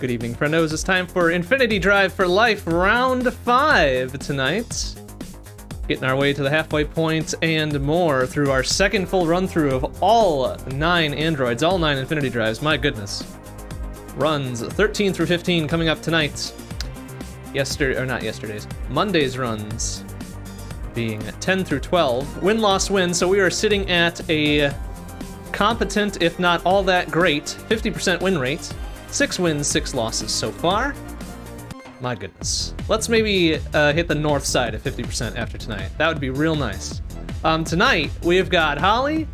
Good evening, friendos. It's time for Infinity Drive for Life Round 5 tonight. Getting our way to the halfway point and more through our second full run-through of all 9 androids, all 9 Infinity Drives, my goodness. Runs 13 through 15 coming up tonight. Monday's runs being 10 through 12. Win-loss win, so we are sitting at a competent, if not all that great, 50% win rate. 6 wins, 6 losses so far. My goodness. Let's maybe hit the north side at 50% after tonight. That would be real nice. Tonight, we've got Holly,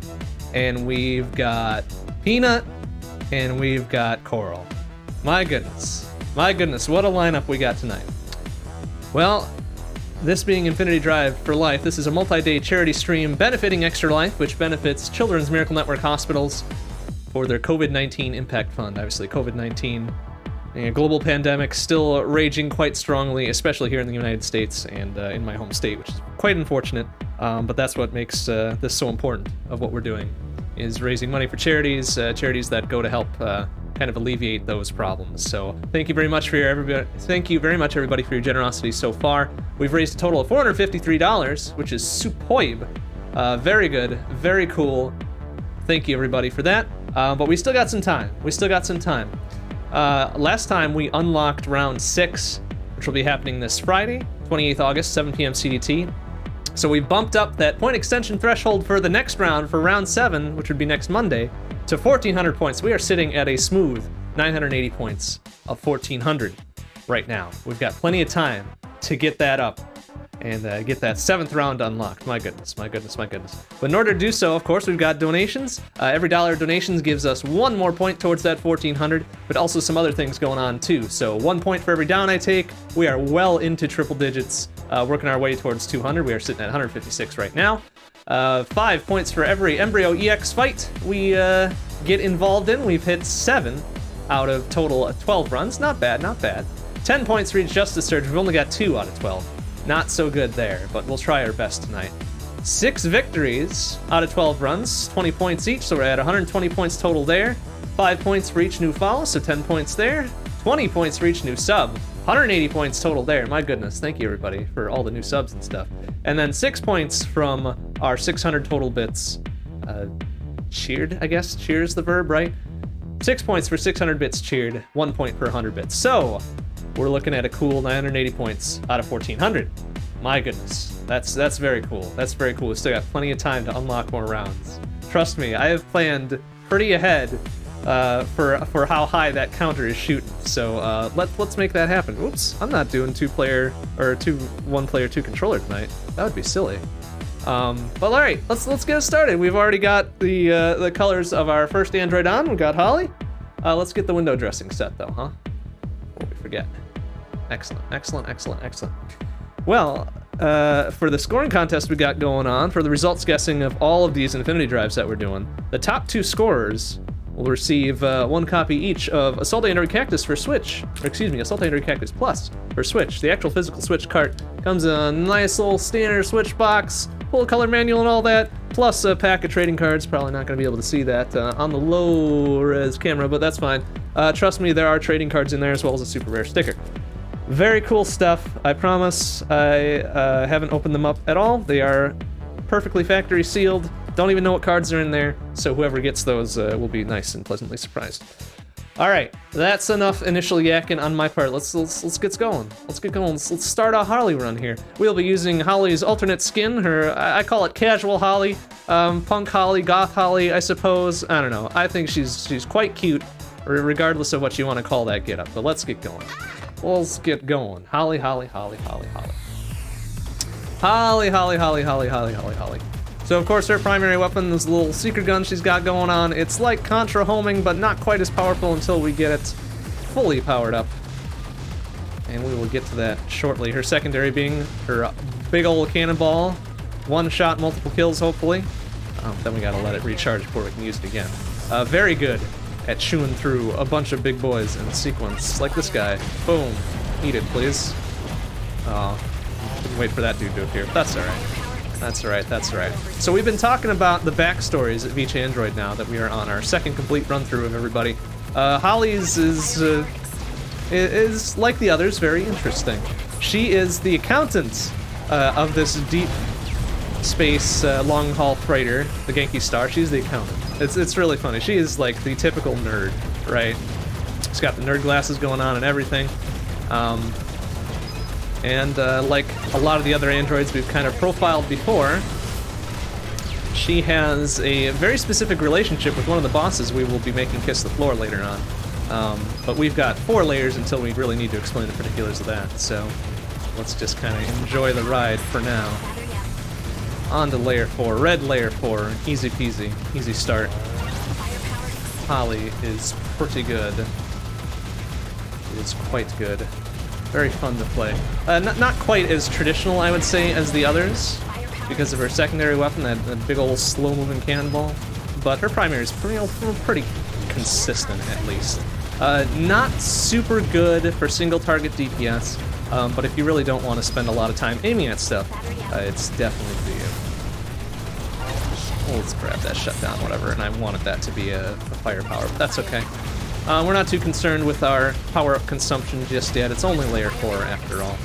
and we've got Peanut, and we've got Coral. My goodness. My goodness, what a lineup we got tonight. Well, this being Infinity Drive for Life, this is a multi-day charity stream benefiting Extra Life, which benefits Children's Miracle Network Hospitals for their COVID-19 Impact Fund. Obviously, COVID-19, a global pandemic still raging quite strongly, especially here in the United States and in my home state, which is quite unfortunate, but that's what makes this so important of what we're doing, is raising money for charities, charities that go to help kind of alleviate those problems. So thank you very much for your everybody for your generosity so far. We've raised a total of $453, which is superb. Very good, very cool. Thank you everybody for that. But we still got some time. Last time we unlocked round 6, which will be happening this Friday, 28th August, 7 p.m. CDT. So we bumped up that point extension threshold for the next round, for round 7, which would be next Monday, to 1,400 points. We are sitting at a smooth 980 points of 1,400 right now. We've got plenty of time to get that up and get that 7th round unlocked. My goodness, my goodness, my goodness. But in order to do so, of course, we've got donations. Every dollar of donations gives us 1 more point towards that 1,400, but also some other things going on too. So 1 point for every down I take. We are well into triple digits, working our way towards 200. We are sitting at 156 right now. 5 points for every Embryo EX fight we get involved in. We've hit 7 out of total 12 runs. Not bad, not bad. 10 points for each Justice Surge. We've only got 2 out of 12. Not so good there, but we'll try our best tonight. 6 victories out of 12 runs, 20 points each, so we're at 120 points total there. 5 points for each new follow, so 10 points there. 20 points for each new sub, 180 points total there. My goodness, thank you everybody for all the new subs and stuff. And then 6 points from our 600 total bits. Cheered, I guess, cheers the verb, right? 6 points for 600 bits cheered, 1 point per 100 bits. So we're looking at a cool 980 points out of 1,400. My goodness, that's very cool. That's very cool. We still got plenty of time to unlock more rounds. Trust me, I have planned pretty ahead for how high that counter is shooting. So let's make that happen. Oops, I'm not doing 1 player, 2 controller tonight. That would be silly. But all right, let's get started. We've already got the colors of our first android on. We got Holly. Let's get the window dressing set though, huh? What we forget. Excellent, excellent, excellent, excellent. Well, for the scoring contest we got going on, for the results guessing of all of these Infinity Drives that we're doing, the top 2 scorers will receive 1 copy each of Assault Android Cactus for Switch, or excuse me, Assault Android Cactus Plus for Switch. The actual physical Switch cart comes in a nice little standard Switch box, full color manual and all that, plus a pack of trading cards. Probably not gonna be able to see that on the low res camera, but that's fine. Trust me, there are trading cards in there as well as a super rare sticker. Very cool stuff, I promise. I haven't opened them up at all. They are perfectly factory sealed. Don't even know what cards are in there, so whoever gets those will be nice and pleasantly surprised. All right, that's enough initial yakking on my part. Let's get going. Let's get going. Let's start our Holly run here. We'll be using Holly's alternate skin. Her, I call it casual Holly, punk Holly, goth Holly, I suppose. I don't know. I think she's quite cute, regardless of what you want to call that getup. But let's get going. Let's get going. Holly, Holly, Holly, Holly, Holly. Holly, Holly, Holly, Holly, Holly, Holly, Holly. So of course her primary weapon is a little secret gun she's got going on. It's like Contra homing, but not quite as powerful until we get it fully powered up. And we will get to that shortly. Her secondary being her big old cannonball. 1-shot, multiple kills, hopefully. Then we gotta let it recharge before we can use it again. Very good at chewing through a bunch of big boys in sequence, like this guy. Boom. Eat it, please. Oh, couldn't wait for that dude to appear. That's all right. That's all right, that's all right. So we've been talking about the backstories of each android now that we are on our second complete run-through of everybody. Holly's is is, like the others, very interesting. She is the accountant of this deep space long-haul freighter, the Genki Star. She's the accountant. It's really funny. She is like the typical nerd, right? She's got the nerd glasses going on and everything. Like a lot of the other androids we've kind of profiled before, she has a very specific relationship with one of the bosses we will be making kiss the floor later on. But we've got 4 layers until we really need to explain the particulars of that, so let's just kind of enjoy the ride for now. On to layer 4, red layer 4, easy peasy, easy start. Holly is pretty good. It is quite good. Very fun to play. Not quite as traditional, I would say, as the others, because of her secondary weapon, that big old slow-moving cannonball. But her primary is pretty consistent, at least. Not super good for single-target DPS, but if you really don't want to spend a lot of time aiming at stuff, it's definitely for you. Well, let's grab that shutdown, whatever, and I wanted that to be a firepower, but that's okay. We're not too concerned with our power-up consumption just yet. It's only layer 4, after all.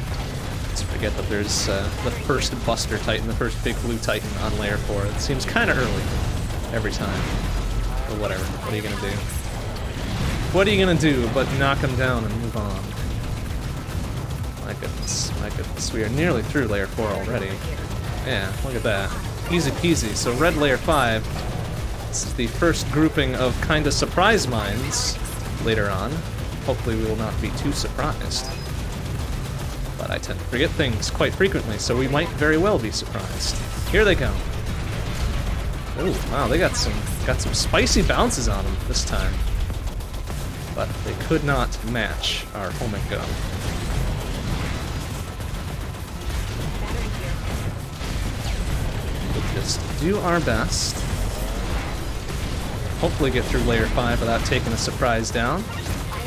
Let's forget that there's the first Buster Titan, the first big blue Titan on layer 4. It seems kind of early every time, but whatever. What are you going to do? What are you going to do but knock him down and move on? My goodness, my goodness. We are nearly through layer 4 already. Yeah, look at that. Easy peasy. So red layer 5. This is the first grouping of kind of surprise mines later on. Hopefully we will not be too surprised. But I tend to forget things quite frequently, so we might very well be surprised. Here they come. Oh, wow, they got some spicy bounces on them this time. But they could not match our home and go. We'll just do our best. Hopefully get through layer 5 without taking a surprise down.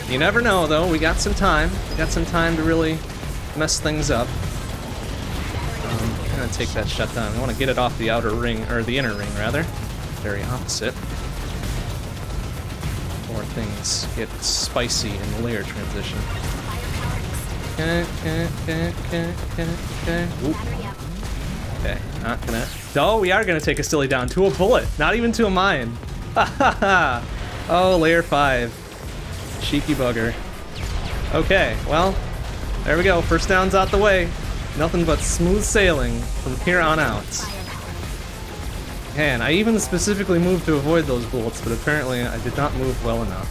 You never know, though. We got some time. We got some time to really mess things up. I'm gonna take that shutdown. I want to get it off the outer ring, or the inner ring, rather. Very opposite. Before things get spicy in the layer transition. Okay, not gonna. Oh, we are gonna take a silly down to a bullet, not even to a mine. Ha ha ha! Oh, layer 5. Cheeky bugger. Okay, well, there we go. First down's out the way. Nothing but smooth sailing from here on out. Man, I even specifically moved to avoid those bullets, but apparently I did not move well enough.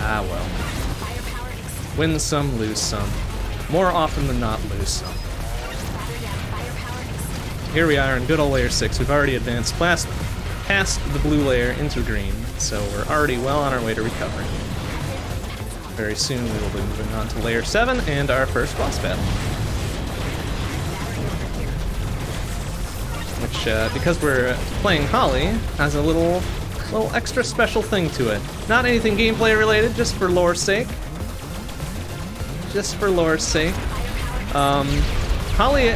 Ah, well. Win some, lose some. More often than not, lose some. Here we are in good old layer 6. We've already advanced past the blue layer into green, so we're already well on our way to recovery. Very soon we will be moving on to layer 7 and our first boss battle. Which, because we're playing Holly, has a little extra special thing to it. Not anything gameplay related, just for lore's sake. Just for lore's sake. Holly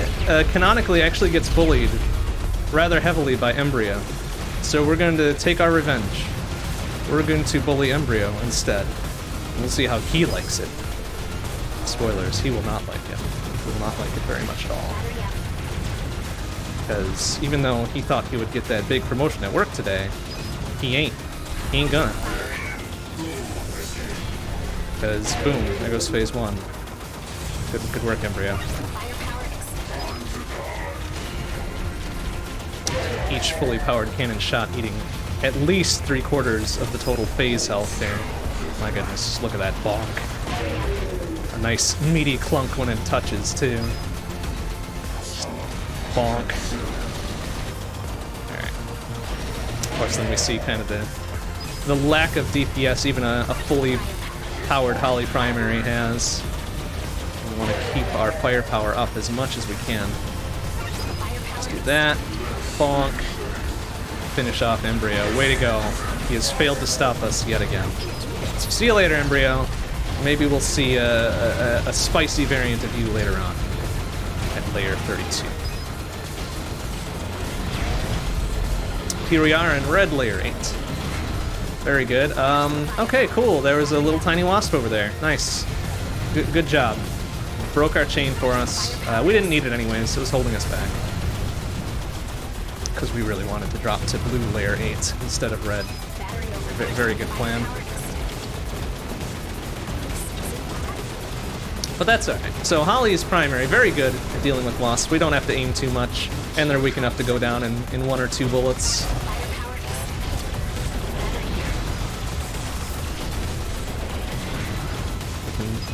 canonically actually gets bullied rather heavily by Embryo. So we're going to take our revenge. We're going to bully Embryo instead. We'll see how he likes it. Spoilers, he will not like it. He will not like it very much at all. Because even though he thought he would get that big promotion at work today, he ain't. He ain't gonna. Because, boom, there goes phase 1. Good work, Embryo. Each fully powered cannon shot eating at least 3/4 of the total phase health there. My goodness, look at that bonk. A nice meaty clunk when it touches, too. Bonk. Alright. Of course, then we see kind of the lack of DPS even a fully powered Holly primary has. We want to keep our firepower up as much as we can. Let's do that. Bonk. Finish off Embryo. Way to go. He has failed to stop us yet again. So see you later, Embryo. Maybe we'll see a spicy variant of you later on at layer 32. Here we are in red layer 8. Very good. Okay, cool. There was a little tiny wasp over there. Nice. Good job. Broke our chain for us. We didn't need it anyways. It was holding us back. Because we really wanted to drop to blue layer 8 instead of red. Very good plan. But that's alright. So Holly is primary. Very good at dealing with wasps. We don't have to aim too much. And they're weak enough to go down in one or two bullets.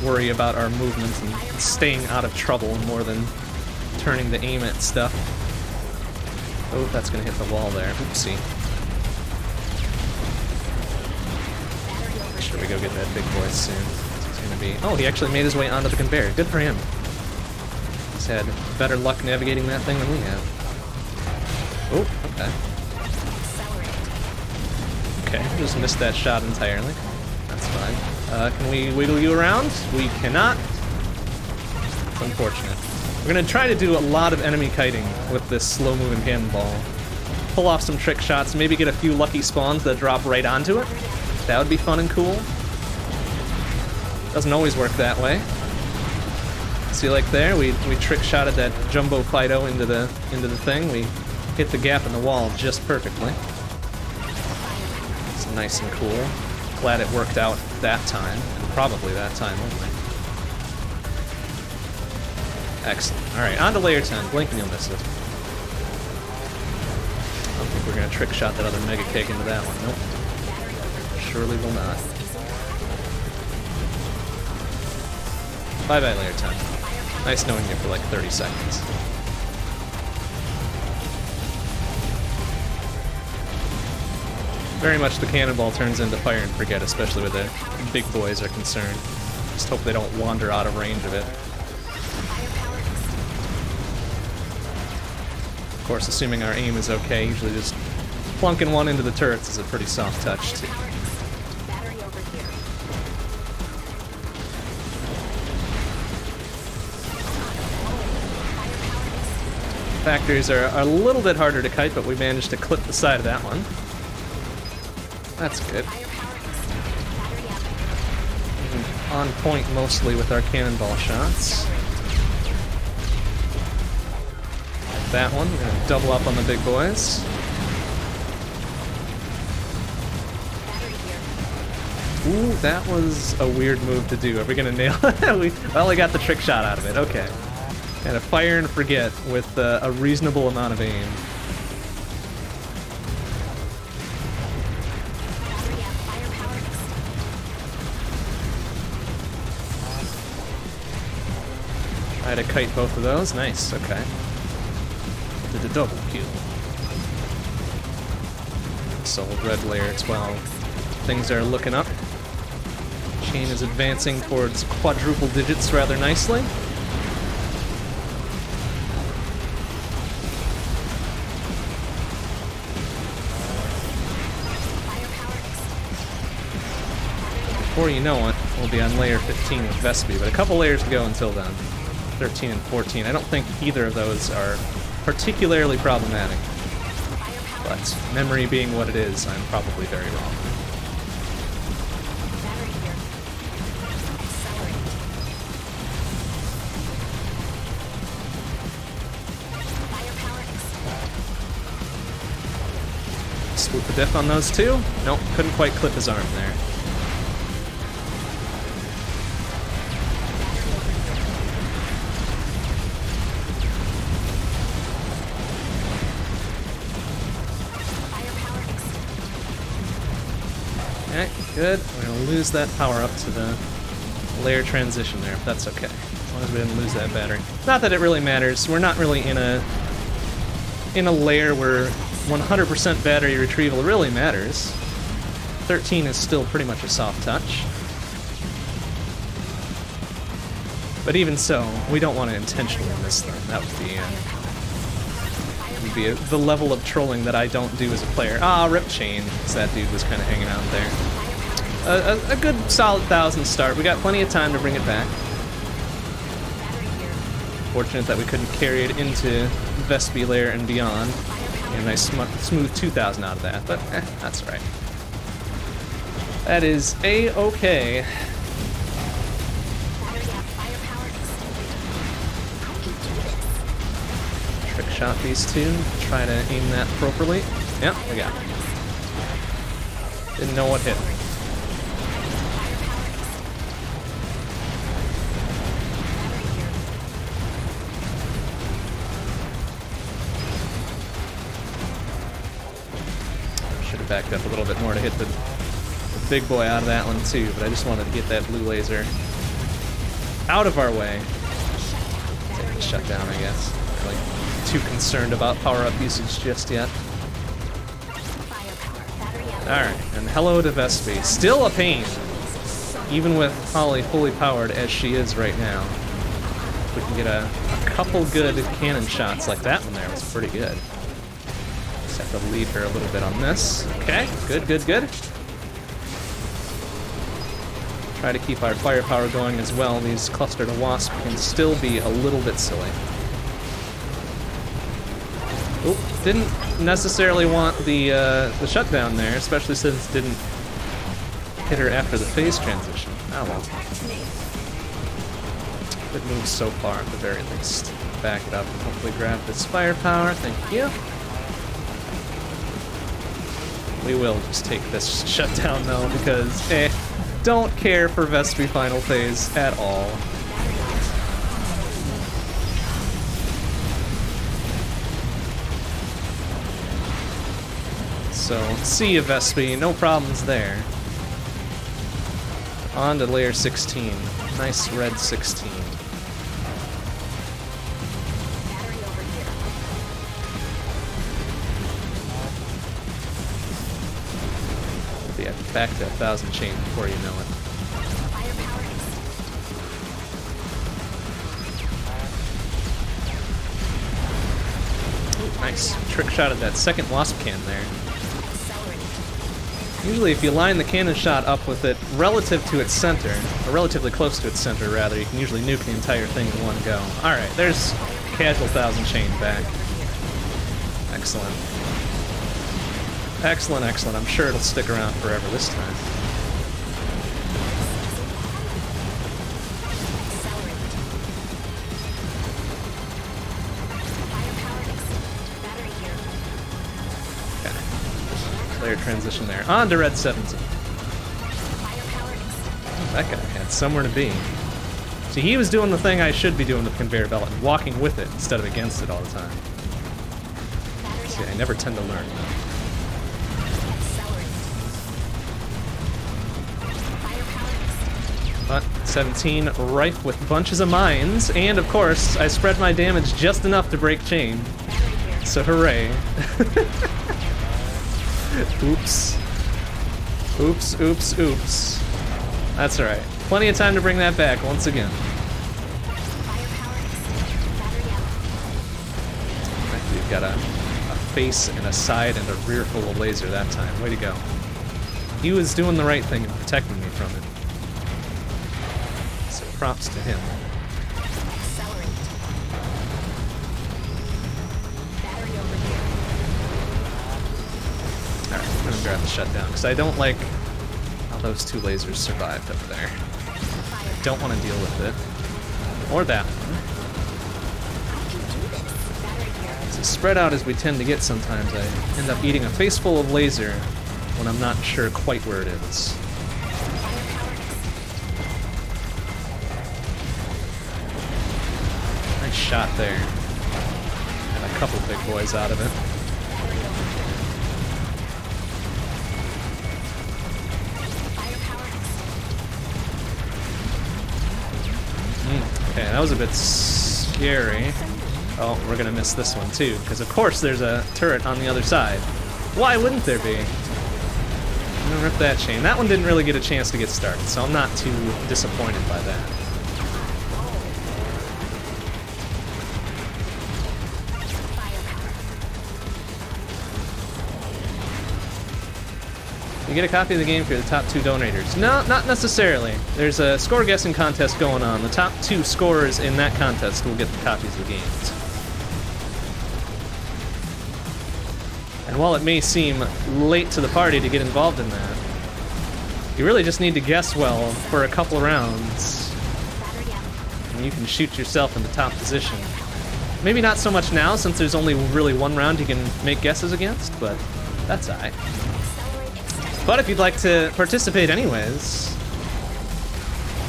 Worry about our movements and staying out of trouble more than turning the aim at stuff. Oh, that's gonna hit the wall there. Oopsie. Make sure we go get that big boy soon. It's gonna be... Oh, he actually made his way onto the conveyor. Good for him. He's had better luck navigating that thing than we have. Oh, okay. Okay, just missed that shot entirely. That's fine. Can we wiggle you around? We cannot. It's unfortunate. We're gonna try to do a lot of enemy kiting with this slow-moving cannonball. Pull off some trick shots, maybe get a few lucky spawns that drop right onto it. That would be fun and cool. Doesn't always work that way. See, like there, we trick shotted that jumbo Fido into the thing. We hit the gap in the wall just perfectly. It's nice and cool. Glad it worked out that time, and probably that time only. Excellent. Alright, on to layer 10. Blink and you'll miss it. I don't think we're going to trick shot that other mega cake into that one. Nope. Surely will not. Bye bye, layer 10. Nice knowing you for like 30 seconds. Very much the cannonball turns into fire and forget, especially where the big boys are concerned. Just hope they don't wander out of range of it. Of course, assuming our aim is okay, usually just plunking one into the turrets is a pretty soft touch, too. Factories are a little bit harder to kite, but we managed to clip the side of that one. That's good. On point mostly with our cannonball shots. That one, we're gonna double up on the big boys. Ooh, that was a weird move to do. Are we gonna nail it? Well, we got the trick shot out of it, okay. And a fire and forget with a reasonable amount of aim. I had to kite both of those. Nice, okay. Did the double kill. Sold red layer 12. Things are looking up. Chain is advancing towards quadruple digits rather nicely. Before you know it, we'll be on layer 15 with Vespi, but a couple layers to go until then. 13 and 14. I don't think either of those are particularly problematic, but memory being what it is, I'm probably very wrong. Swoop a diff on those two? Nope, couldn't quite clip his arm there. Good. We're going to lose that power up to the layer transition there, but that's okay. As long as we didn't lose that battery. Not that it really matters. We're not really in a layer where 100% battery retrieval really matters. 13 is still pretty much a soft touch. But even so, we don't want to intentionally miss them. That would be the level of trolling that I don't do as a player. Ah, rip chain, because that dude was kind of hanging out there. A good solid 1,000 start. We got plenty of time to bring it back. Fortunate that we couldn't carry it into Vespi layer and beyond. And I nice smooth 2,000 out of that, but that's right. That is a-okay. Trick shot these two. Try to aim that properly. Yep, we got it. Didn't know what hit. Backed up a little bit more to hit the big boy out of that one too, but I just wanted to get that blue laser out of our way. Shut down, I guess. Not really too concerned about power-up usage just yet. Alright, and hello to Vespi. Still a pain, even with Holly fully powered as she is right now. If we can get a couple good cannon shots like that one there, was pretty good. Just have to lead her a little bit on this. Okay, good, good, good. Try to keep our firepower going as well. These clustered wasp can still be a little bit silly. Oh, didn't necessarily want the shutdown there, especially since it didn't hit her after the phase transition. Oh well. It moves so far at the very least. Back it up and hopefully grab this firepower. Thank you. We will just take this shutdown though, because don't care for Vespi final phase at all. So, see you Vespi, no problems there. On to layer 16. Nice red 16. Back to 1,000 chain before you know it. Nice trick shot at that second wasp can there. Usually if you line the cannon shot up with it relative to its center, or relatively close to its center rather, you can usually nuke the entire thing in one go. Alright, there's casual 1,000 chain back. Excellent. Excellent, excellent. I'm sure it'll stick around forever this time. Okay. Player transition there. On to red 17. That guy had somewhere to be. See, he was doing the thing I should be doing with the conveyor belt, and walking with it instead of against it all the time. See, I never tend to learn. But 17 rife with bunches of mines, and of course I spread my damage just enough to break chain. So hooray. Oops. Oops, oops, oops. That's alright. Plenty of time to bring that back once again. We've got a face and a side and a rear full of laser that time. Way to go. He was doing the right thing and protecting me from it. Props to him. Alright, I'm gonna grab the shutdown, because I don't like how those two lasers survived up there. I don't want to deal with it. Or that one. It's as spread out as we tend to get sometimes. I end up eating a face full of laser when I'm not sure quite where it is. Shot there. And a couple big boys out of it. Okay, that was a bit scary. Oh, we're gonna miss this one too, because of course there's a turret on the other side. Why wouldn't there be? I'm gonna rip that chain. That one didn't really get a chance to get started, so I'm not too disappointed by that. You get a copy of the game if you're the top two donators. No, not necessarily. There's a score guessing contest going on. The top two scorers in that contest will get the copies of the games. And while it may seem late to the party to get involved in that, You really just need to guess well for a couple rounds, and you can shoot yourself in the top position. Maybe not so much now, since there's only really one round you can make guesses against, but that's alright. But if you'd like to participate anyways,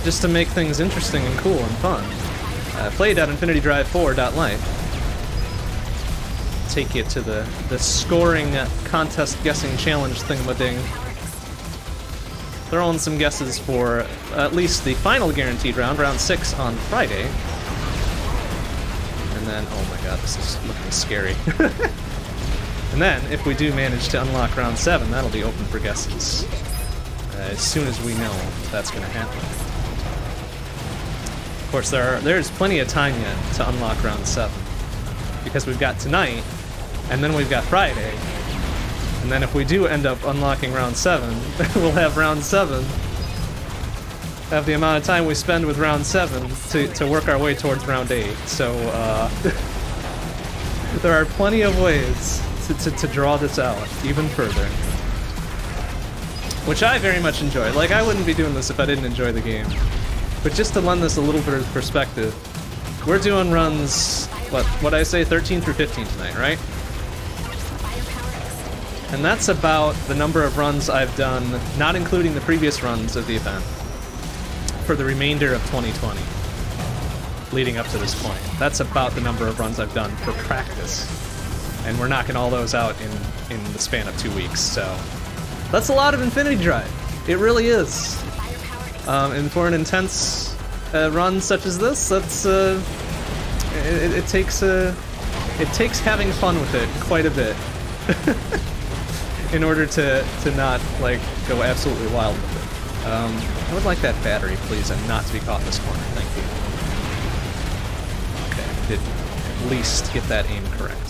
just to make things interesting and cool and fun, play.infinitydrive4.life. Take you to the scoring contest guessing challenge thingamading. Throw in some guesses for at least the final guaranteed round, round 6 on Friday. And then, oh my god, this is looking scary. And then, if we do manage to unlock round 7, that'll be open for guesses. As soon as we know that's going to happen. Of course, there's plenty of time yet to unlock round 7. Because we've got tonight, and then we've got Friday. And then if we do end up unlocking round 7, we'll have round 7. Have the amount of time we spend with round 7 to work our way towards round 8. So, there are plenty of ways to draw this out even further, which I very much enjoy. Like, I wouldn't be doing this if I didn't enjoy the game. But just to lend this a little bit of perspective, we're doing runs, what'd I say, 13 through 15 tonight, right? And that's about the number of runs I've done, not including the previous runs of the event, for the remainder of 2020, leading up to this point. That's about the number of runs I've done for practice. And we're knocking all those out in the span of 2 weeks, so... That's a lot of Infinity Drive! It really is! And for an intense run such as this, that's... It takes having fun with it quite a bit. In order to not, like, go absolutely wild with it. I would like that battery, please, and not to be caught in this corner, thank you. Okay, I did at least get that aim correct.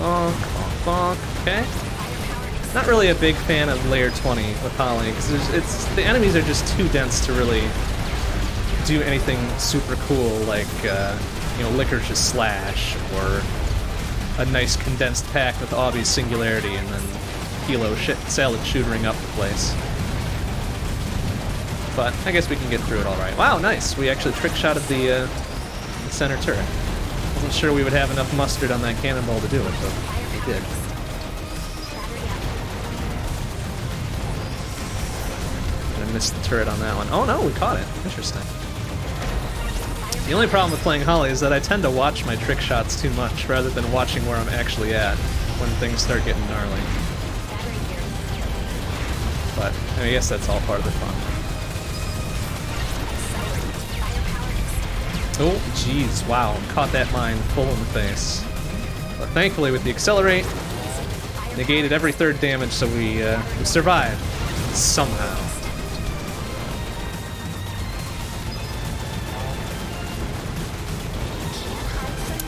Bonk, bonk, bonk. Okay. Not really a big fan of layer 20 with Holly, because the enemies are just too dense to really do anything super cool, like you know, Licorice's Slash, or a nice condensed pack with Obby's Singularity, and then Kilo salad shootering up the place. But I guess we can get through it all right. Wow, nice! We actually trick-shotted the center turret. Wasn't sure we would have enough mustard on that cannonball to do it, but we did. And I missed the turret on that one. Oh no, we caught it. Interesting. The only problem with playing Holly is that I tend to watch my trick shots too much rather than watching where I'm actually at when things start getting gnarly. But I guess that's all part of the fun. Oh, jeez, wow, caught that mine full in the face. But thankfully, with the accelerate, negated every third damage, so we survived, somehow.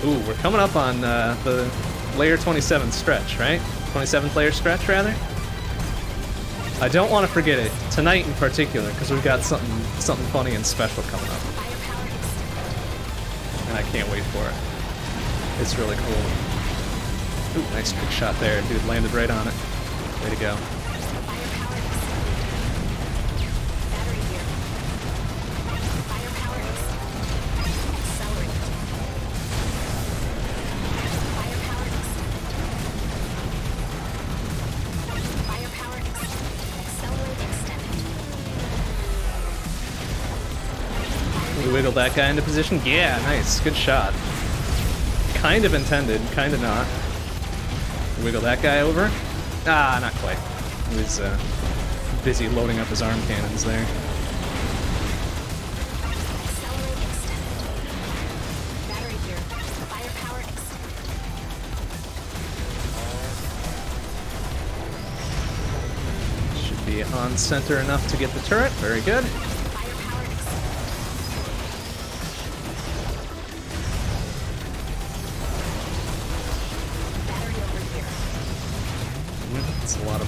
Ooh, we're coming up on the layer 27 stretch, right? 27th layer stretch, rather? I don't want to forget it, tonight in particular, because we've got something funny and special coming up. And I can't wait for it. It's really cool. Ooh, nice trick shot there. Dude landed right on it. Way to go. Wiggle that guy into position. Yeah, nice. Good shot. Kind of intended, kind of not. Wiggle that guy over. Ah, not quite. He was busy loading up his arm cannons there. Should be on center enough to get the turret. Very good.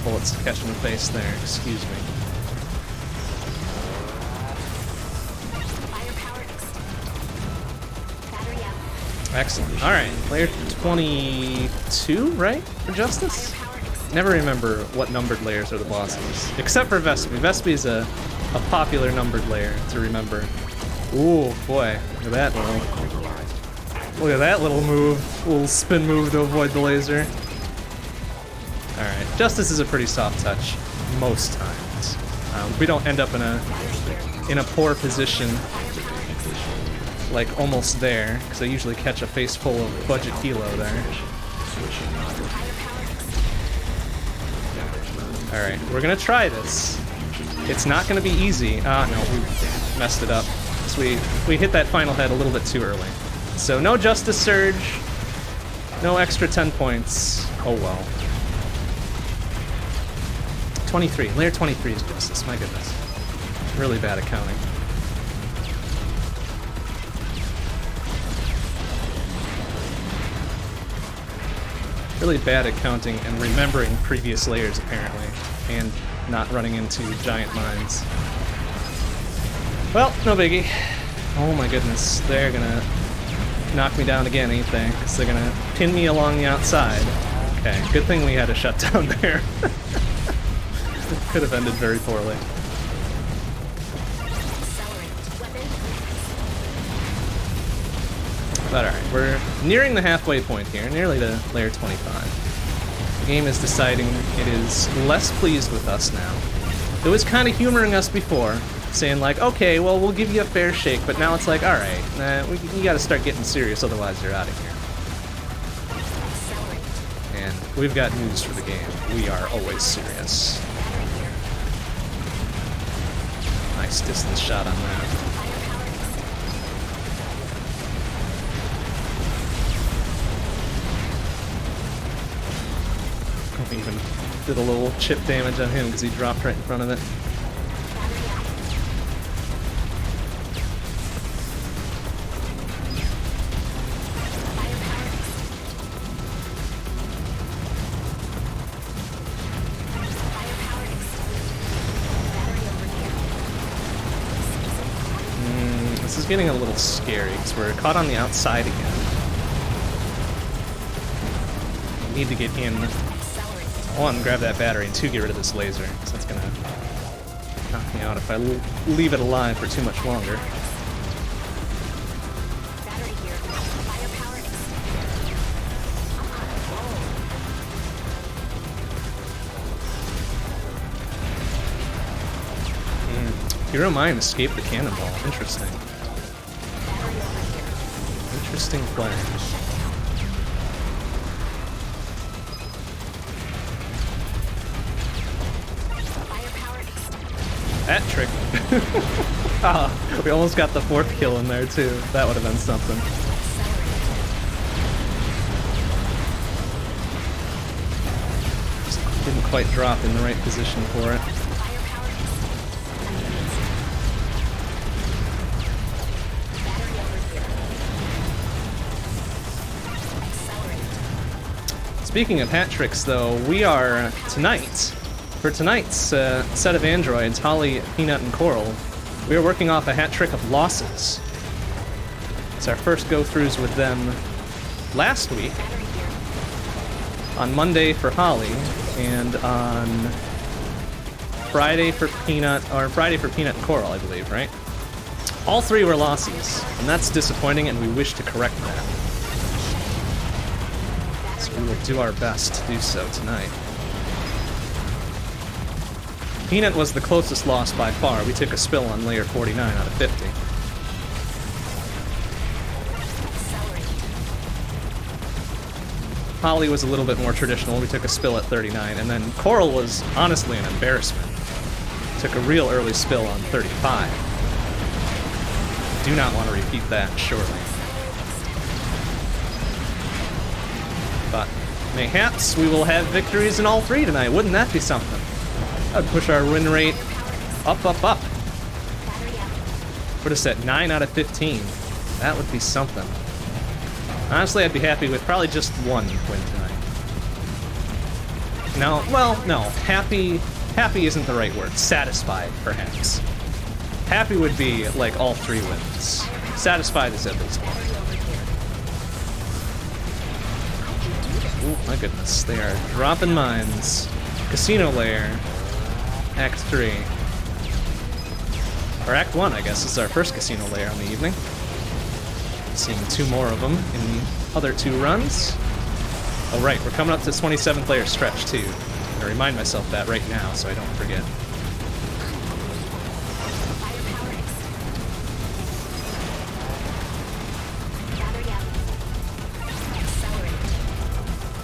Bullets to catch in the face there, excuse me. Excellent. Alright, player 22, right? For Justice? Never remember what numbered layers are the bosses. Except for Vespi. Vespi is a popular numbered layer to remember. Ooh, boy. Look at that little. Look at that little move. Little spin move to avoid the laser. Alright, Justice is a pretty soft touch. Most times. We don't end up in a poor position. Like almost there, because I usually catch a face full of budget Kilo there. Alright, we're gonna try this. It's not gonna be easy. Ah, no, we messed it up. So we hit that final head a little bit too early. So no Justice Surge, no extra 10 points. Oh well. 23, layer 23 is Justice, my goodness. Really bad at counting. Really bad at counting and remembering previous layers, apparently, and not running into giant mines. Well, no biggie. Oh my goodness, they're gonna knock me down again, ain't they? Because they're gonna pin me along the outside. Okay, good thing we had a shutdown there. It could have ended very poorly. But alright, we're nearing the halfway point here, nearly to layer 25. The game is deciding it is less pleased with us now. It was kind of humoring us before, saying like, okay, well, we'll give you a fair shake, but now it's like, alright, you gotta start getting serious, otherwise you're out of here. And we've got news for the game. We are always serious. Nice distance shot on that. Even did a little chip damage on him because he dropped right in front of it. This is getting a little scary because we're caught on the outside again. We need to get in. One, grab that battery, and two, get rid of this laser, because that's gonna knock me out if I leave it alive for too much longer. Hero Mine escaped the cannonball. Interesting. Interesting play. That trick. Ah, we almost got the fourth kill in there too. That would have been something. Just didn't quite drop in the right position for it. Speaking of hat tricks though, we are tonight. For tonight's set of androids, Holly, Peanut, and Coral, we are working off a hat trick of losses. It's our first go-throughs with them last week, on Monday for Holly, and on Friday for Peanut, or Friday for Peanut and Coral, I believe, right? All three were losses, and that's disappointing, and we wish to correct that. So we will do our best to do so tonight. Peanut was the closest loss by far. We took a spill on layer 49 out of 50. Holly was a little bit more traditional. We took a spill at 39, and then Coral was honestly an embarrassment. Took a real early spill on 35. Do not want to repeat that, surely. But mayhaps we will have victories in all three tonight. Wouldn't that be something? I'd push our win rate up. Put us at 9 out of 15. That would be something. Honestly, I'd be happy with probably just one win tonight. No, well, no. Happy isn't the right word. Satisfied, perhaps. Happy would be, like, all three wins. Satisfied is at least one. Oh my goodness, they are dropping mines. Casino Lair, Act 3. Or Act 1, I guess, is our first Casino Lair on the evening. Seeing two more of them in the other two runs. Oh right, we're coming up to 27th layer stretch too. I'm gonna remind myself that right now so I don't forget.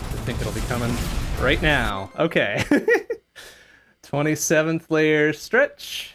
I think it'll be coming right now. Okay. 27th layer stretch.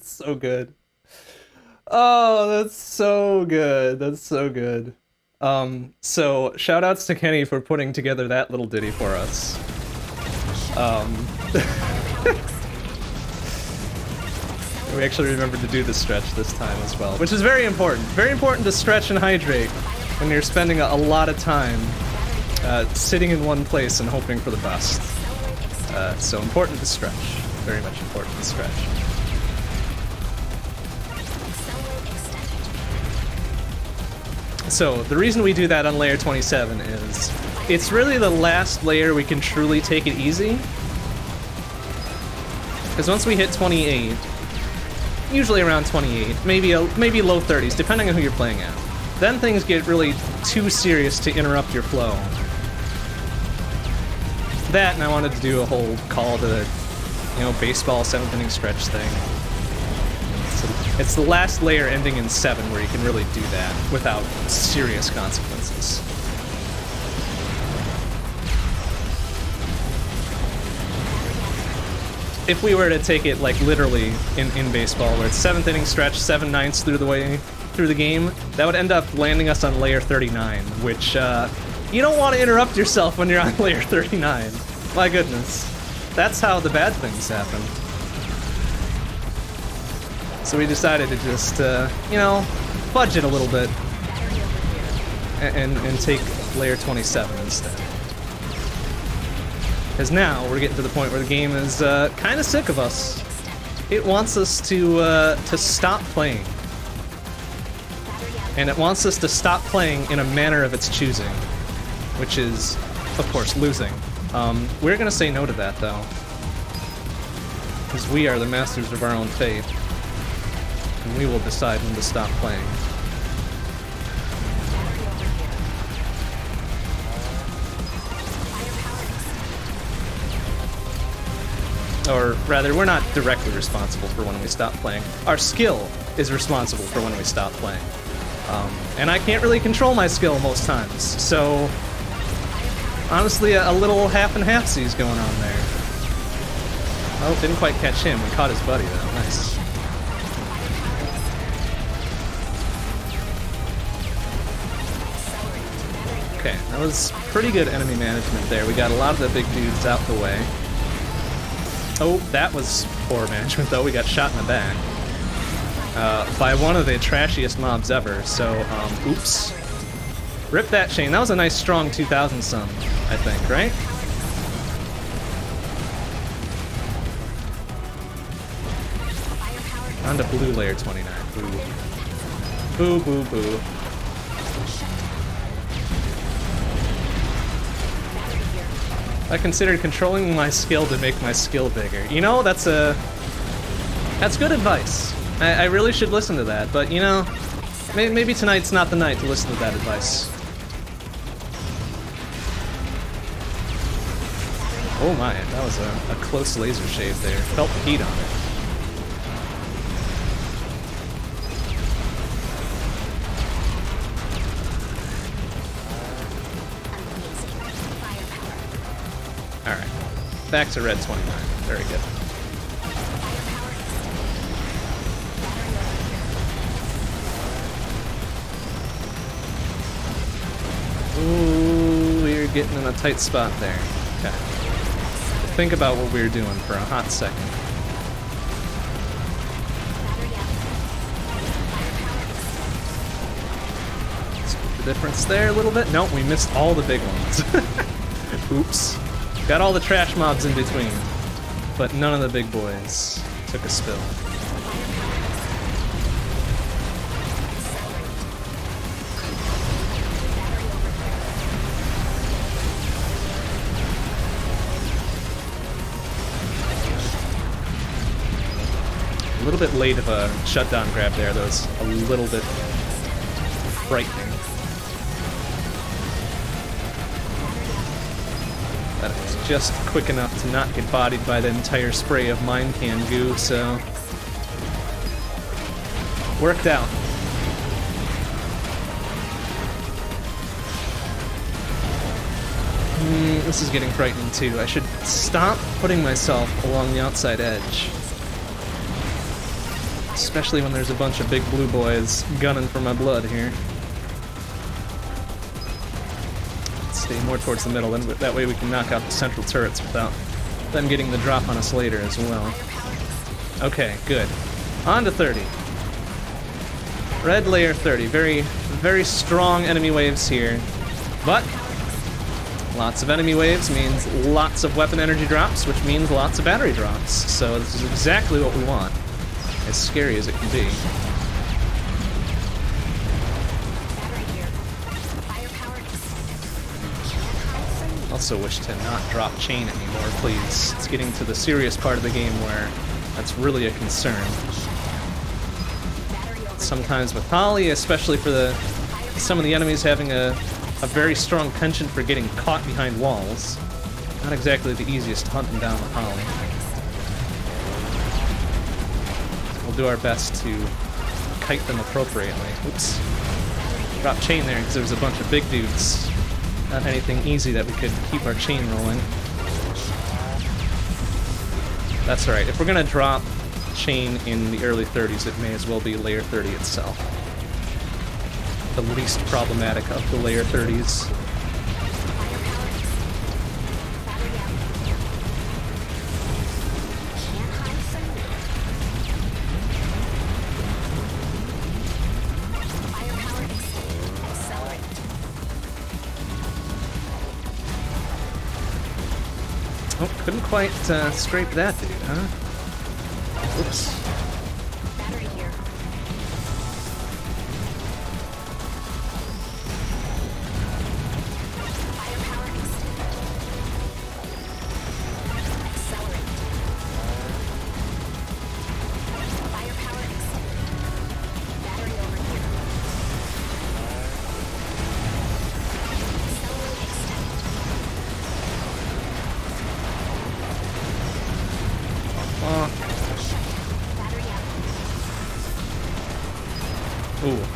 So good. Oh, that's so good. That's so good. So shout outs to Kenny for putting together that little ditty for us. We actually remembered to do the stretch this time as well, which is very important. Very important to stretch and hydrate when you're spending a lot of time sitting in one place and hoping for the best. So important to stretch. Very much important to stretch. So, the reason we do that on layer 27 is it's really the last layer we can truly take it easy. Because once we hit 28, usually around 28, maybe low 30s, depending on who you're playing at, then things get really too serious to interrupt your flow. That, and I wanted to do a whole call to the, you know, baseball 7th inning stretch thing. It's the last layer ending in 7 where you can really do that without serious consequences. If we were to take it like literally in baseball, where it's 7th inning stretch, 7/9 through the way through the game, that would end up landing us on layer 39, which you don't want to interrupt yourself when you're on layer 39. My goodness. That's how the bad things happen. So we decided to just, you know, fudge it a little bit and take layer 27 instead. Because now we're getting to the point where the game is kind of sick of us. It wants us to stop playing. And it wants us to stop playing in a manner of its choosing, which is, of course, losing. We're going to say no to that, though. Because we are the masters of our own fate. We will decide when to stop playing. Or rather, we're not directly responsible for when we stop playing. Our skill is responsible for when we stop playing. And I can't really control my skill most times, so honestly, a little half and half-sies going on there. Oh, didn't quite catch him. We caught his buddy, though. Nice. Okay, that was pretty good enemy management there. We got a lot of the big dudes out the way. Oh, that was poor management, though. We got shot in the back by one of the trashiest mobs ever, so, oops. Rip that chain. That was a nice, strong 2,000 sum, I think, right? On to blue layer 29. Boo. Boo, boo, boo. I considered controlling my skill to make my skill bigger. You know, that's good advice. I really should listen to that, but you know, maybe tonight's not the night to listen to that advice. Oh my, that was a close laser shave there. Felt the heat on it. Back to red 29. Very good. Ooh, we're getting in a tight spot there. Okay. Think about what we were doing for a hot second. difference there a little bit. Nope, we missed all the big ones. Oops. Got all the trash mobs in between, but none of the big boys took a spill. A little bit late of a shutdown grab there, that was a little bit frightening. That was just quick enough to not get bodied by the entire spray of mine can goo, so worked out. This is getting frightening too. I should stop putting myself along the outside edge. Especially when there's a bunch of big blue boys gunning for my blood here. Let's stay more towards the middle, and that way we can knock out the central turrets without them getting the drop on us later as well. Okay, good. On to 30. Red layer 30. Very, very strong enemy waves here. But lots of enemy waves means lots of weapon energy drops, which means lots of battery drops. So this is exactly what we want. As scary as it can be. Also wish to not drop chain anymore, please. It's getting to the serious part of the game where that's really a concern. Sometimes with Holly, especially for some of the enemies having a very strong penchant for getting caught behind walls. Not exactly the easiest to hunt them down with Holly. We'll do our best to kite them appropriately. Oops. Drop chain there because there was a bunch of big dudes. Not anything easy that we could keep our chain rolling. That's alright. If we're going to drop chain in the early 30s, it may as well be layer 30 itself. The least problematic of the layer 30s. Couldn't quite scrape that dude, huh? Oops.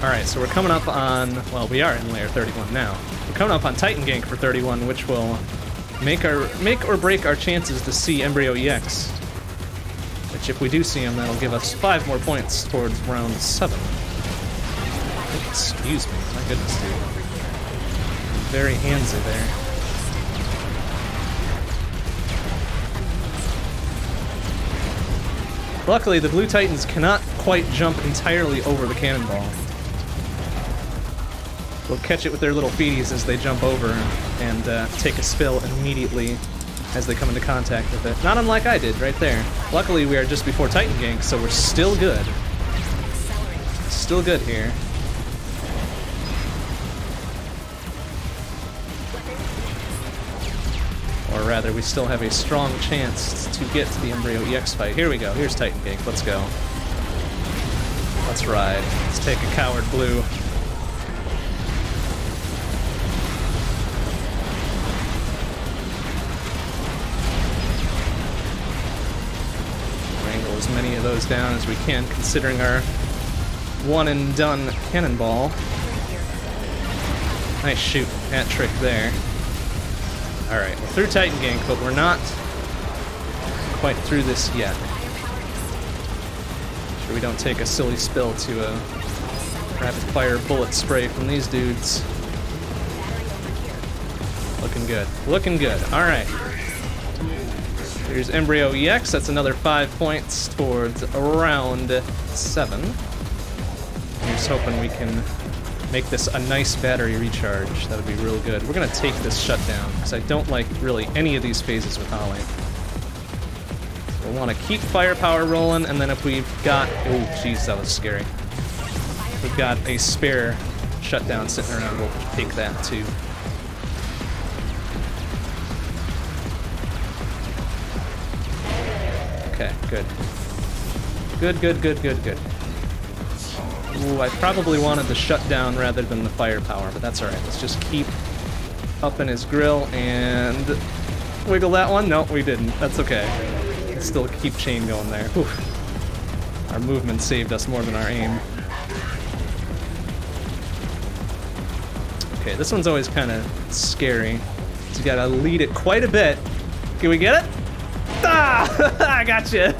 Alright, so we're coming up on, well, we are in layer 31 now. We're coming up on Titan Gank for 31, which will make or break our chances to see Embryo EX. Which, if we do see him, that'll give us 5 more points towards round 7. Excuse me, my goodness, dude. Very handsy there. Luckily, the blue titans cannot quite jump entirely over the cannonball. They'll catch it with their little feeties as they jump over and take a spill immediately as they come into contact with it. Not unlike I did, right there. Luckily, we are just before Titan Gank, so we're still good. Still good here. Or rather, we still have a strong chance to get to the Embryo EX fight. Here we go. Here's Titan Gank. Let's go. Let's ride. Let's take a coward blue. Wrangle as many of those down as we can, considering our one-and-done cannonball. Nice shoot. Hat trick there. Alright, we're through Titan Gank, but we're not quite through this yet. Make sure we don't take a silly spill to a rapid-fire bullet spray from these dudes. Looking good. Looking good. Alright. Here's Embryo EX. That's another 5 points towards round 7. I'm just hoping we can make this a nice battery recharge. That would be real good. We're going to take this shutdown, because I don't like really any of these phases with Holly. So we'll want to keep firepower rolling, and then if we've got... Oh, jeez, that was scary. If we've got a spare shutdown sitting around, we'll take that, too. Okay, good. Good, good, good, good, good. Ooh, I probably wanted the shutdown rather than the firepower, but that's alright. Let's just keep upping his grill and wiggle that one. No, we didn't. That's okay. Let's still keep chain going there. Whew. Our movement saved us more than our aim. Okay, this one's always kind of scary. So you gotta lead it quite a bit. Can we get it? Ah! I gotcha!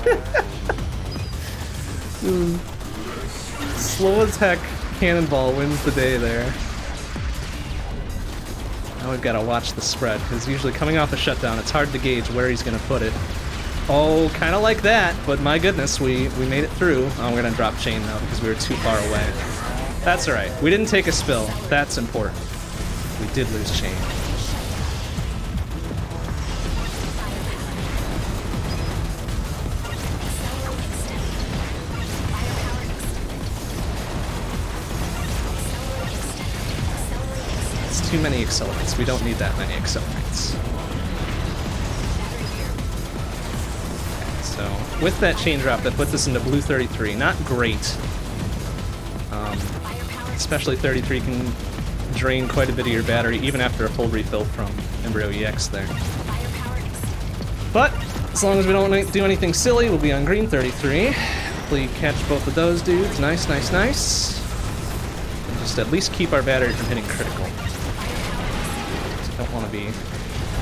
Slow as heck, Cannonball wins the day there. Now we've got to watch the spread, because usually coming off a shutdown, it's hard to gauge where he's going to put it. Oh, kind of like that, but my goodness, we made it through. Oh, we're going to drop chain, though, because we were too far away. That's alright. We didn't take a spill. That's important. We did lose chain. Too many accelerants. We don't need that many accelerants. Okay, so with that chain drop, that puts us into blue 33. Not great. Especially 33 can drain quite a bit of your battery, even after a full refill from Embryo EX there. But as long as we don't do anything silly, we'll be on green 33. Hopefully catch both of those dudes. Nice, nice, nice. And just at least keep our battery from hitting critical. Don't want to be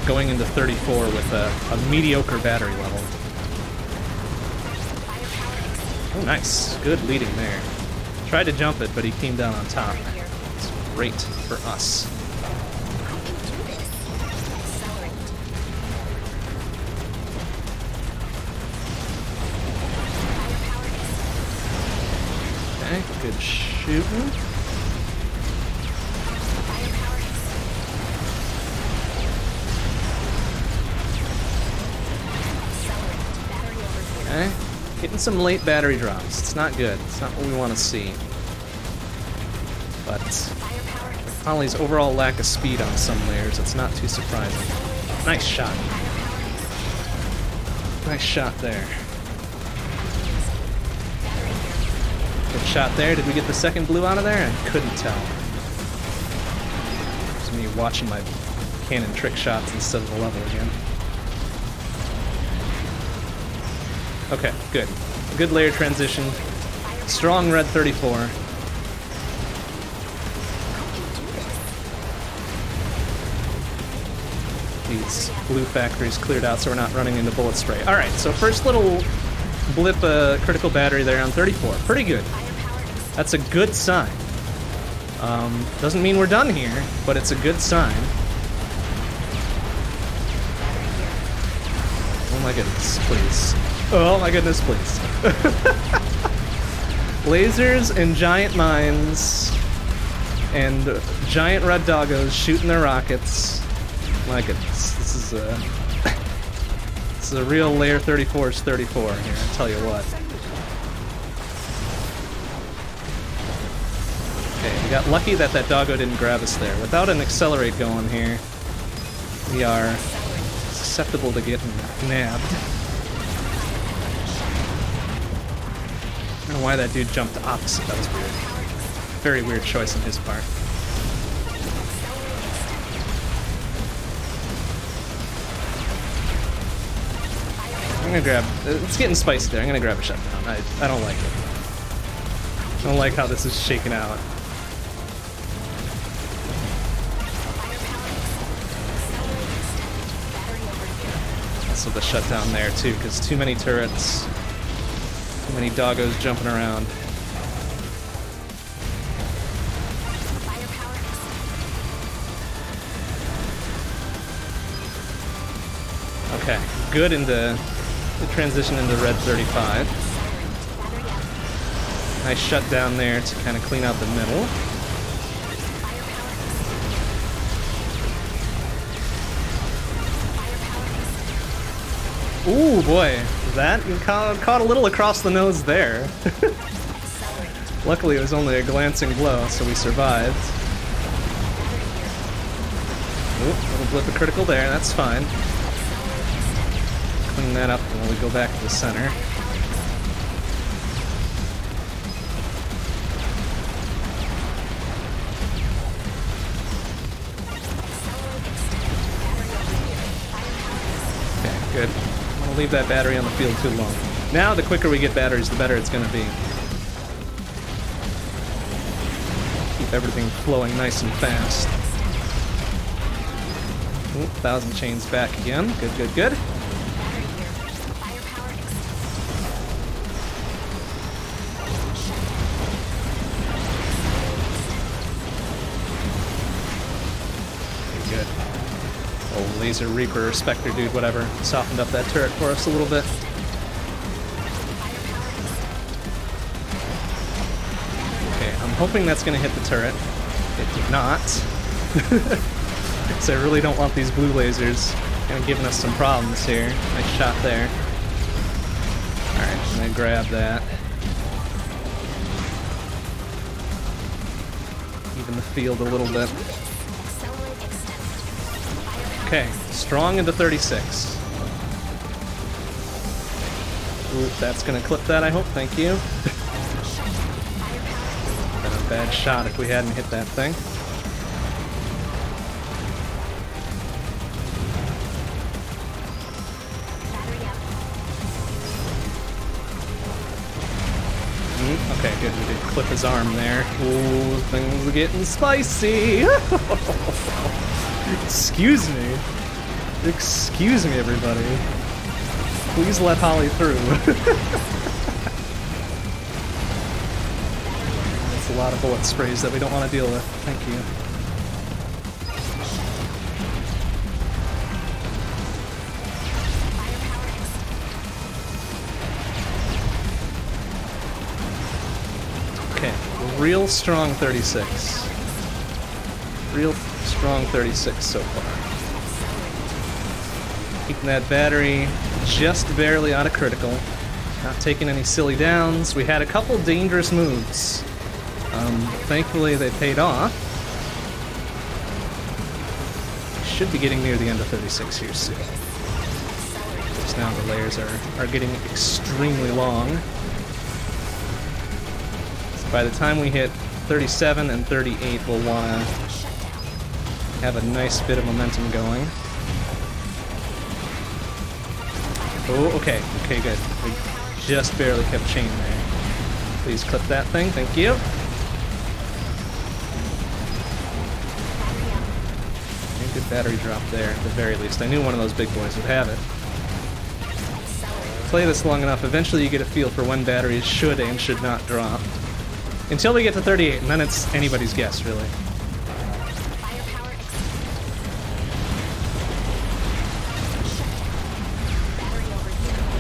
going into 34 with a mediocre battery level. Oh, nice. Good leading there. Tried to jump it, but he came down on top. It's great for us. Okay, good shooting. Getting some late battery drops. It's not good. It's not what we want to see. But with Holly's overall lack of speed on some layers, it's not too surprising. Nice shot. Nice shot there. Good shot there. Did we get the second blue out of there? I couldn't tell. It's me watching my cannon trick shots instead of the level again. Okay, good. Good layer transition. Strong red 34. These blue factories cleared out so we're not running into bullet spray. Alright, so first little blip of critical battery there on 34. Pretty good. That's a good sign. Doesn't mean we're done here, but it's a good sign. Oh my goodness, please. Oh my goodness, please. Lasers and giant mines and giant red doggos shooting their rockets. My goodness, this is a this is a real layer 34's 34 here, I tell you what. Okay, we got lucky that that doggo didn't grab us there. Without an accelerate going here, we are susceptible to getting nabbed. I don't know why that dude jumped opposite. That was weird. Very weird choice on his part. I'm gonna grab... It's getting spicy there. I'm gonna grab a shutdown. I don't like it. I don't like how this is shaking out. Also the shutdown there too, because too many turrets. Too many doggos jumping around. Okay, good in the transition into red 35. Nice shutdown there to kind of clean out the middle. Ooh, boy. That caught a little across the nose there. Luckily, it was only a glancing blow, so we survived. Oop, a little blip of critical there, that's fine. Clean that up and we go back to the center. Okay, good. I don't want to leave that battery on the field too long. Now, the quicker we get batteries, the better it's going to be. Keep everything flowing nice and fast. Ooh, 1,000 chains back again. Good, good, good. Okay, good. Oh, Laser Reaper, Spectre dude, whatever. Softened up that turret for us a little bit. Okay, I'm hoping that's gonna hit the turret. It did not. So I really don't want these blue lasers kind of giving us some problems here. Nice shot there. Alright, I'm gonna grab that. Even the field a little bit. Okay, strong into 36. Oop, that's gonna clip that, I hope. Thank you. Been a bad shot if we hadn't hit that thing. Okay, good. We did clip his arm there. Ooh, things are getting spicy. Excuse me. Excuse me, everybody. Please let Holly through. That's a lot of bullet sprays that we don't want to deal with. Thank you. Real strong 36. Real strong 36 so far. Keeping that battery just barely out of critical. Not taking any silly downs. We had a couple dangerous moves. Thankfully, they paid off. Should be getting near the end of 36 here soon. Just now the layers are getting extremely long. By the time we hit 37 and 38, we'll want to have a nice bit of momentum going. Oh, okay. Okay, good. We just barely kept chain there. Please clip that thing. Thank you. And good battery drop there, at the very least. I knew one of those big boys would have it. Play this long enough, eventually you get a feel for when batteries should and should not drop. Until we get to 38, and then it's anybody's guess, really.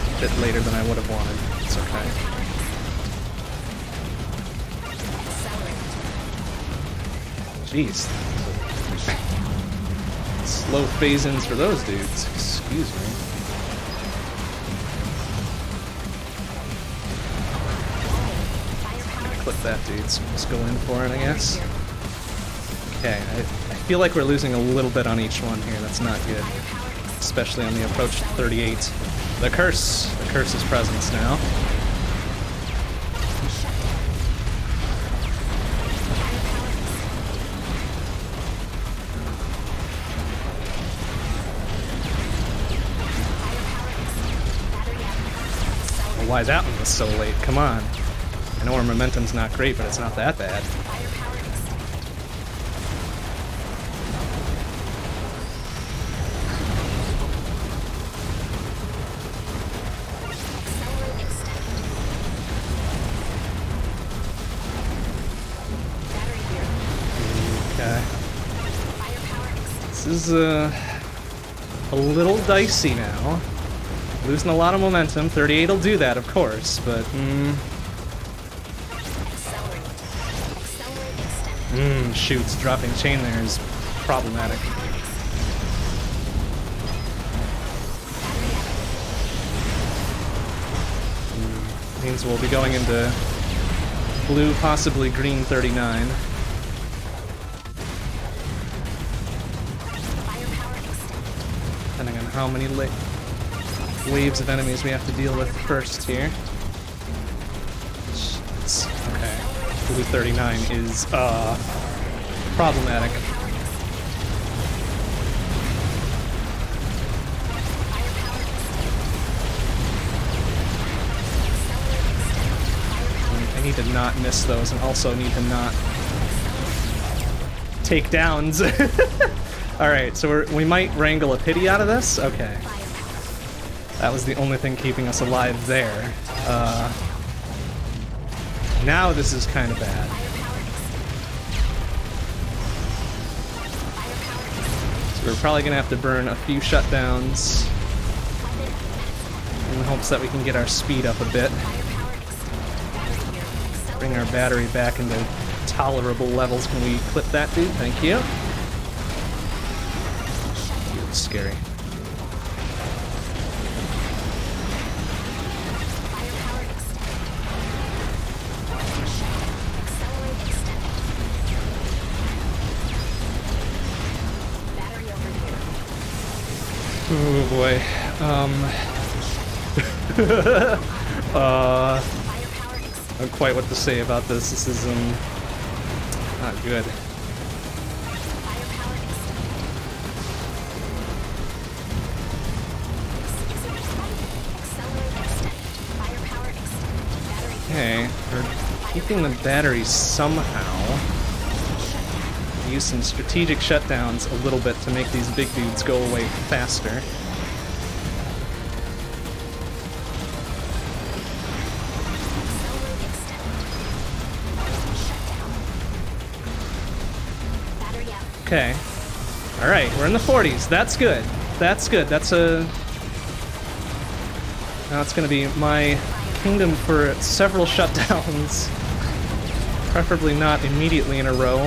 A bit later than I would have wanted. It's okay. Jeez. Slow phase-ins for those dudes. Excuse me. That dude, so let's go in for it, I guess. Okay, I feel like we're losing a little bit on each one here. That's not good. Especially on the approach to 38. The curse is presence now. Well, why that one was so late? Come on. I know our momentum's not great, but it's not that bad. Okay. This is a little dicey now. Losing a lot of momentum. 38 will do that, of course, but... shoots, dropping chain there is problematic. as we'll be going into blue, possibly green 39. Depending on how many waves of enemies we have to deal with first here. Okay, blue 39 is problematic. I need to not miss those, and also need to not take downs. Alright, so we might wrangle a pity out of this? Okay. That was the only thing keeping us alive there. Now this is kind of bad. So we're probably going to have to burn a few shutdowns in hopes that we can get our speed up a bit. Bring our battery back into tolerable levels. Can we clip that, dude? Thank you. It's scary. Oh boy. I don't quite what to say about this. This is not good. Okay, we're keeping the batteries somehow. Use some strategic shutdowns a little bit to make these big dudes go away faster. Okay. Alright, we're in the 40s. That's good. That's good. That's a... Now it's gonna be my kingdom for several shutdowns. Preferably not immediately in a row,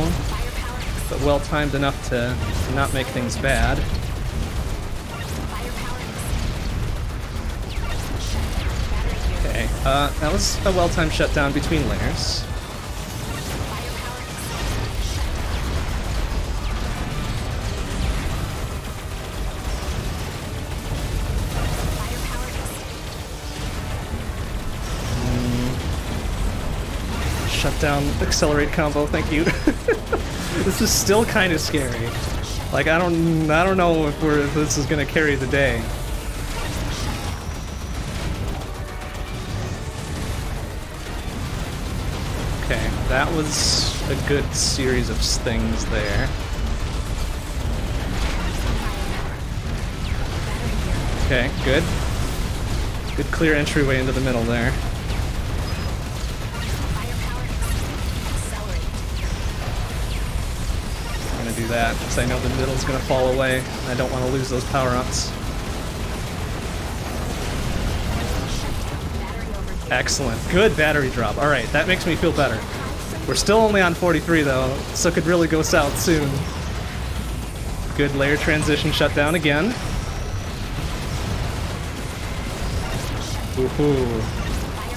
but well-timed enough to not make things bad. Okay, that was a well-timed shutdown between layers. Down accelerate combo, thank you. This is still kind of scary. Like I don't know if this is gonna carry the day. Okay, that was a good series of things there. Okay, good. Good clear entryway into the middle there. Do that because I know the middle's gonna fall away and I don't want to lose those power-ups. Excellent. Good battery drop. Alright, that makes me feel better. We're still only on 43 though, so could really go south soon. Good layer transition shutdown again. Woohoo.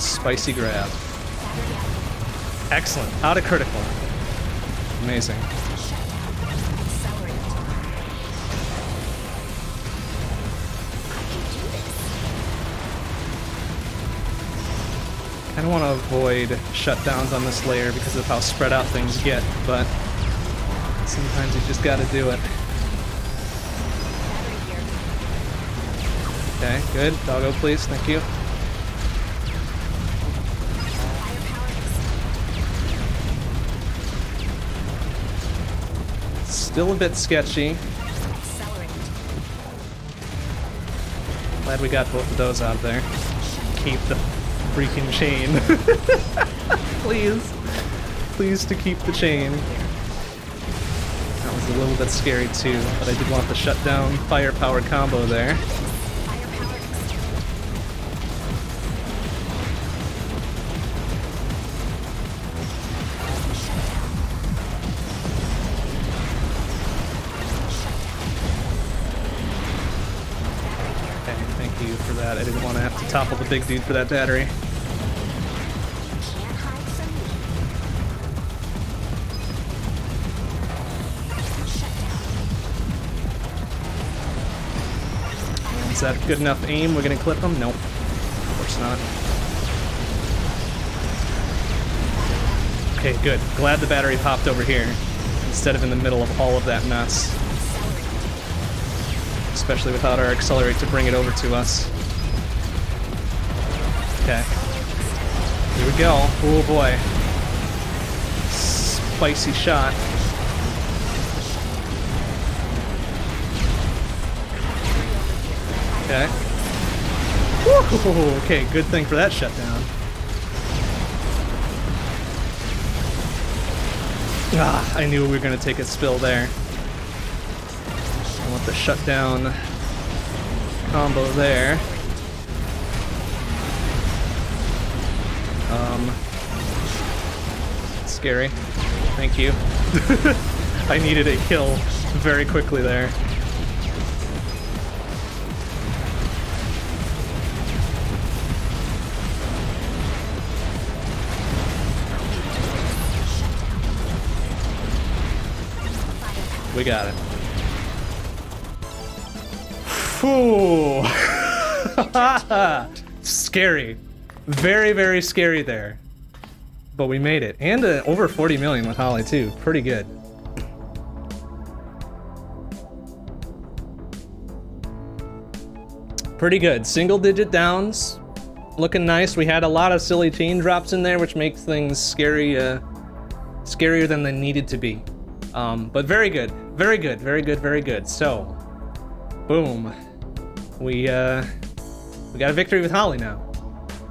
Spicy grab. Excellent. Out of critical. Amazing. I don't want to avoid shutdowns on this layer because of how spread out things get, but sometimes you just gotta do it. Okay, good. Doggo, please. Thank you. Still a bit sketchy. Glad we got both of those out of there. Keep the freaking chain. Please. Please to keep the chain. That was a little bit scary too, but I did want the shutdown firepower combo there. Okay, thank you for that. I didn't want to have to topple the big dude for that battery. Is that good enough aim? We're gonna clip him? Nope. Of course not. Okay, good. Glad the battery popped over here instead of in the middle of all of that mess. Especially without our accelerate to bring it over to us. Okay. Here we go. Oh boy. Spicy shot. Okay. Woo! Okay, good thing for that shutdown. Ah, I knew we were gonna take a spill there. I want the shutdown combo there. Scary. Thank you. I needed a kill very quickly there. We got it. Whew. Scary. Very, very scary there. But we made it. And over 40 million with Holly, too. Pretty good. Pretty good. Single-digit downs. Looking nice. We had a lot of silly chain drops in there, which makes things scary, scarier than they needed to be. But very good. Very good, very good, very good. So, boom. We got a victory with Holly now.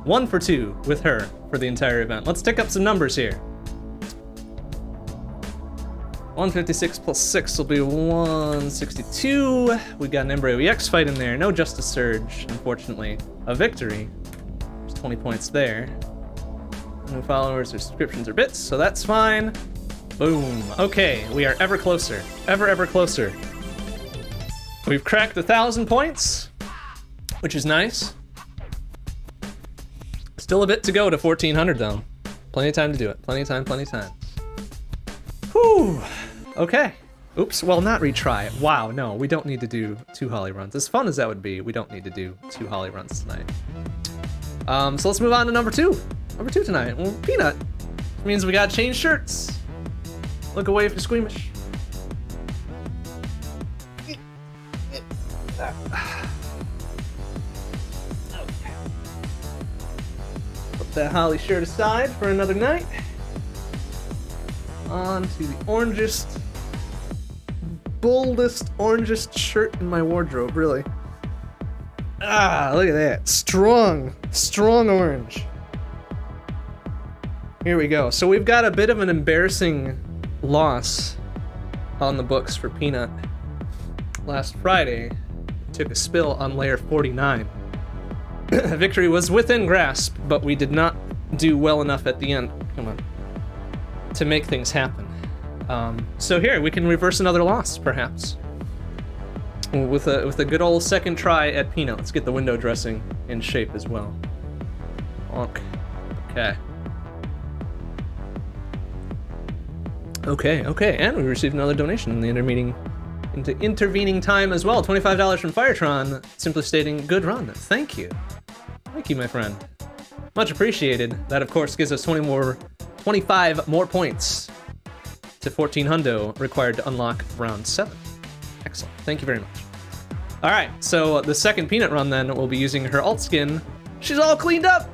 1 for 2 with her for the entire event. Let's tick up some numbers here. 156 plus 6 will be 162. We got an Embryo EX fight in there. No Justice Surge, unfortunately. A victory. There's 20 points there. No followers or subscriptions or bits, so that's fine. Boom. Okay, we are ever closer. Ever, ever closer. We've cracked 1,000 points, which is nice. Still a bit to go to 1,400, though. Plenty of time to do it. Plenty of time, plenty of time. Whew. Okay. Oops, well, not retry. Wow, no, we don't need to do 2 Holly runs. As fun as that would be, we don't need to do 2 Holly runs tonight. So let's move on to number 2. Number 2 tonight. Well, Peanut. It means we gotta change shirts. Look away if you're squeamish. Put that Holly shirt aside for another night. On to the orangest, boldest, orangest shirt in my wardrobe, really. Ah, look at that. Strong, strong orange. Here we go. So we've got a bit of an embarrassing loss on the books for Peanut. Last Friday, took a spill on layer 49. Victory was within grasp, but we did not do well enough at the end, come on, to make things happen. So here, we can reverse another loss, perhaps. With a good old second try at Peanut. Let's get the window dressing in shape as well. Bonk. Okay. Okay, okay, and we received another donation in the intervening time as well. $25 from Firetron, simply stating, good run. Thank you. Thank you, my friend. Much appreciated. That, of course, gives us 25 more points to 14 hundo required to unlock round 7. Excellent. Thank you very much. All right, so the second Peanut run, then, will be using her alt skin. She's all cleaned up!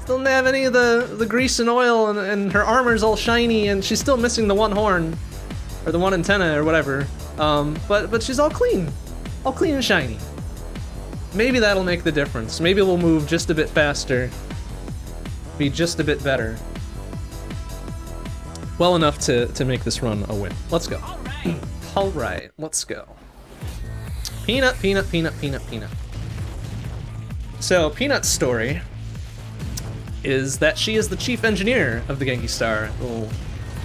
Still didn't have any of the grease and oil, and her armor's all shiny, and she's still missing the one horn, or the one antenna, or whatever. But she's all clean and shiny. Maybe that'll make the difference. Maybe we'll move just a bit faster, be just a bit better. Well enough to make this run a win. Let's go. All right. All right, let's go. Peanut, Peanut, Peanut, Peanut, Peanut. So Peanut's story is that she is the chief engineer of the Genki Star, little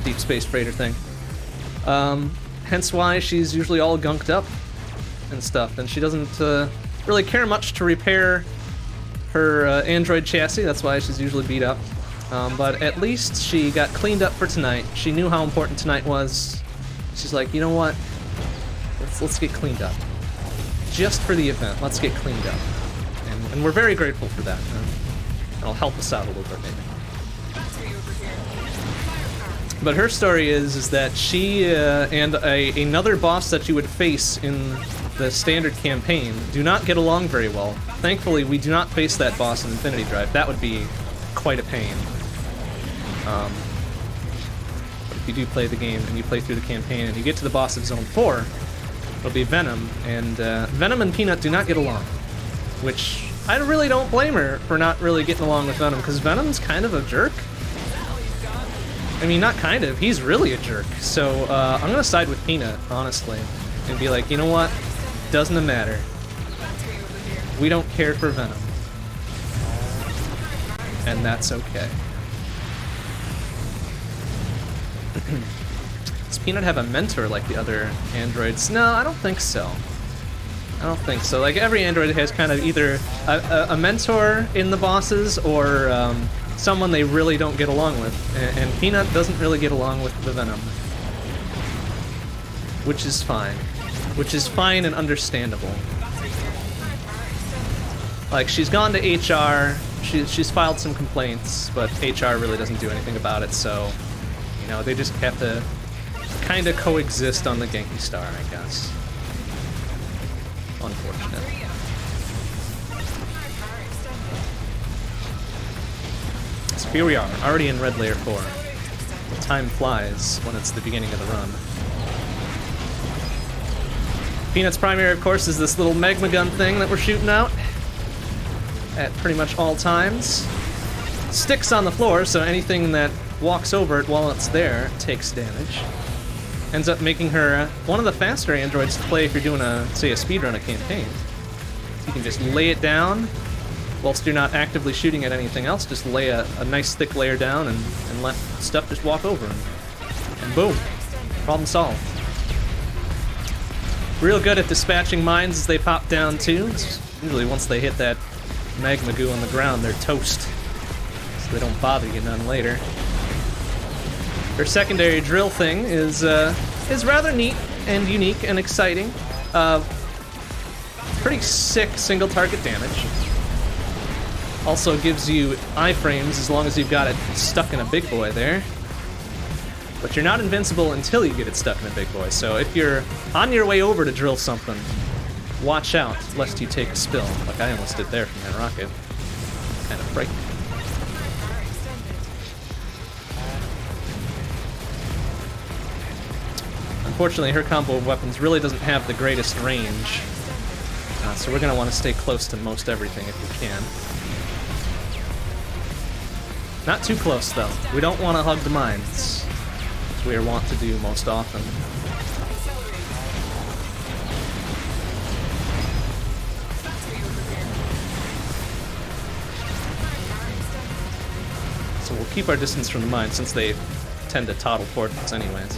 deep space freighter thing. Hence why she's usually all gunked up and stuff, and she doesn't really care much to repair her android chassis. That's why she's usually beat up. But at least she got cleaned up for tonight. She knew how important tonight was. She's like, you know what? Let's get cleaned up. just for the event. Let's get cleaned up. And we're very grateful for that. It'll help us out a little bit, maybe. But her story is that she and another boss that you would face in the standard campaign do not get along very well. Thankfully, we do not face that boss in Infinity Drive. That would be quite a pain. But if you do play the game and you play through the campaign and you get to the boss of Zone 4, it'll be Venom, and Venom and Peanut do not get along, which I really don't blame her for not really getting along with Venom, because Venom's kind of a jerk. I mean, not kind of, he's really a jerk. So I'm gonna side with Peanut, honestly, and be like, you know what? Doesn't matter. We don't care for Venom. And that's okay. Does Peanut have a mentor like the other androids? No, I don't think so. I don't think so. Like, every android has kind of either a mentor in the bosses or someone they really don't get along with, and Peanut doesn't really get along with the Venom. Which is fine. Which is fine and understandable. Like, she's gone to HR, she's filed some complaints, but HR really doesn't do anything about it, so, you know, they just have to kind of coexist on the Genki Star, I guess. Unfortunate. So here we are, already in Red Layer 4. Time flies when it's the beginning of the run. Peanut's primary, of course, is this little magma gun thing that we're shooting out at pretty much all times. Sticks on the floor, so anything that walks over it while it's there takes damage. Ends up making her one of the faster androids to play if you're doing, say, a speedrun of campaign. You can just lay it down. Whilst you're not actively shooting at anything else, just lay a nice thick layer down and let stuff just walk over. And boom. Problem solved. Real good at dispatching mines as they pop down too. It's usually once they hit that magma goo on the ground, they're toast. So they don't bother getting on later. Her secondary drill thing is rather neat and unique and exciting. Pretty sick single target damage. Also gives you iframes as long as you've got it stuck in a big boy there. But you're not invincible until you get it stuck in a big boy, so if you're on your way over to drill something, watch out lest you take a spill, like I almost did there from that rocket. Kind of frightening. Unfortunately, her combo of weapons really doesn't have the greatest range, so we're going to want to stay close to most everything if we can. Not too close, though. We don't want to hug the mines, which we are wont to do most often. So we'll keep our distance from the mines, since they tend to toddle toward us anyways.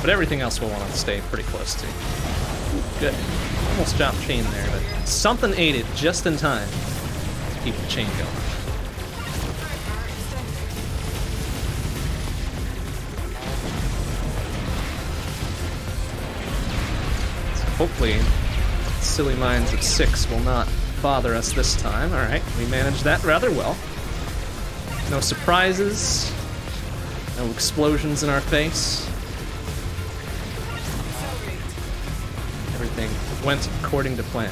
But everything else we'll want to stay pretty close to. Ooh, good. Almost dropped chain there, but something ate it just in time to keep the chain going. Hopefully, silly mines of 6 will not bother us this time. Alright, we managed that rather well. No surprises, no explosions in our face. Everything went according to plan.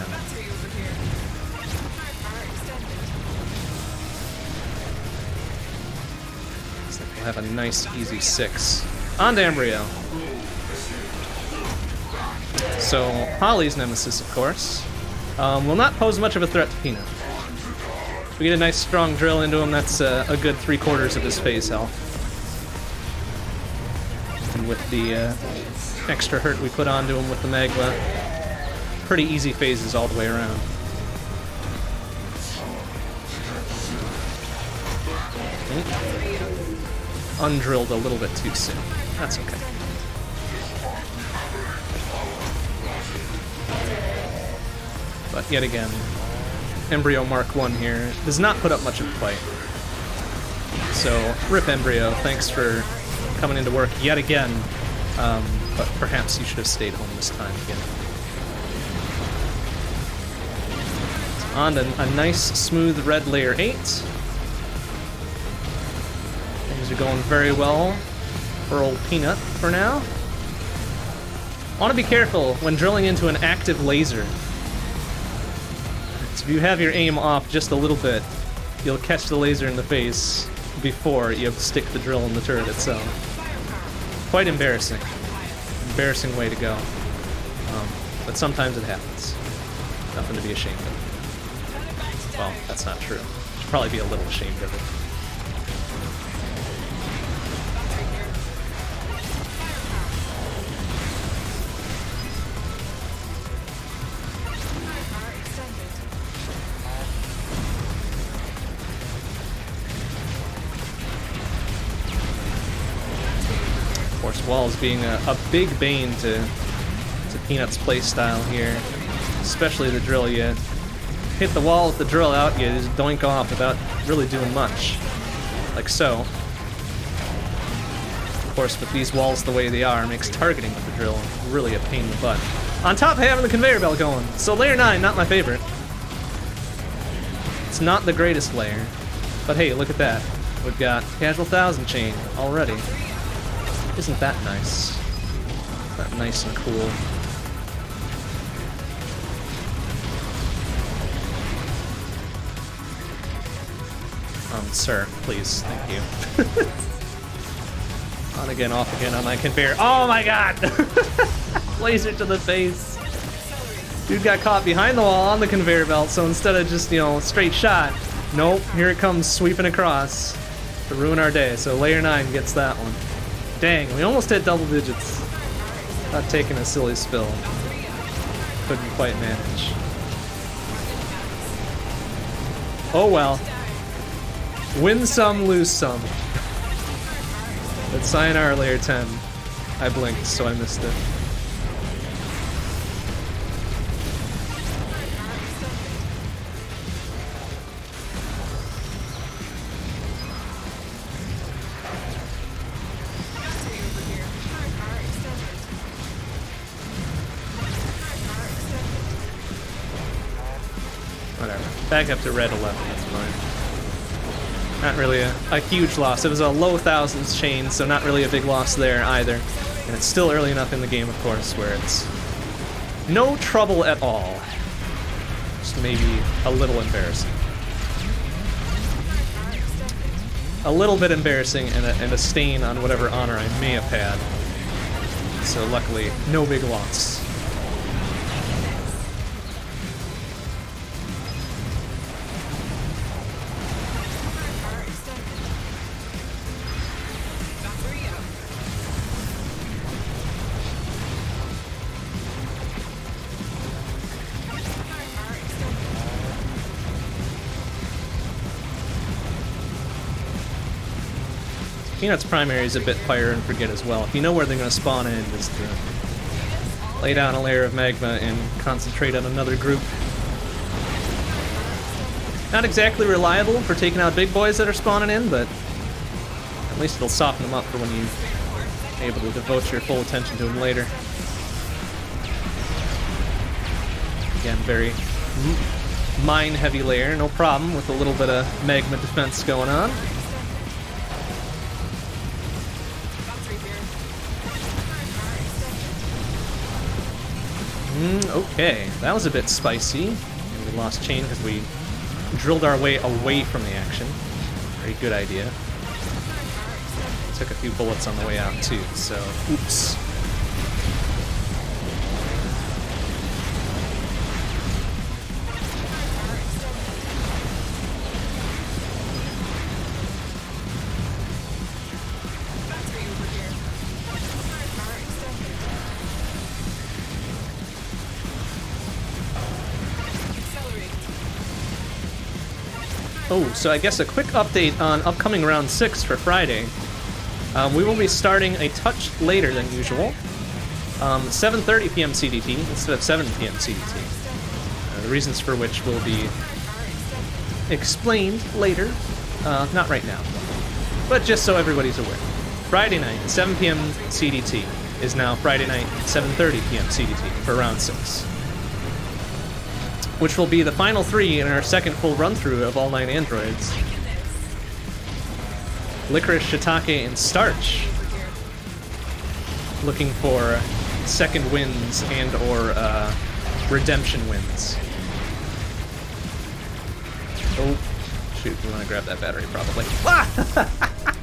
So we'll have a nice, easy 6. On to Embryo. So, Holly's nemesis, of course, will not pose much of a threat to Peanut. If we get a nice strong drill into him, that's a good 3/4 of his phase health. And with the extra hurt we put onto him with the magma, pretty easy phases all the way around. Undrilled a little bit too soon. That's okay. But yet again, Embryo Mark 1 here does not put up much of a fight. So, RIP Embryo, thanks for coming into work yet again, but perhaps you should have stayed home this time again. on to a nice, smooth red layer 8. Things are going very well for old Peanut for now. Want to be careful when drilling into an active laser. So if you have your aim off just a little bit, you'll catch the laser in the face before you have to stick the drill in the turret itself. Quite embarrassing. Embarrassing way to go. But sometimes it happens. Nothing to be ashamed of. Well, that's not true. Should probably be a little ashamed of it. Of course, walls being a big bane to Peanut's playstyle here. Especially the drill, you hit the wall with the drill out, you just doink off without really doing much. Like so. Of course, with these walls the way they are, makes targeting with the drill really a pain in the butt. On top of having the conveyor belt going, so layer 9, not my favorite. It's not the greatest layer, but hey, look at that. We've got casual 1000 chain already. Isn't that nice? Isn't that nice and cool? Sir, please, thank you. On again, off again on my conveyor. Oh my god! Laser to the face. Dude got caught behind the wall on the conveyor belt, so instead of just, you know, straight shot, nope, here it comes sweeping across to ruin our day. So layer 9 gets that one. Dang, we almost hit double digits. Not taking a silly spill. Couldn't quite manage. Oh well. Win some, lose some. That's sayonara layer 10. I blinked, so I missed it. Whatever. Back up to red 11, that's fine. Not really a huge loss. It was a low thousands chain, so not really a big loss there either. And it's still early enough in the game, of course, where it's no trouble at all. Just maybe a little embarrassing. A little bit embarrassing and a stain on whatever honor I may have had. So luckily, no big loss. Peanut's primary is a bit fire and forget as well. If you know where they're going to spawn in, just lay down a layer of magma and concentrate on another group. Not exactly reliable for taking out big boys that are spawning in, but at least it'll soften them up for when you're able to devote your full attention to them later. Again, very mine-heavy layer, no problem with a little bit of magma defense going on. Okay, that was a bit spicy. And we lost chain because we drilled our way away from the action. Very good idea. Took a few bullets on the way out too, so oops. Oh, so I guess a quick update on upcoming round 6 for Friday. We will be starting a touch later than usual. 7:30 p.m. CDT instead of 7 p.m. CDT. The reasons for which will be explained later. Not right now, but just so everybody's aware. Friday night, 7 p.m. CDT is now Friday night, 7:30 p.m. CDT for round 6. which will be the final three in our second full run-through of all 9 androids. Licorice, Shiitake, and Starch. Looking for second wins and or redemption wins. Oh, shoot, we want to grab that battery probably. Ah!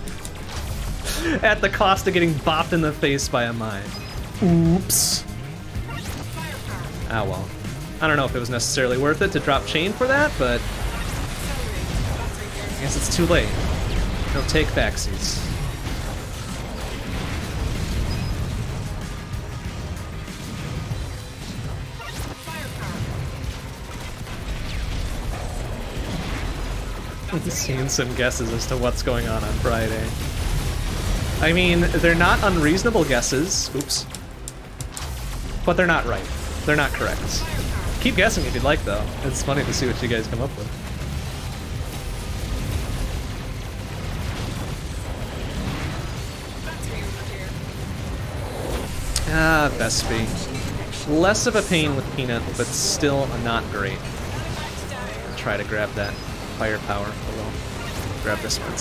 At the cost of getting bopped in the face by a mine. Oops. Ah, well. I don't know if it was necessarily worth it to drop chain for that, but I guess it's too late. No take backsies. I've seen some guesses as to what's going on Friday. I mean, they're not unreasonable guesses. Oops. But they're not right. They're not correct. Keep guessing if you'd like, though. It's funny to see what you guys come up with. Ah, Vespi. Less of a pain with Peanut, but still not great. I'll try to grab that firepower. Hello. Grab this one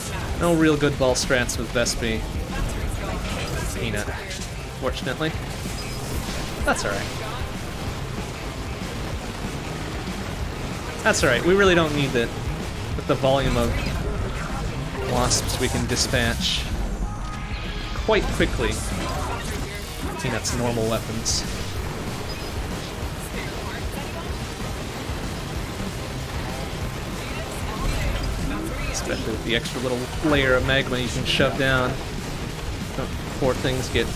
instead. No real good ball strats with Vespi. Peanut, fortunately. That's alright. That's alright, we really don't need that. With the volume of wasps we can dispatch quite quickly. Peanut's normal weapons. Especially with the extra little layer of magma you can shove down before things get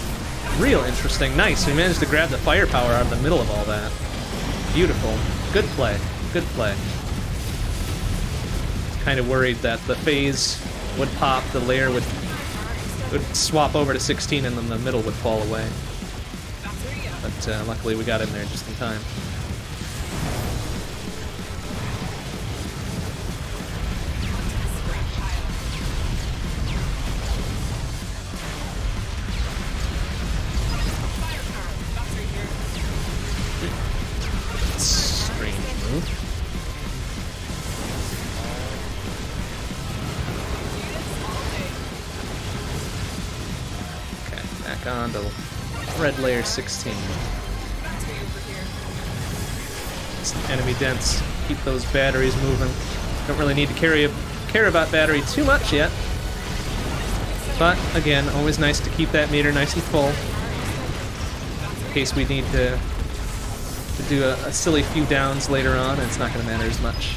real interesting. Nice, we managed to grab the firepower out of the middle of all that. Beautiful. Good play. Good play. Kind of worried that the phase would pop, the layer would swap over to 16, and then the middle would fall away. But luckily we got in there just in time. On to red layer 16. Enemy dents. Keep those batteries moving. Don't really need to care about battery too much yet. But again, always nice to keep that meter nice and full in case we need to do a silly few downs later on. And it's not going to matter as much.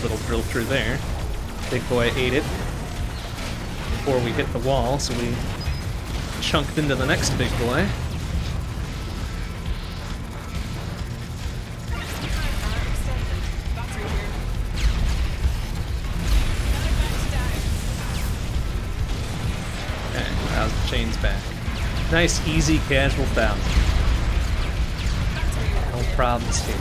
Little drill through there. Big boy ate it before we hit the wall, so we chunked into the next big boy. Okay, how's the chains back? Nice, easy, casual thousand. No problems here.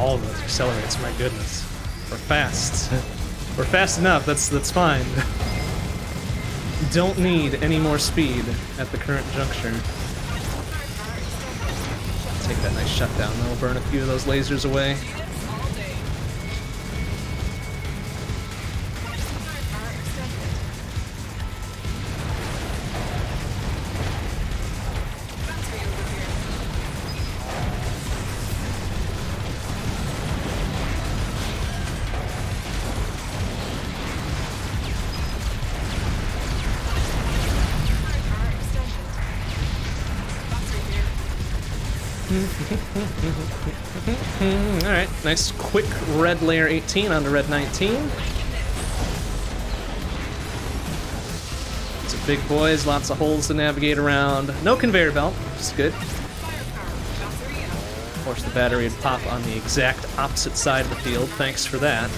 All of those accelerates, my goodness. We're fast. We're fast enough, that's fine. Don't need any more speed at the current juncture. Take that nice shutdown, that'll burn a few of those lasers away. Alright, nice quick red layer 18 onto red 19. Lots of big boys, lots of holes to navigate around. No conveyor belt, which is good. course, the battery would pop on the exact opposite side of the field. Thanks for that.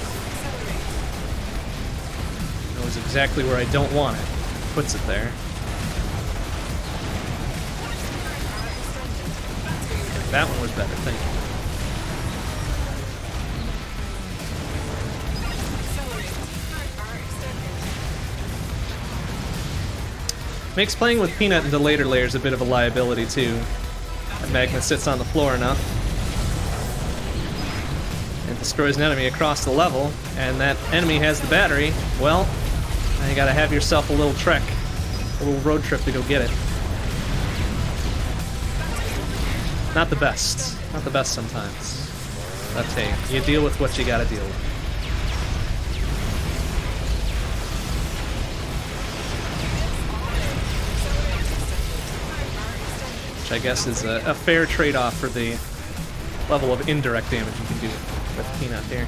It was exactly where I don't want it. Puts it there. That one was better, thank you. Makes playing with Peanut into later layers a bit of a liability, too. That magma sits on the floor enough. It destroys an enemy across the level, and that enemy has the battery. Well, now you gotta have yourself a little trek, a little road trip to go get it. Not the best. Not the best sometimes. But hey, you deal with what you gotta deal with. I guess is a fair trade-off for the level of indirect damage you can do with Peanut here.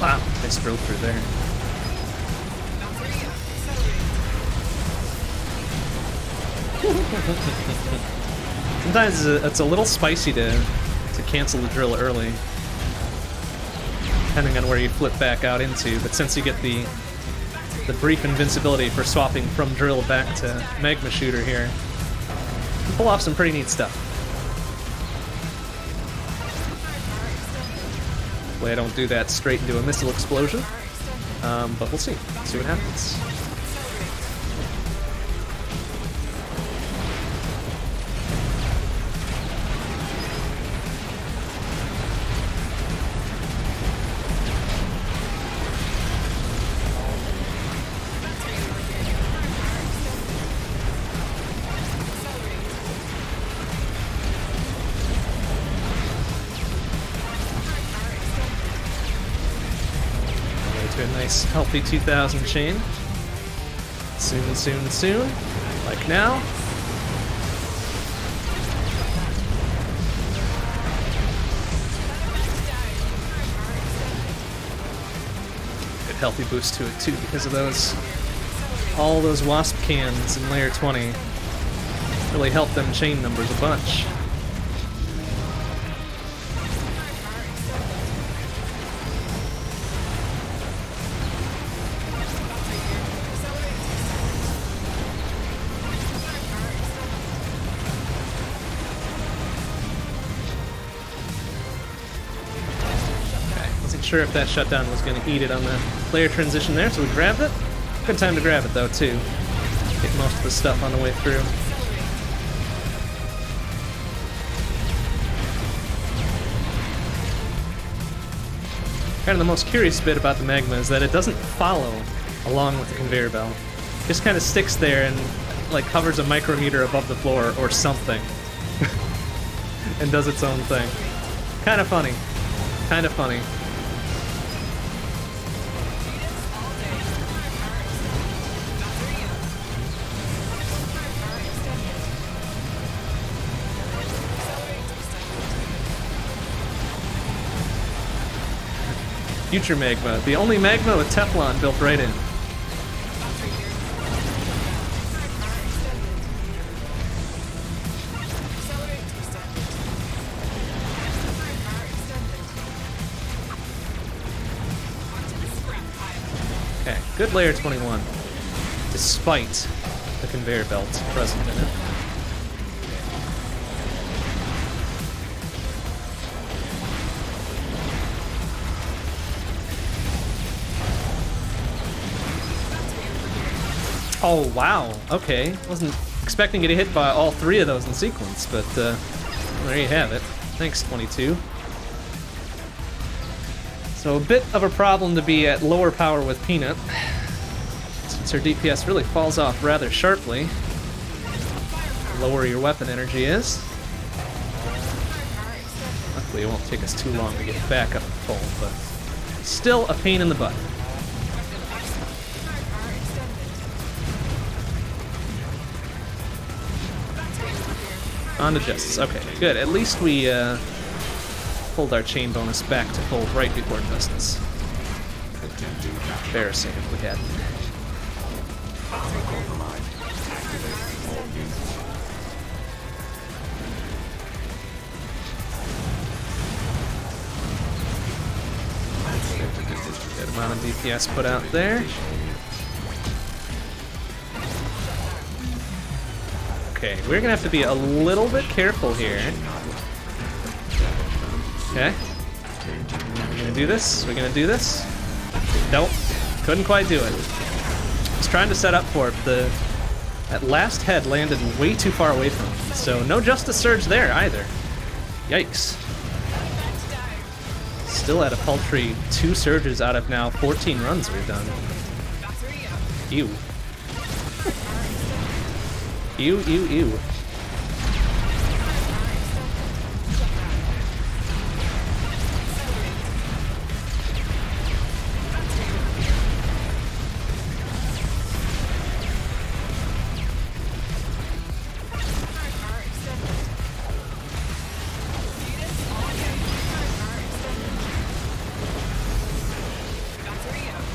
Wow, nice drill through there. Sometimes it's a little spicy to cancel the drill early, depending on where you flip back out into, but since you get the brief invincibility for swapping from drill back to magma shooter here, you can pull off some pretty neat stuff. Hopefully I don't do that straight into a missile explosion, but we'll see. See what happens. Healthy 2,000 chain. Soon, soon, soon. Like now. Good healthy boost to it too because of those, all those wasp cans in layer 20. Really helped them chain numbers a bunch. Sure if that shutdown was going to eat it on the layer transition there, so we grabbed it. Good time to grab it though, too. Get most of the stuff on the way through. Kind of the most curious bit about the magma is that it doesn't follow along with the conveyor belt. It just kind of sticks there and like hovers a micrometer above the floor or something, and does its own thing. Kind of funny. Kind of funny. Future magma, the only magma with Teflon built right in. Okay, good layer 21, despite the conveyor belt present in it. Oh, wow. Okay. Wasn't expecting to get hit by all three of those in sequence, but there you have it. Thanks, 22. So a bit of a problem to be at lower power with Peanut, since her DPS really falls off rather sharply. The lower your weapon energy is. Luckily, it won't take us too long to get back up to full, but still a pain in the butt. On to Justice. Okay, good. At least we pulled our chain bonus back to full right before Justice. Embarrassing if we hadn't. Good amount of DPS put out there. Okay, we're gonna have to be a little bit careful here. Okay. We're gonna do this. We're gonna do this. Nope. Couldn't quite do it. I was trying to set up for it, but that last head landed way too far away from me. So no Justice Surge there either. Yikes. Still at a paltry 2 surges out of now 14 runs we've done. Ew. Ew, ew, ew.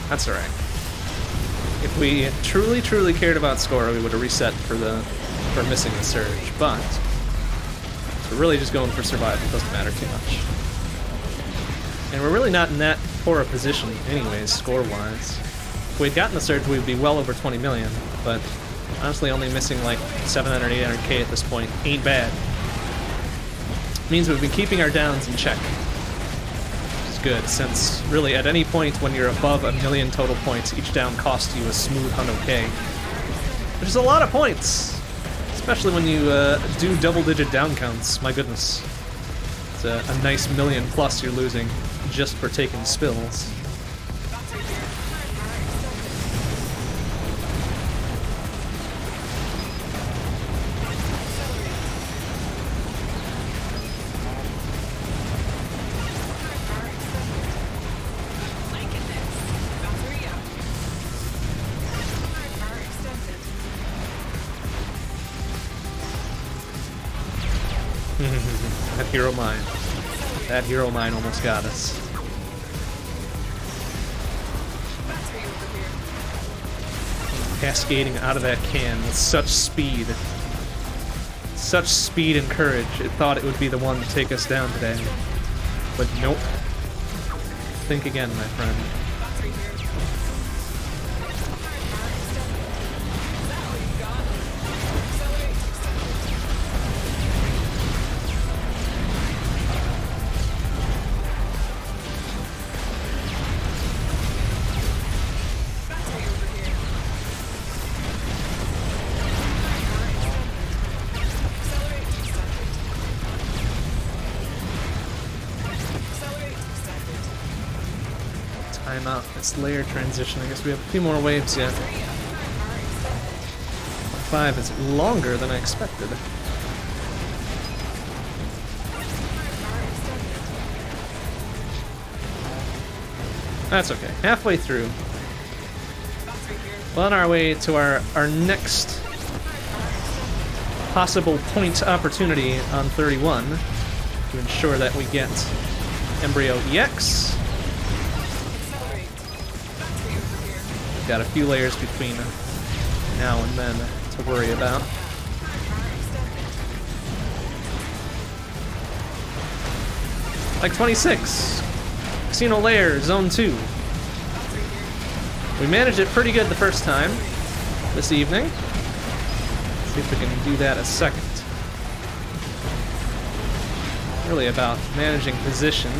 That's alright. If we truly cared about score, we would have reset for missing the surge, but we're really just going for survival. It doesn't matter too much. And we're really not in that poor a position anyways, score-wise. If we'd gotten the surge, we'd be well over 20 million, but honestly only missing like 700, 800k at this point ain't bad. It means we've been keeping our downs in check. Good, since really at any point when you're above 1 million total points, each down costs you a smooth 100k, which is a lot of points, especially when you do double-digit down counts. My goodness, it's a nice 1 million plus you're losing just for taking spills. That hero mine almost got us. Cascading out of that can with such speed and courage. It thought it would be the one to take us down today, but nope. Think again, my friend. Layer transition. I guess we have a few more waves yet. 5 is longer than I expected. That's okay. Halfway through. Well, on our way to our next possible point opportunity on 31 to ensure that we get Embryo EX. Got a few layers between now and then to worry about. Like 26! Casino layer, zone 2. We managed it pretty good the first time this evening. Let's see if we can do that a second. Really about managing position.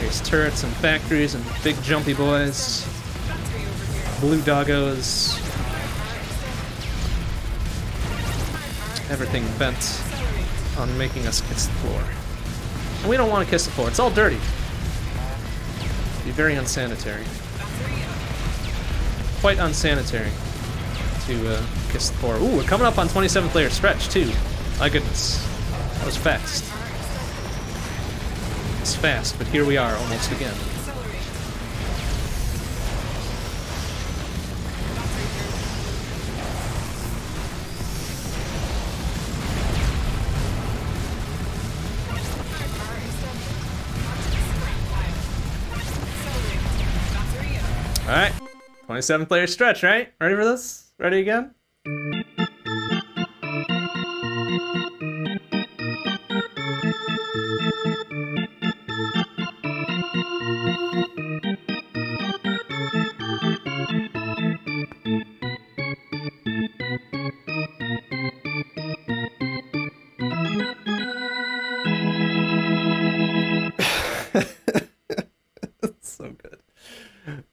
There's turrets and factories and big jumpy boys, blue doggos, everything bent on making us kiss the floor. And we don't want to kiss the floor, it's all dirty. It'd be very unsanitary. Quite unsanitary to kiss the floor. Ooh, we're coming up on 27th layer stretch too. My goodness, that was fast. Fast, but here we are almost again. Alright, 27 player stretch, right? Ready for this? Ready again?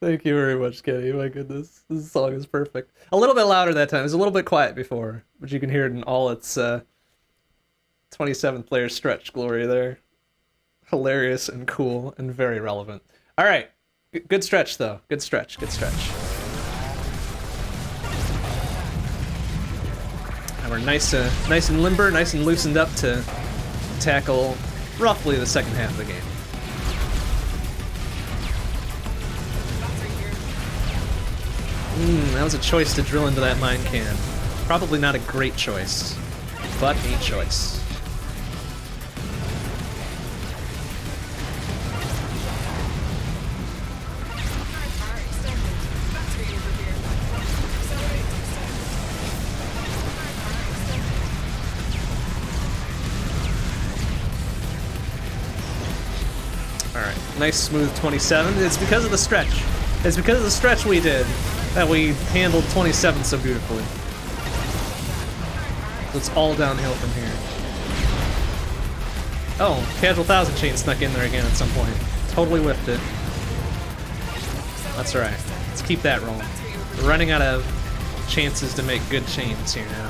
Thank you very much, Kenny. My goodness, this song is perfect. A little bit louder that time. It was a little bit quiet before, but you can hear it in all its 27th layer stretch glory there. Hilarious and cool and very relevant. All right, good stretch though. Good stretch. Good stretch. And we're nice and limber, nice and loosened up to tackle roughly the second half of the game. That was a choice to drill into that mine can. Probably not a great choice, but a choice. Alright, nice smooth 27. It's because of the stretch. It's because of the stretch we did that we handled 27 so beautifully. It's all downhill from here. Oh, Casual Thousand Chain snuck in there again at some point. Totally whiffed it. That's alright. Let's keep that rolling. We're running out of chances to make good chains here now.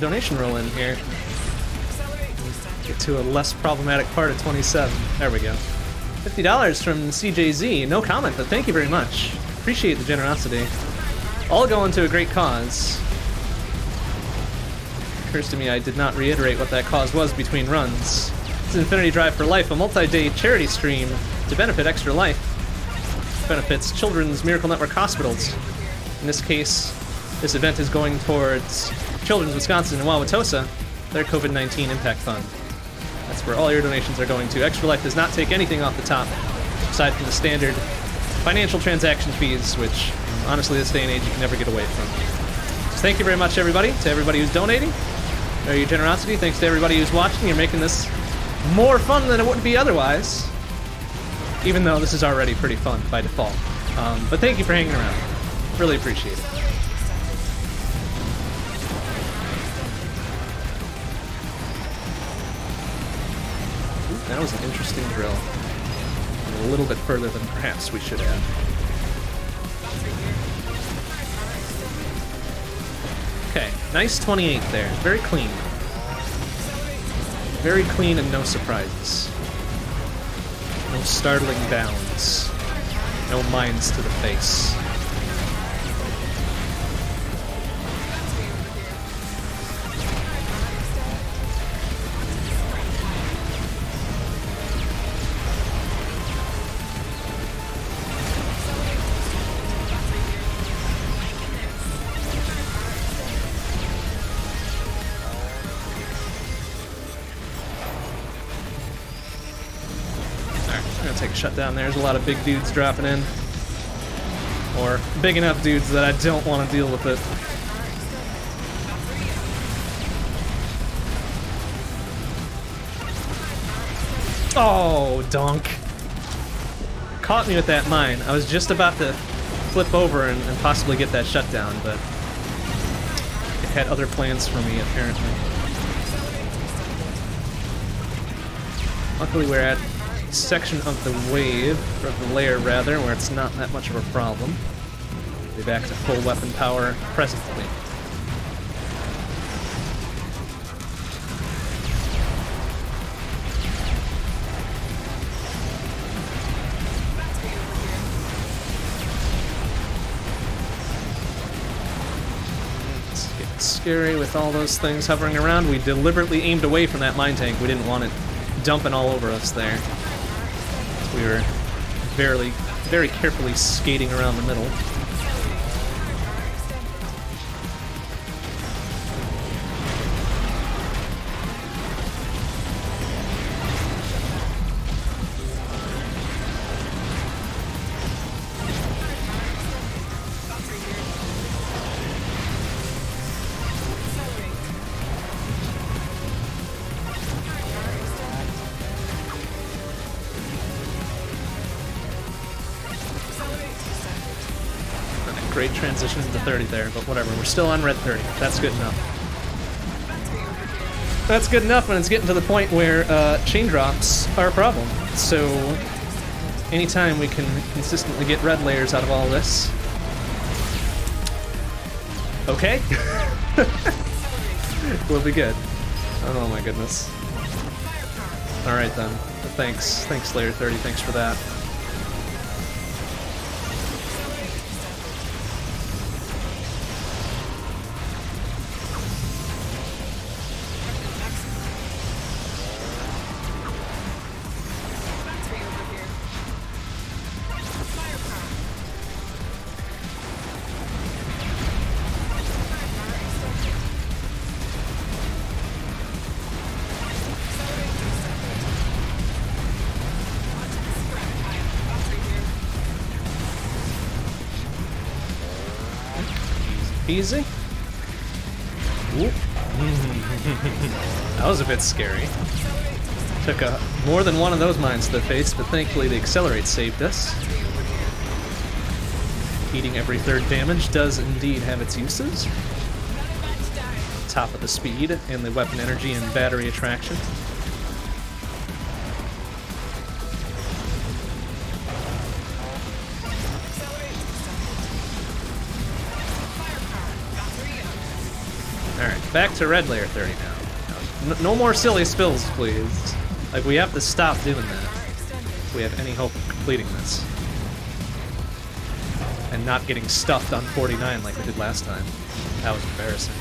Donation roll in here. Get to a less problematic part of 27. There we go. $50 from CJZ. No comment, but thank you very much. Appreciate the generosity. All going to a great cause. It occurs to me I did not reiterate what that cause was between runs. It's Infinity Drive for Life, a multi-day charity stream to benefit Extra Life. It benefits Children's Miracle Network Hospitals. In this case, this event is going towards Children's Wisconsin and Wauwatosa, their COVID-19 impact fund. That's where all your donations are going to. Extra Life does not take anything off the top, aside from the standard financial transaction fees, which, honestly, this day and age, you can never get away from. So thank you very much, everybody, to everybody who's donating, for your generosity. Thanks to everybody who's watching. You're making this more fun than it would be otherwise, even though this is already pretty fun by default. But thank you for hanging around. Really appreciate it. That was an interesting drill. A little bit further than perhaps we should have. Okay, nice 28 there. Very clean. Very clean and no surprises. No startling bounds. No mines to the face. Shut down. There's a lot of big dudes dropping in, or big enough dudes that I don't want to deal with it. Oh, donk! Caught me with that mine. I was just about to flip over and possibly get that shutdown, but it had other plans for me apparently. Luckily, we're at section of the wave, or the layer rather, where it's not that much of a problem. We'll be back to full weapon power presently. It's getting scary with all those things hovering around. We deliberately aimed away from that mine tank. We didn't want it dumping all over us there. We were very carefully skating around the middle. Great transition into 30 there, but whatever. We're still on red 30. That's good enough. That's good enough, and it's getting to the point where chain drops are a problem. So anytime we can consistently get red layers out of all this. Okay. We'll be good. Oh my goodness. Alright then. Thanks. Thanks, layer 30. Thanks for that. Easy. That was a bit scary. Took more than one of those mines to the face, but thankfully the accelerate saved us. Eating every third damage does indeed have its uses. Top of the speed and the weapon energy and battery attraction. Back to red layer 30 now. No more silly spills, please. Like, we have to stop doing that if we have any hope of completing this. And not getting stuffed on 49 like we did last time. That was embarrassing.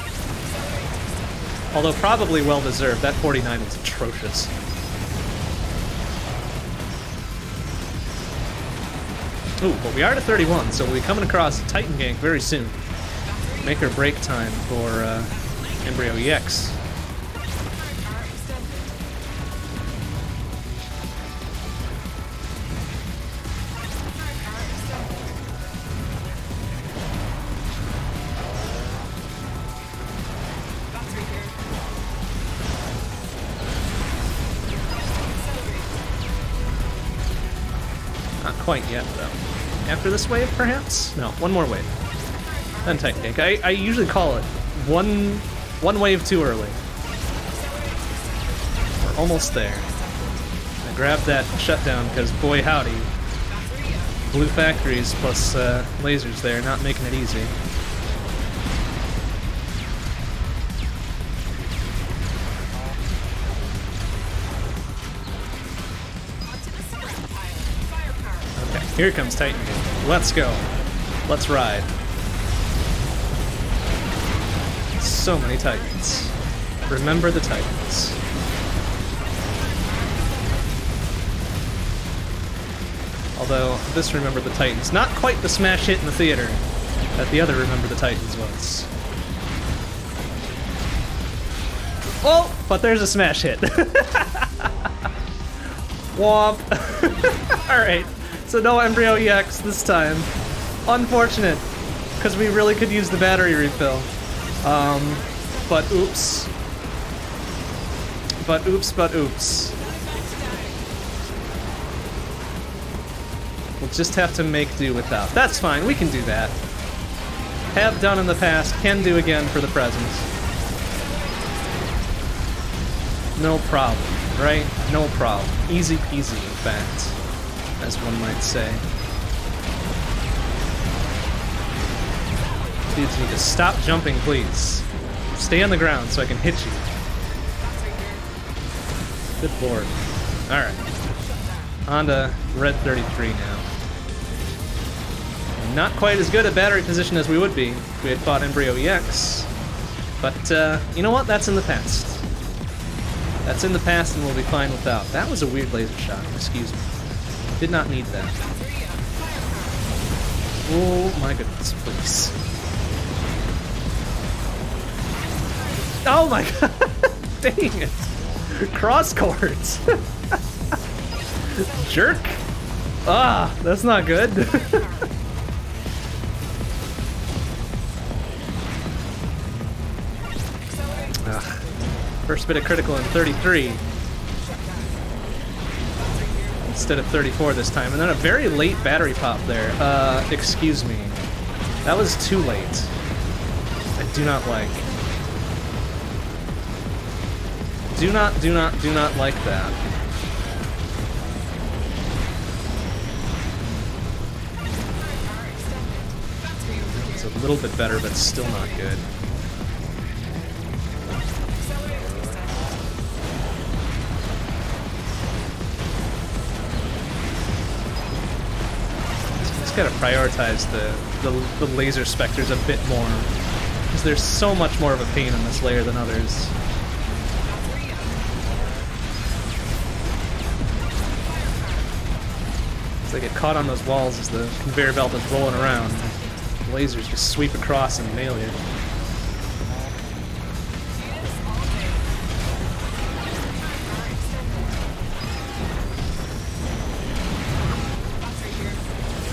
Although probably well-deserved, that 49 was atrocious. Ooh, but we are to 31, so we'll be coming across Titan Gank very soon. Make or break time for, Embryo EX. Not quite yet, though. After this wave, perhaps? No, one more wave. Then Technique. I usually call it one wave too early. We're almost there. I grabbed that shutdown because, boy howdy, blue factories plus lasers there, not making it easy. Okay, here comes Titan. Let's go. Let's ride. So many Titans. Remember the Titans. Although, this Remember the Titans, not quite the smash hit in the theater that the other Remember the Titans was. Oh! But there's a smash hit. Womp. Alright, so no Embryo EX this time. Unfortunate, because we really could use the battery refill. But oops. But oops, but oops. We'll just have to make do without. That's fine, we can do that. Have done in the past, can do again for the present. No problem, right? No problem. Easy peasy, in fact, as one might say. Dudes need to stop jumping, please. Stay on the ground so I can hit you. Good lord. Alright. On to red 33 now. Not quite as good at battery position as we would be if we had fought Embryo EX. But, you know what? That's in the past. That's in the past and we'll be fine without. That was a weird laser shot. Excuse me. Did not need that. Oh my goodness, please. Oh my god! Dang it! Cross cords! Jerk! Ah, that's not good. First bit of critical in 33. Instead of 34 this time. And then a very late battery pop there. Excuse me. That was too late. I do not like. Do not like that. It's a little bit better, but still not good. Just gotta prioritize the laser specters a bit more, because there's so much more of a pain in this layer than others. They get caught on those walls as the conveyor belt is rolling around. The lasers just sweep across and nail you.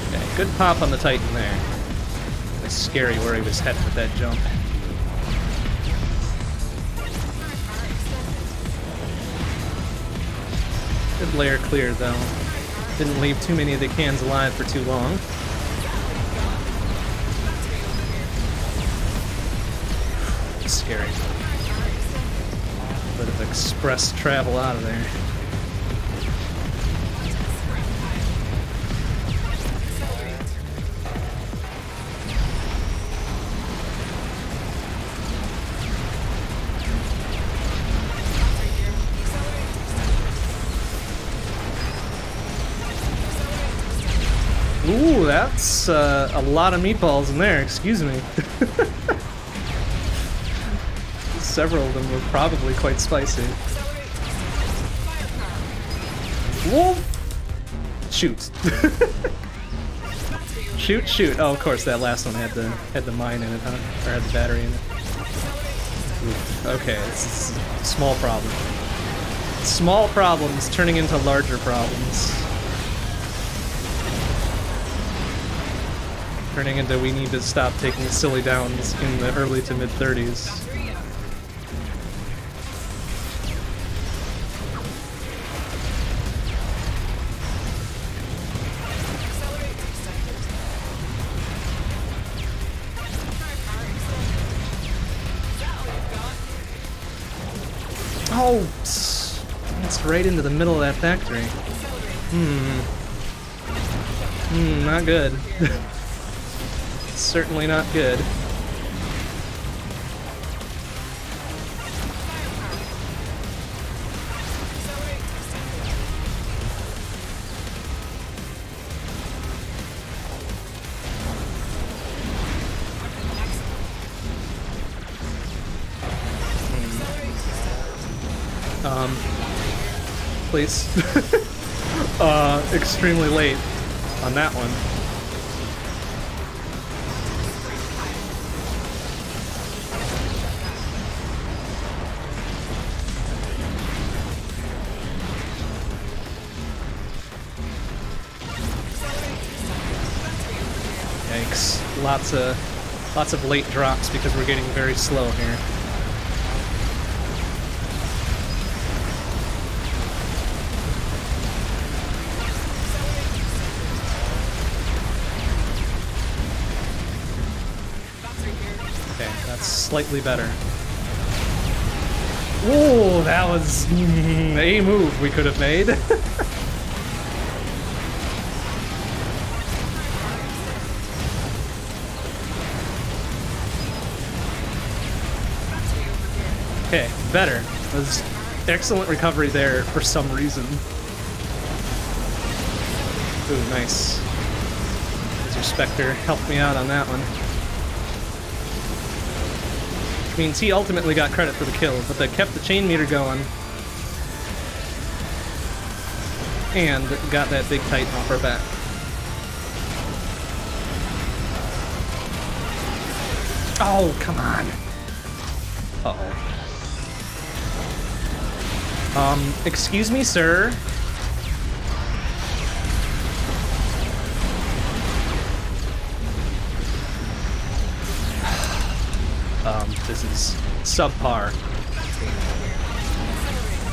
Okay, good pop on the Titan there. It's scary where he was heading with that jump. Good layer clear though. Didn't leave too many of the cans alive for too long. That's scary. A bit of express travel out of there. That's a lot of meatballs in there, excuse me. Several of them were probably quite spicy. Whoa! Shoot. Shoot, shoot. Oh, of course, that last one had the mine in it, huh? Or had the battery in it. Okay, it's a small problem. Small problems turning into larger problems. Turning into we need to stop taking silly downs in the early to mid 30s. Oh, that's right into the middle of that factory. Not good. Certainly not good. Please. Extremely late on that one. Lots of late drops because we're getting very slow here. Okay, that's slightly better. Whoa, that was a move we could have made. Okay, better. That was excellent recovery there for some reason. Ooh, nice. Laser Spectre helped me out on that one. Which means he ultimately got credit for the kill, but they kept the chain meter going. and got that big Titan off her back. Oh, come on! Uh-oh. Excuse me, sir? This is subpar.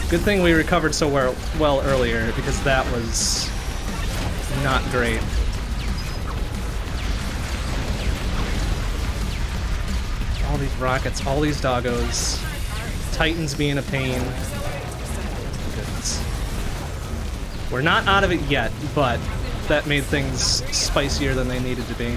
Good thing we recovered so well earlier, because that was not great. All these rockets, all these doggos, Titans being a pain. Goodness. We're not out of it yet, but that made things spicier than they needed to be.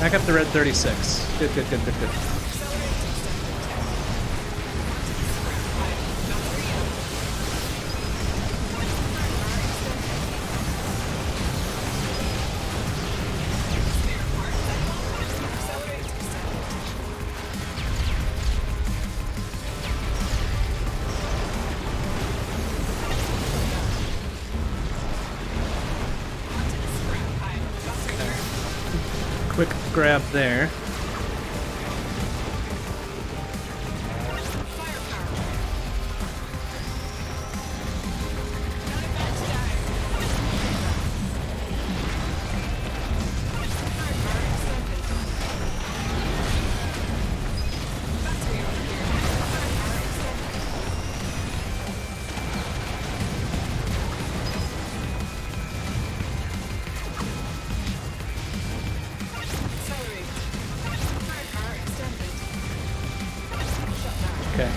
Back up to red 36. Good, good, good, good, good. Grab there.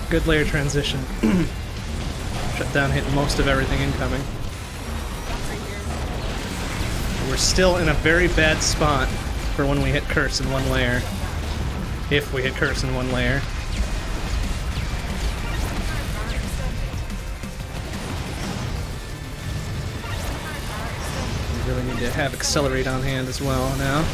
Good layer transition. Shutdown hit most of everything incoming. We're still in a very bad spot for when we hit curse in one layer. If we hit curse in one layer. We really need to have accelerate on hand as well now.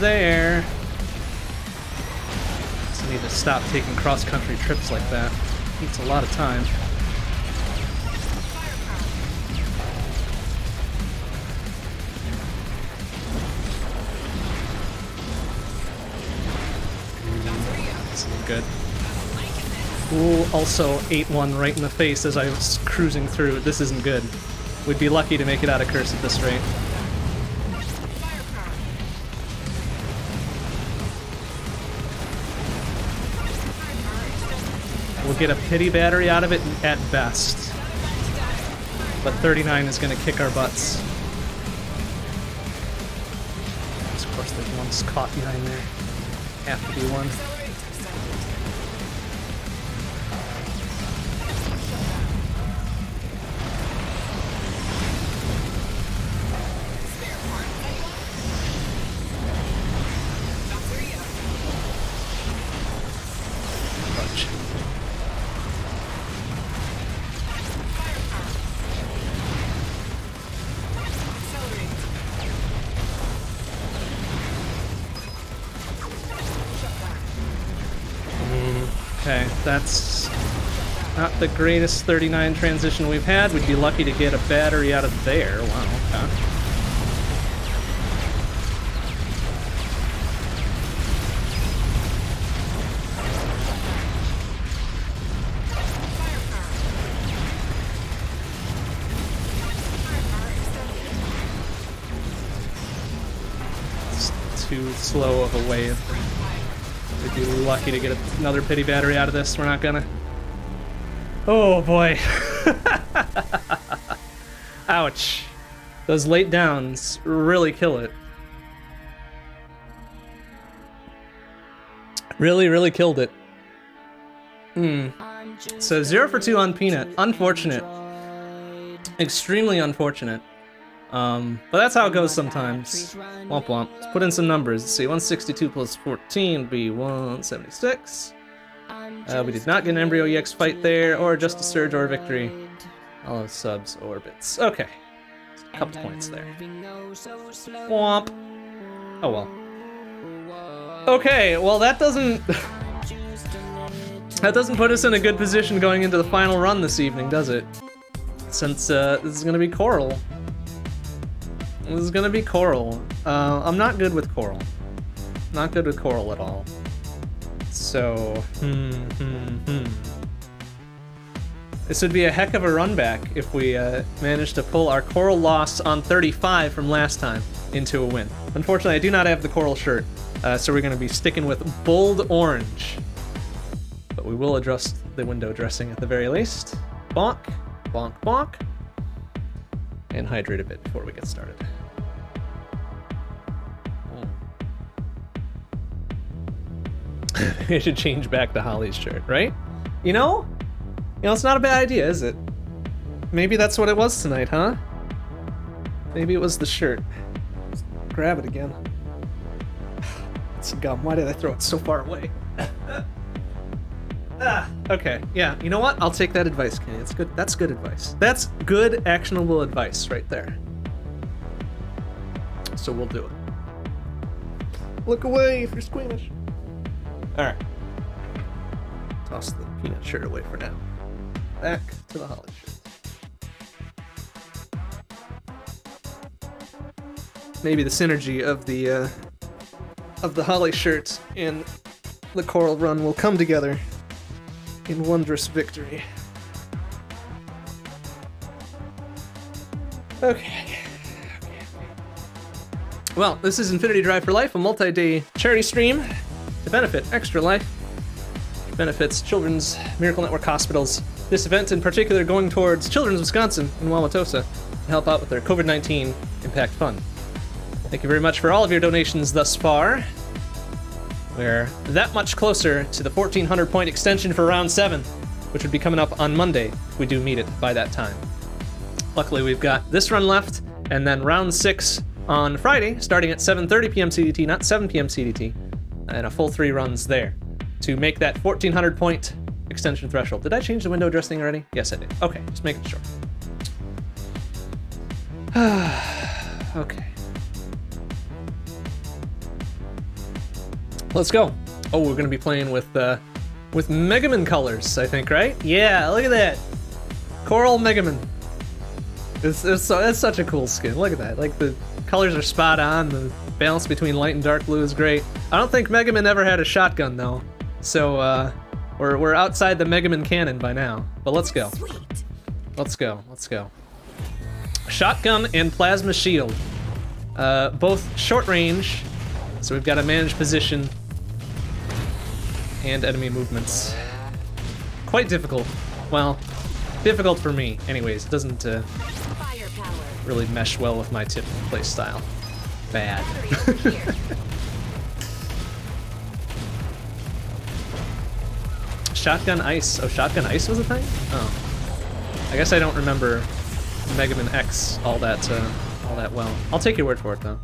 There. Just need to stop taking cross-country trips like that. Eats a lot of time. That's good. Ooh, also ate one right in the face as I was cruising through. This isn't good. We'd be lucky to make it out of curse at this rate. Get a pity battery out of it at best. But 39 is going to kick our butts. Of course, there's one caught behind there. Have to be one. That's not the greatest 39 transition we've had. We'd be lucky to get a battery out of there. Wow, okay. too slow of a wave. We'd be lucky to get another pity battery out of this. We're not gonna. Oh boy. Ouch. Those late downs really kill it. Really killed it. Hmm. So 0 for 2 on Peanut. Unfortunate. Extremely unfortunate. But that's how it goes sometimes. Womp womp. Let's put in some numbers. Let's see, 162 plus 14 would be 176. We did not get an Embryo EX fight there, or just a Surge or a Victory. All of subs orbits. Okay. A couple points there. Womp. Oh well. Okay, well that doesn't... that doesn't put us in a good position going into the final run this evening, does it? Since this is gonna be Coral. This is gonna be Coral. I'm not good with Coral. Not good with Coral at all. So, This would be a heck of a run back if we managed to pull our Coral loss on 35 from last time into a win. Unfortunately, I do not have the Coral shirt, so we're gonna be sticking with bold orange. But we will adjust the window dressing at the very least. Bonk, bonk, bonk. And hydrate a bit before we get started. It should change back to Holly's shirt, right? You know, it's not a bad idea, is it? Maybe that's what it was tonight, huh? Maybe it was the shirt. Let's grab it again. It's gum. Why did I throw it so far away? Ah, okay, yeah, you know what? I'll take that advice, Kenny. It's good. That's good advice. That's good, actionable advice right there. So we'll do it. Look away if you're squeamish. Alright. Toss the Peanut shirt away for now. Back to the Holly shirt. Maybe the synergy of the Holly shirt and the Coral run will come together in wondrous victory. Okay. Well, this is Infinity Drive for Life, a multi-day charity stream to benefit Extra Life, benefits Children's Miracle Network Hospitals. This event in particular going towards Children's Wisconsin in Wauwatosa to help out with their COVID-19 impact fund. Thank you very much for all of your donations thus far. We're that much closer to the 1,400 point extension for round 7, which would be coming up on Monday if we do meet it by that time. Luckily, we've got this run left, and then round 6 on Friday, starting at 7:30 p.m. CDT, not 7 p.m. CDT, and a full 3 runs there to make that 1,400 point extension threshold. Did I change the window dressing already? Yes, I did. Okay, just making sure. Okay. Let's go. Oh, we're gonna be playing with Megaman colors, I think, right? Yeah, look at that. Coral Megaman. It's such a cool skin. Look at that. Like, the colors are spot on. The balance between light and dark blue is great. I don't think Megaman ever had a shotgun, though. So, we're outside the Megaman cannon by now. But let's go. Sweet. Let's go. Let's go. Shotgun and plasma shield. Both short range. So we've got to manage position and enemy movements. Quite difficult. Well, difficult for me. Anyways, it doesn't really mesh well with my typical play style. Bad. Shotgun ice. Oh, shotgun ice was a thing? Oh, I guess I don't remember Megaman X all that well. I'll take your word for it though.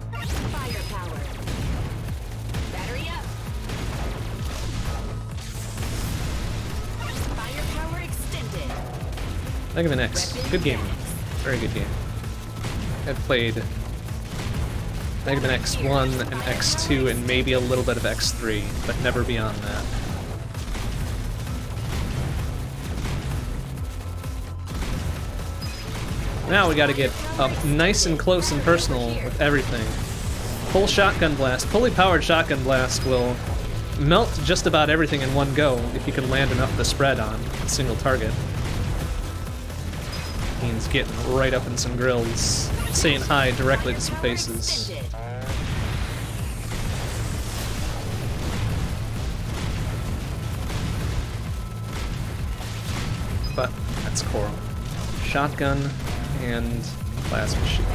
Megaman X, good game, very good game. I've played Megaman X1 and X2 and maybe a little bit of X3, but never beyond that. Now we gotta get up nice and close and personal with everything. Full shotgun blast, fully powered shotgun blast will melt just about everything in one go if you can land enough of a spread on a single target. Means getting right up in some grills, saying hi directly to some faces. but that's Coral. Shotgun and plasma shield.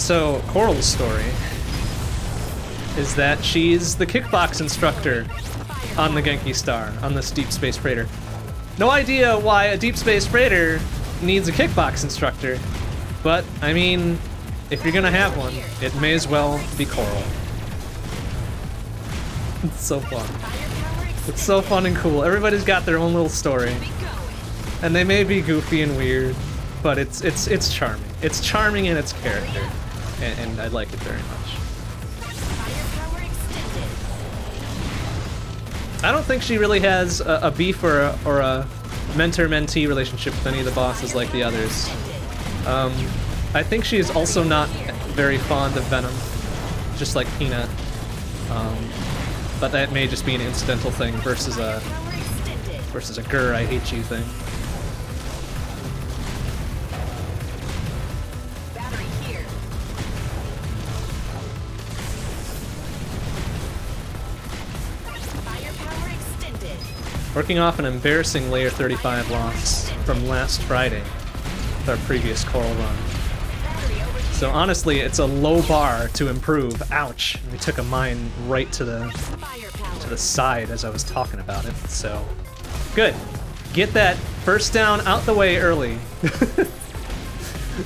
So Coral's story is that she's the kickbox instructor on the Genki Star, on this deep space freighter. No idea why a deep space freighter needs a kickbox instructor, but I mean, if you're gonna have one, it may as well be Coral. It's so fun. It's so fun and cool. Everybody's got their own little story. And they may be goofy and weird, but it's charming. It's charming in its character. And I like it very much. I don't think she really has a beef or a mentor-mentee relationship with any of the bosses like the others. I think she is also not very fond of Venom, just like Peanut. But that may just be an incidental thing versus a grr, I hate you thing. Battery here. Firepower extended. Working off an embarrassing layer 35 loss from last Friday with our previous Coral run. So honestly, it's a low bar to improve. Ouch! We took a mine right to the side as I was talking about it. So good. Get that first down out the way early,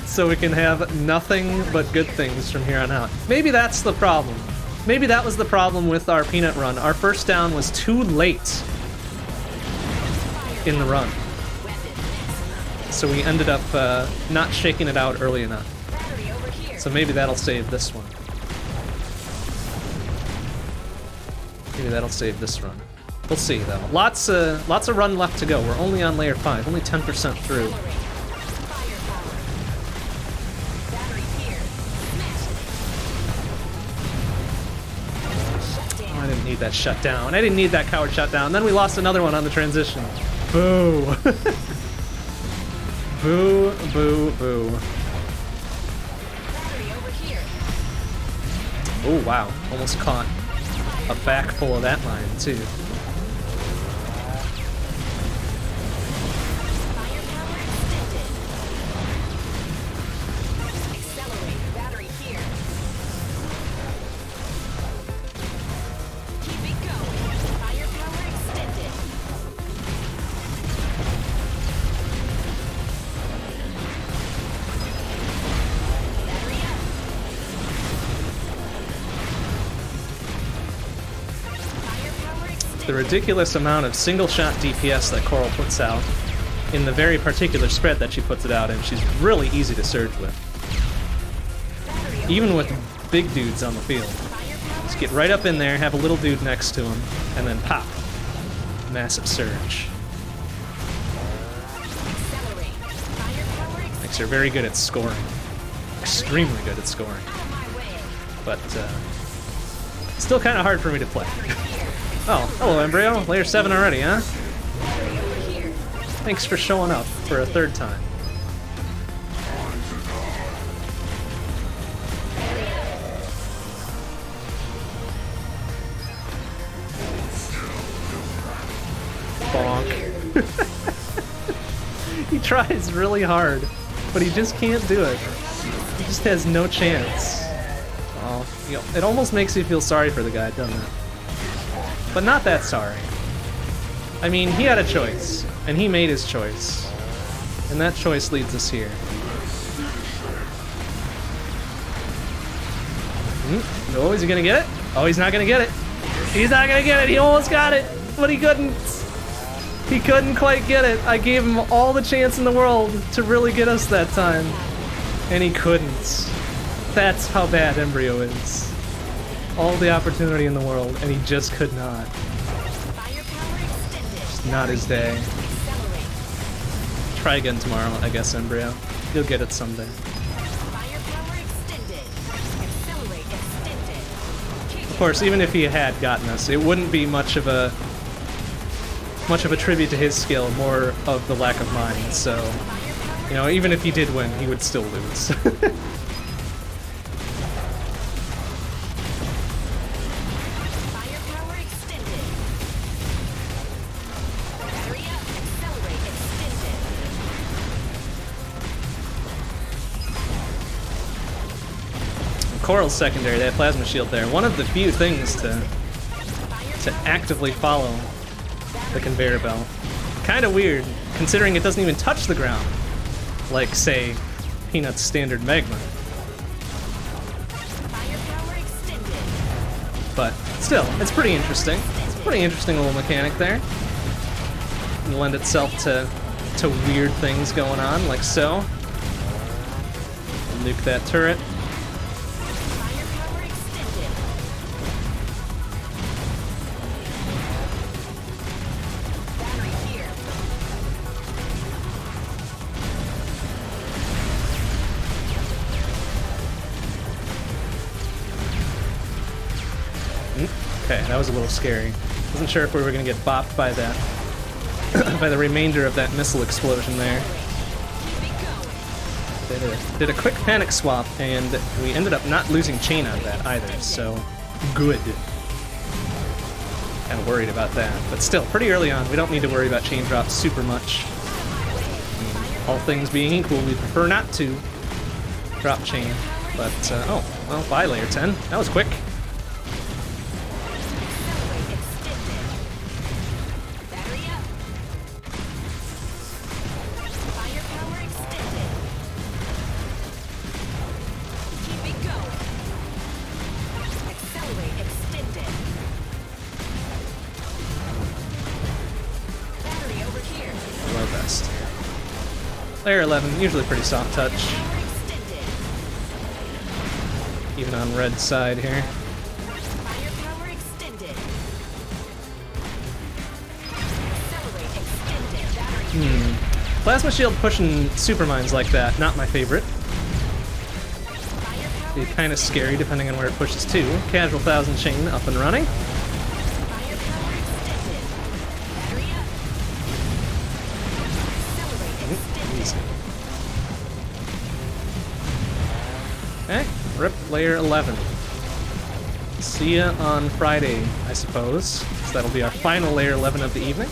so we can have nothing but good things from here on out. Maybe that's the problem. Maybe that was the problem with our Peanut run. Our first down was too late in the run, so we ended up not shaking it out early enough. So maybe that'll save this one. Maybe that'll save this run. We'll see though. Lots of run left to go. We're only on layer 5, only 10% through. Oh, I didn't need that shutdown. I didn't need that coward shutdown. Then we lost another one on the transition. Boo. Boo, boo, boo. Oh wow, almost caught a back full of that line too. The ridiculous amount of single-shot DPS that Coral puts out in the very particular spread that she puts it out in, she's really easy to surge with. Even with big dudes on the field. Just get right up in there, have a little dude next to him, and then pop. Massive surge. Makes her very good at scoring. Extremely good at scoring. But, still kind of hard for me to play. Oh, hello Embryo, layer 7 already, huh? Thanks for showing up for a third time. Bonk. He tries really hard, but he just can't do it. He just has no chance. Oh, you know, it almost makes you feel sorry for the guy, doesn't it? But not that sorry. I mean, he had a choice, and he made his choice. And that choice leads us here. Oh, is he gonna get it? Oh, he's not gonna get it. He's not gonna get it, he almost got it, but he couldn't. He couldn't quite get it. I gave him all the chance in the world to really get us that time. And he couldn't. That's how bad Embryo is. All the opportunity in the world, and he just could not. It's not his day. Try again tomorrow, I guess, Embryo. You'll get it someday. Of course, even if he had gotten us, it wouldn't be much of a tribute to his skill, more of the lack of mine. So, you know, even if he did win, he would still lose. Coral's secondary, that plasma shield there. One of the few things to actively follow the conveyor belt. Kind of weird, considering it doesn't even touch the ground, like, say, Peanut's standard magma. But still, it's pretty interesting. It's a pretty interesting little mechanic there. And lend itself to weird things going on, like so. Nuke that turret. Okay, that was a little scary. Wasn't sure if we were gonna get bopped by that, by the remainder of that missile explosion there. Did a quick panic swap, and we ended up not losing chain on that either, so good. Kind of worried about that, but still, pretty early on, we don't need to worry about chain drops super much. All things being equal, we prefer not to drop chain, but, oh, well, bye layer 10. That was quick. Layer 11, usually pretty soft touch. Even on red side here. Firepower extended. Accelerate extended. Plasma shield pushing supermines like that, not my favorite. Be kind of scary depending on where it pushes to. Casual 1000 chain up and running. Layer 11. See ya on Friday, I suppose. So that'll be our final layer 11 of the evening.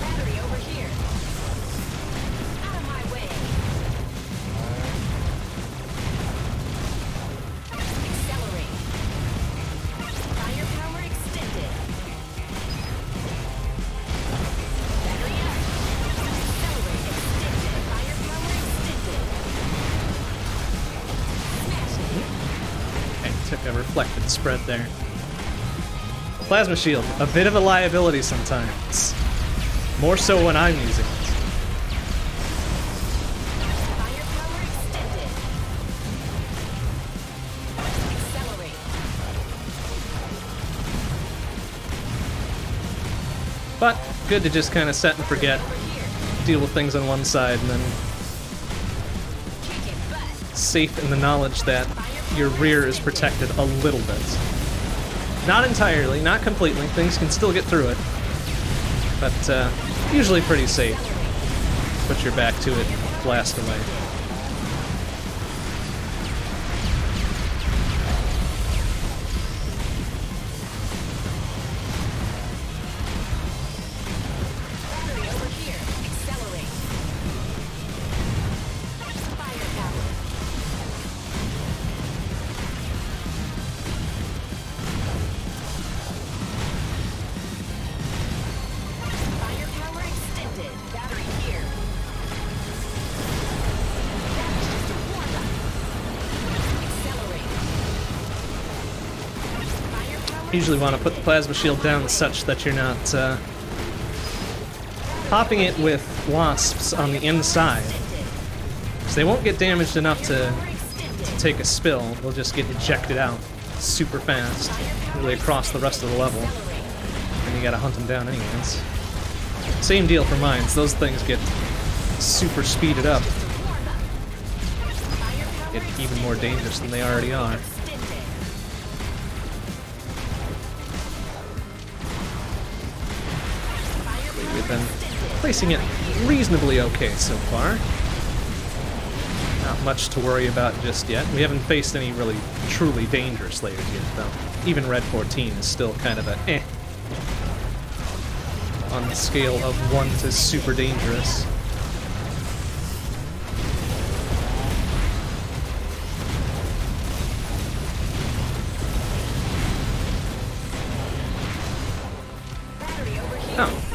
Spread there. Plasma shield, a bit of a liability sometimes. More so when I'm using it. But good to just kind of set and forget, deal with things on one side, and then safe in the knowledge that your rear is protected a little bit. Not entirely, not completely, things can still get through it, but usually pretty safe. Put your back to it, blast away. Usually want to put the plasma shield down such that you're not popping it with wasps on the inside. So they won't get damaged enough to take a spill, they'll just get ejected out super fast, really across the rest of the level. And you gotta hunt them down anyways. Same deal for mines, those things get super speeded up. Get even more dangerous than they already are. Been placing it reasonably okay so far. Not much to worry about just yet. We haven't faced any really truly dangerous layers yet, though. Even Red 14 is still kind of a eh. On the scale of 1 to super dangerous.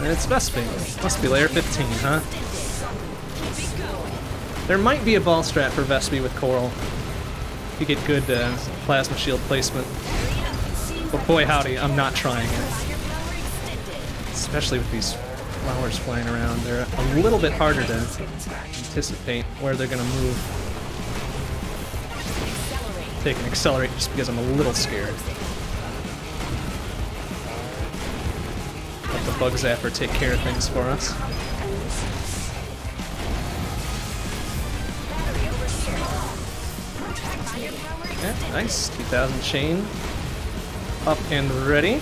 And it's Vespi. Must be layer 15, huh? There might be a ball strat for Vespi with Coral. You get good plasma shield placement. But boy howdy, I'm not trying it. Especially with these flowers flying around. They're a little bit harder to anticipate where they're gonna move. Take an accelerate just because I'm a little scared. Let the bug zapper take care of things for us. Yeah, nice, 2000 chain. Up and ready.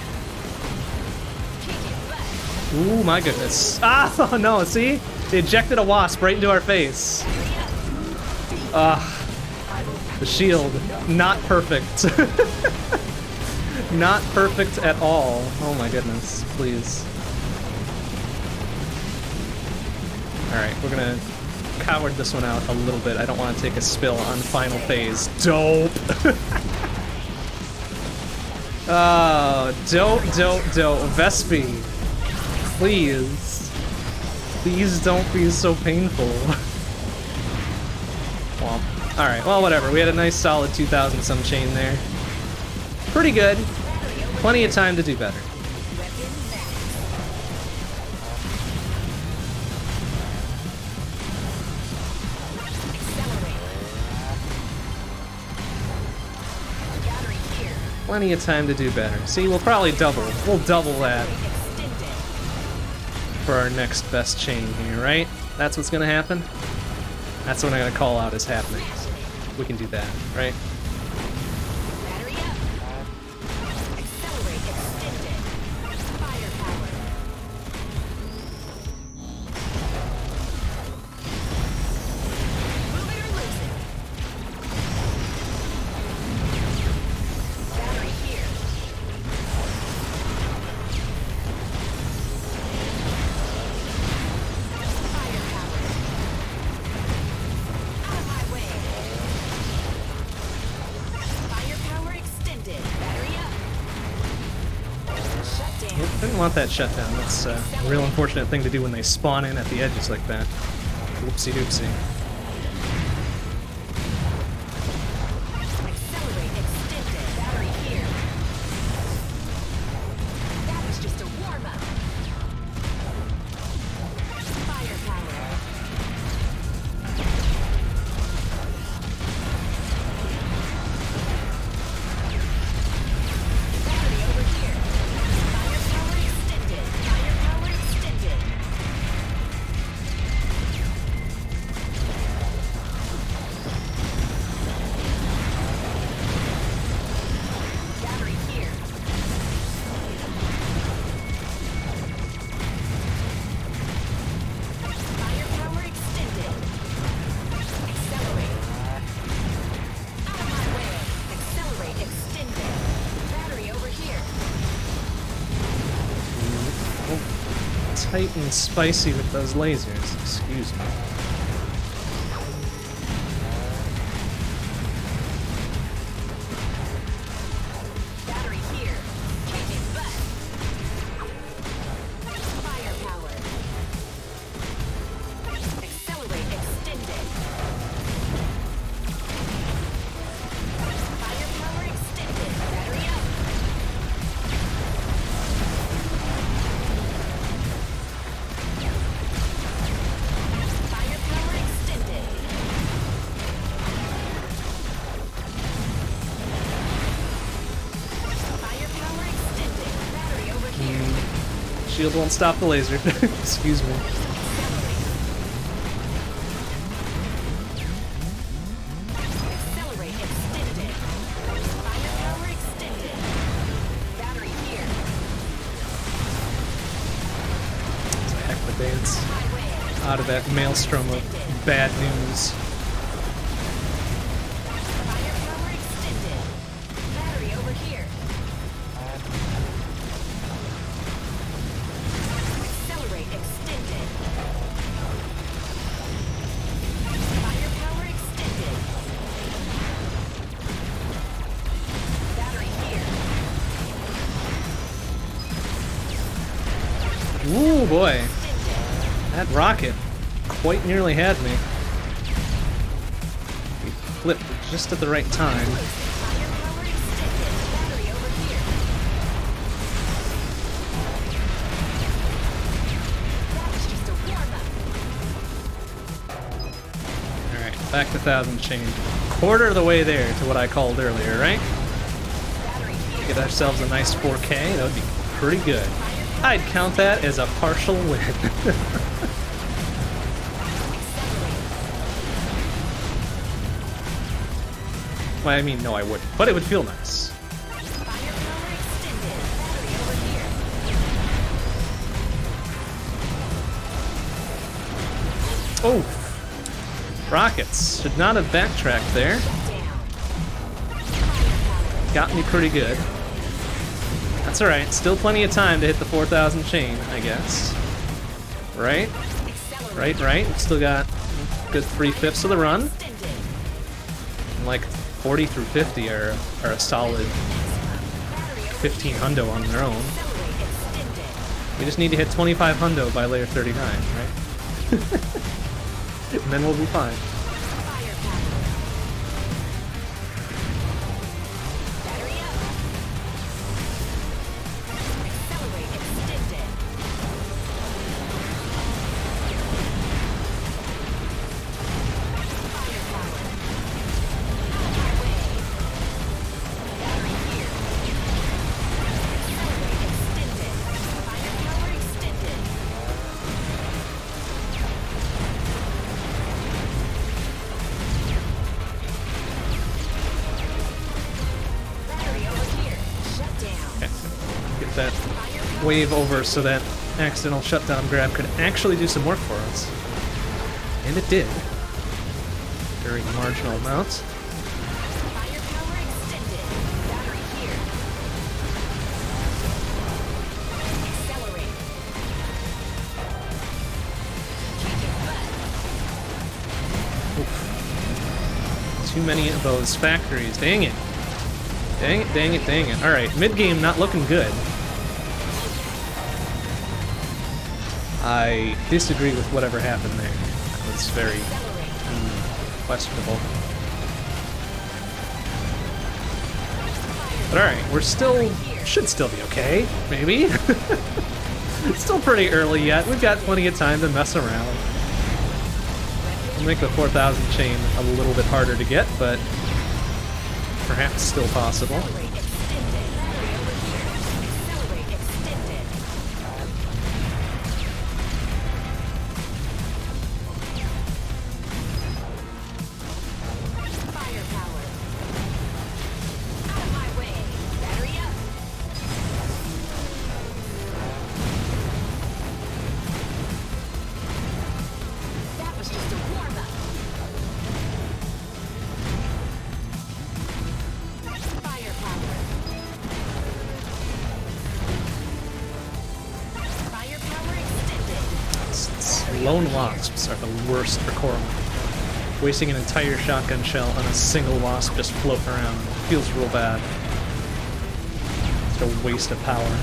Ooh, my goodness. Ah, oh no, see? They ejected a wasp right into our face. The shield, not perfect. Not perfect at all. Oh my goodness, please. Alright, we're gonna coward this one out a little bit. I don't want to take a spill on final phase. Dope! Oh, dope. Vespi, please. Please don't be so painful. Womp. Alright, well, whatever. We had a nice solid 2,000 some chain there. Pretty good. Plenty of time to do better. Plenty of time to do better. See, we'll probably double. We'll double that for our next best chain here, right? That's what's gonna happen? That's what I'm gonna call out as happening. We can do that, right? That shutdown. That's a real unfortunate thing to do when they spawn in at the edges like that. Whoopsie doopsie. And spicy with those lasers, excuse me. Battery here. Kicking butt. Firepower. Accelerate extended. Firepower extended. Battery up. Shield won't stop the laser. Excuse me. Accelerate extended. Firepower extended. Battery here. It's a heck of a dance. Out of that maelstrom of bad news. Oh boy. That rocket quite nearly had me. We flipped just at the right time. Alright, back to 1,000 change. Quarter of the way there to what I called earlier, right? Get ourselves a nice 4K, that would be pretty good. I'd count that as a partial win. Well, I mean, no, I wouldn't, but it would feel nice. Oh! Rockets. Should not have backtracked there. Got me pretty good. That's alright, still plenty of time to hit the 4,000 chain, I guess. Right? Right, right. We've still got a good 3/5 of the run. And like 40 through 50 are a solid 15 hundo on their own. We just need to hit 25 hundo by layer 39, right? And then we'll be fine. Wave over so that accidental shutdown grab could actually do some work for us. And it did. Very marginal amounts. Oof. Too many of those factories. Dang it. Dang it, dang it, dang it. Alright, mid-game not looking good. I disagree with whatever happened there. That was very questionable. But alright, we're still... should still be okay, maybe? It's still pretty early yet. We've got plenty of time to mess around. We'll make the 4,000 chain a little bit harder to get, but perhaps still possible. Wasps are the worst for Coral. Wasting an entire shotgun shell on a single wasp just floating around feels real bad. It's a waste of power.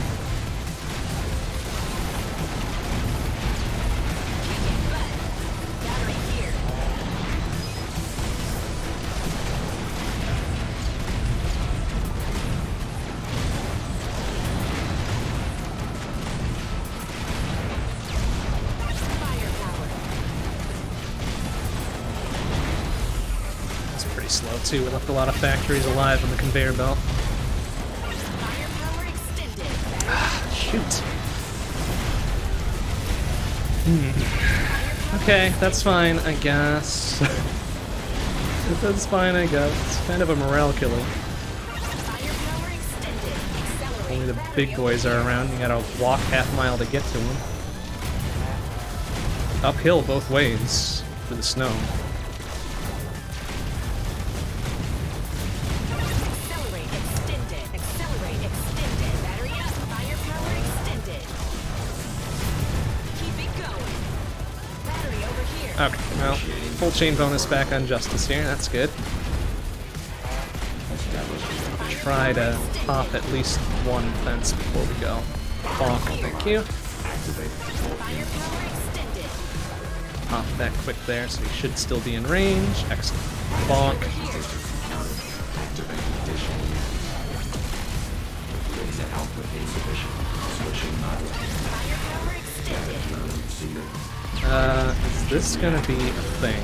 We left a lot of factories alive on the conveyor belt. Shoot. Okay, that's fine, I guess. That's fine, I guess. It's kind of a morale killer. Only the big boys are around. You gotta walk half-mile to get to them. Uphill both ways for the snow. Okay, well, full chain bonus back on Justice here, that's good. Try to pop at least one fence before we go. Bonk, thank you. pop that quick there, so he should still be in range. Excellent. Bonk. Is this gonna be a thing?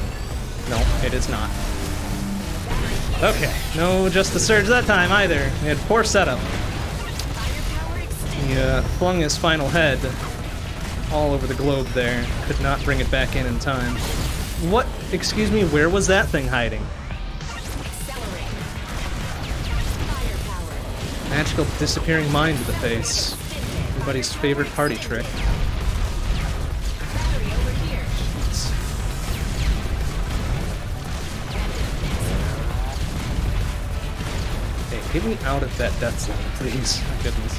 No, it is not. Okay, no Justice Surge that time either. We had poor setup. He flung his final head all over the globe there. Could not bring it back in time. What? Excuse me, where was that thing hiding? Magical disappearing mind to the face. Everybody's favorite party trick. Hey, get me out of that death zone, please. My goodness.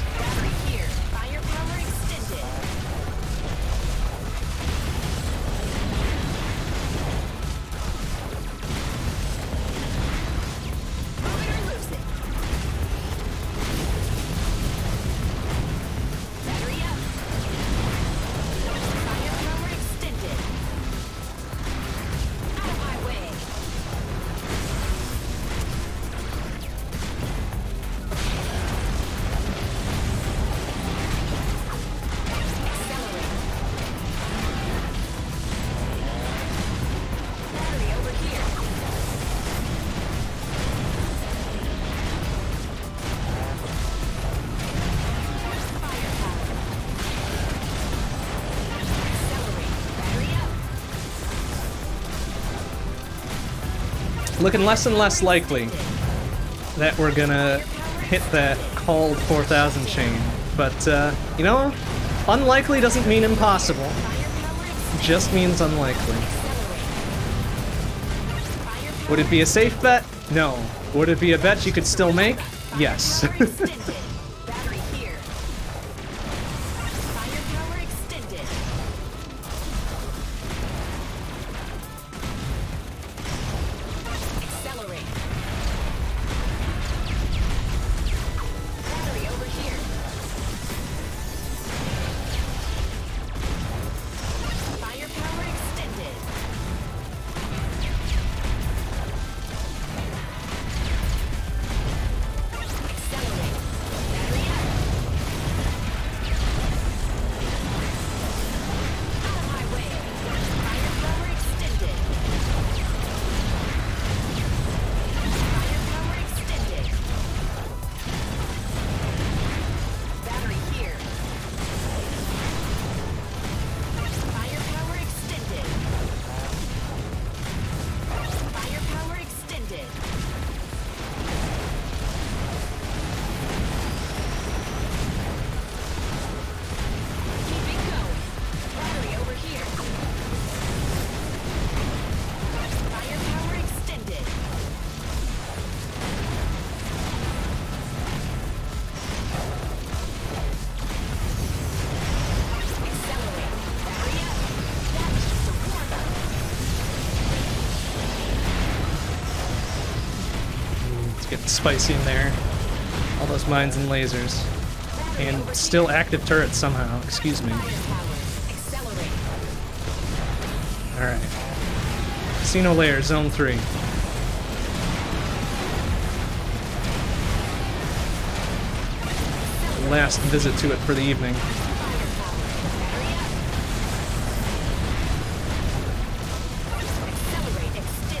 Looking less and less likely that we're gonna hit that called 4,000 chain, but you know, unlikely doesn't mean impossible, it just means unlikely. Would it be a safe bet? No. Would it be a bet you could still make? Yes. Spicy in there. All those mines and lasers. And still active turrets somehow. Excuse me. Alright. Casino layer, zone 3. Last visit to it for the evening.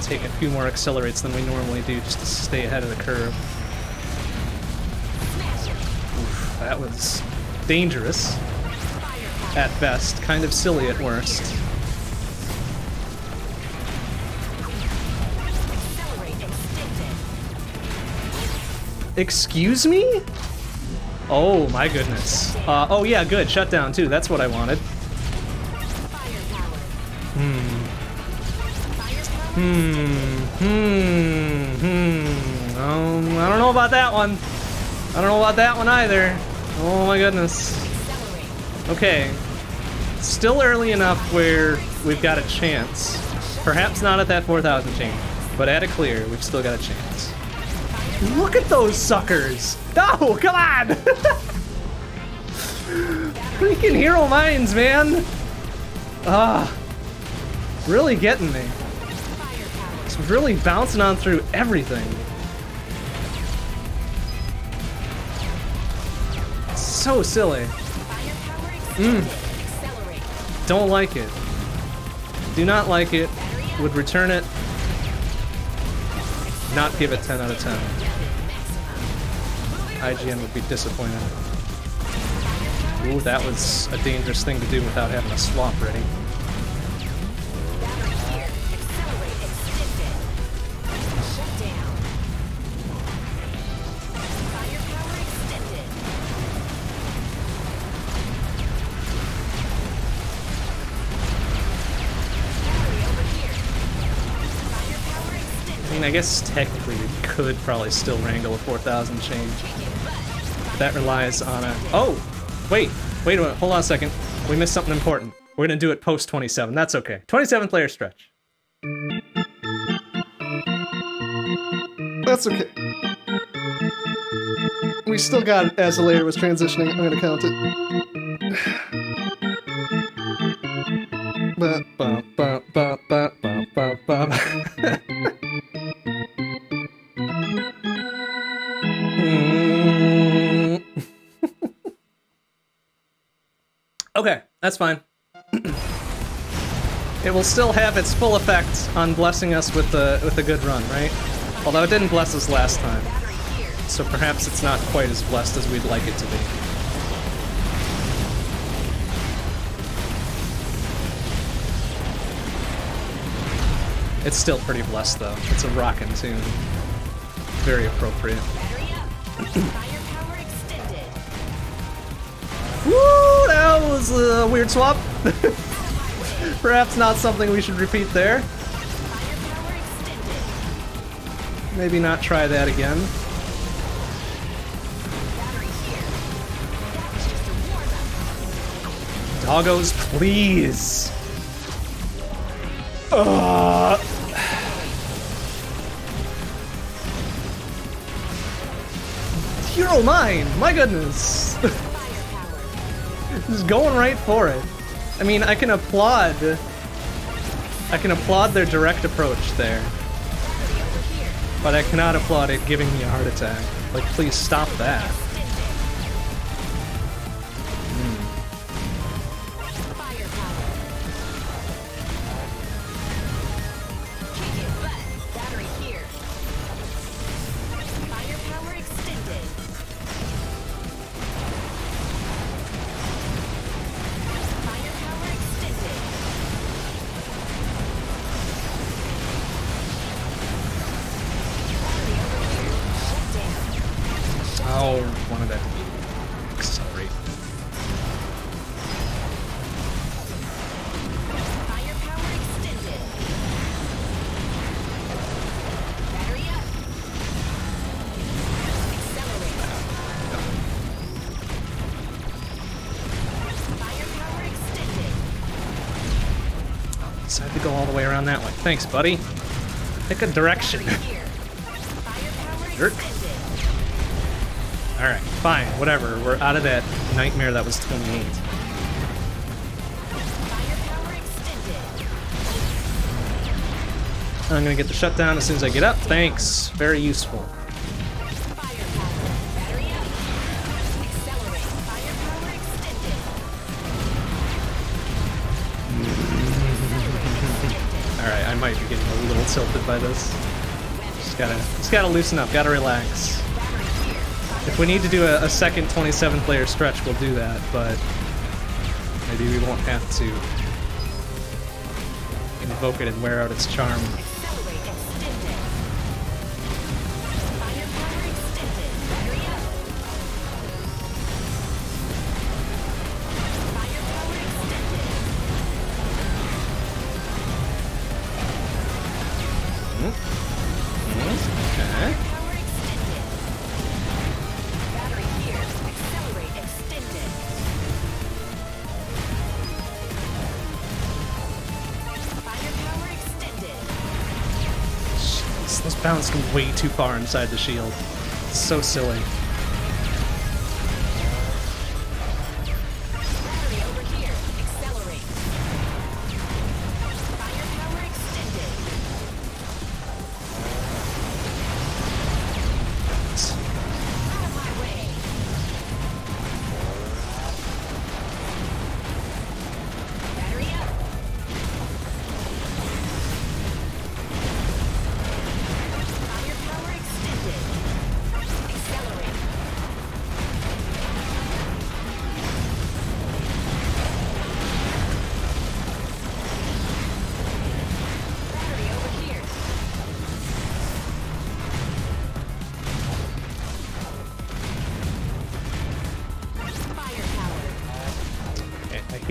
Take a few more accelerates than we normally do just to stay ahead of the curve. Oof, that was dangerous at best, kind of silly at worst. Excuse me? Oh my goodness. Oh yeah, good, shut down too, that's what I wanted. I don't know about that one. I don't know about that one either. Oh my goodness. Okay. Still early enough where we've got a chance. Perhaps not at that 4,000 chain, but at a clear, we've still got a chance. Look at those suckers! Oh, come on! Freaking hero mines, man! Ah. really getting me. It's really bouncing on through everything. It's so silly. Don't like it. Do not like it. Would return it. Not give it 10 out of 10. IGN would be disappointed. Ooh, that was a dangerous thing to do without having a swap ready. I guess technically we could probably still wrangle a 4,000 change. That relies on a... Oh! Wait a minute, hold on a second. We missed something important. We're gonna do it post 27, that's okay. 27 player stretch. That's okay. We still got it as the layer was transitioning, I'm gonna count it. Ba ba ba ba ba ba ba ba. Okay, that's fine. It will still have its full effect on blessing us with a good run, right? Although it didn't bless us last time. So perhaps it's not quite as blessed as we'd like it to be. It's still pretty blessed though. It's a rockin' tune. Very appropriate. Woo! That was a weird swap. Perhaps not something we should repeat there. Maybe not try that again. Doggos, please! Ugh. Hero mine! My goodness! Just going right for it. I mean, I can applaud their direct approach there. But I cannot applaud it giving me a heart attack. Like, please stop that. Thanks, buddy. Pick a direction. Jerk. Alright, fine, whatever. We're out of that nightmare that was 28. I'm gonna get the shutdown as soon as I get up. Thanks. Very useful. Tilted by this. Just gotta loosen up, gotta relax. If we need to do a second 27 player stretch, we'll do that, but maybe we won't have to invoke it and wear out its charm. Bounced way too far inside the shield. It's so silly. Battery over here. Accelerate. Fire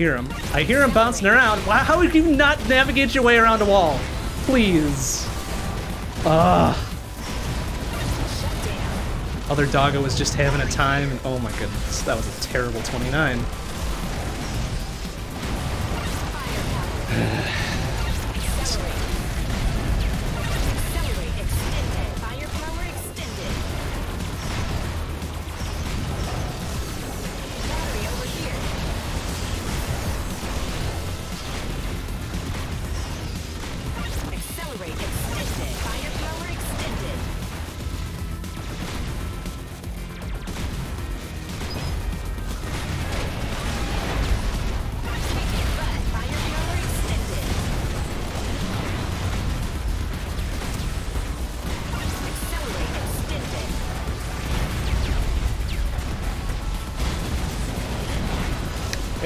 hear him. I hear him bouncing around. Wow, how would you not navigate your way around a wall? Please. Ugh. Other doggo was just having a time. Oh my goodness, that was a terrible 29.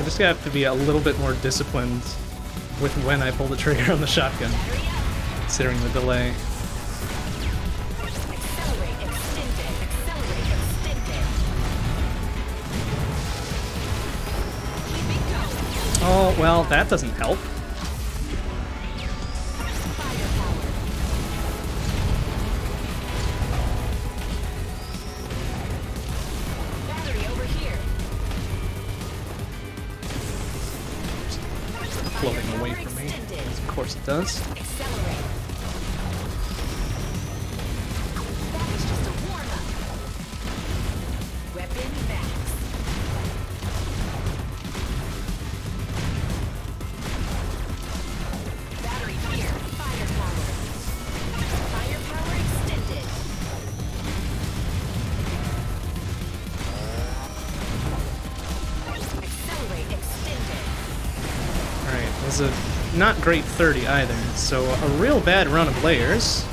Just gonna have to be a little bit more disciplined with when I pull the trigger on the shotgun, considering the delay. Oh, well, that doesn't help. Does. Accelerate. That is just a warm up. Weapon max. Battery here. Firepower. Firepower extended. Accelerate extended. All right, there's a not great 30 either, so a real bad run of layers.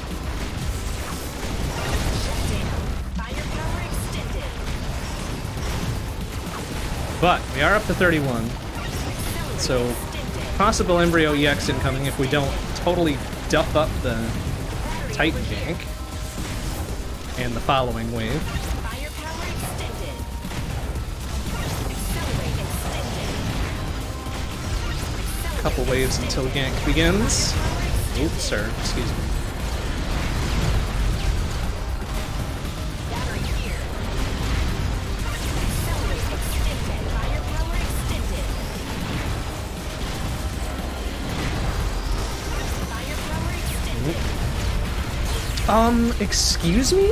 But we are up to 31, so possible Embryo EX incoming if we don't totally duff up the Titan Jank and the following wave. Couple waves until gank begins. Oops, sir. Excuse me. Excuse me?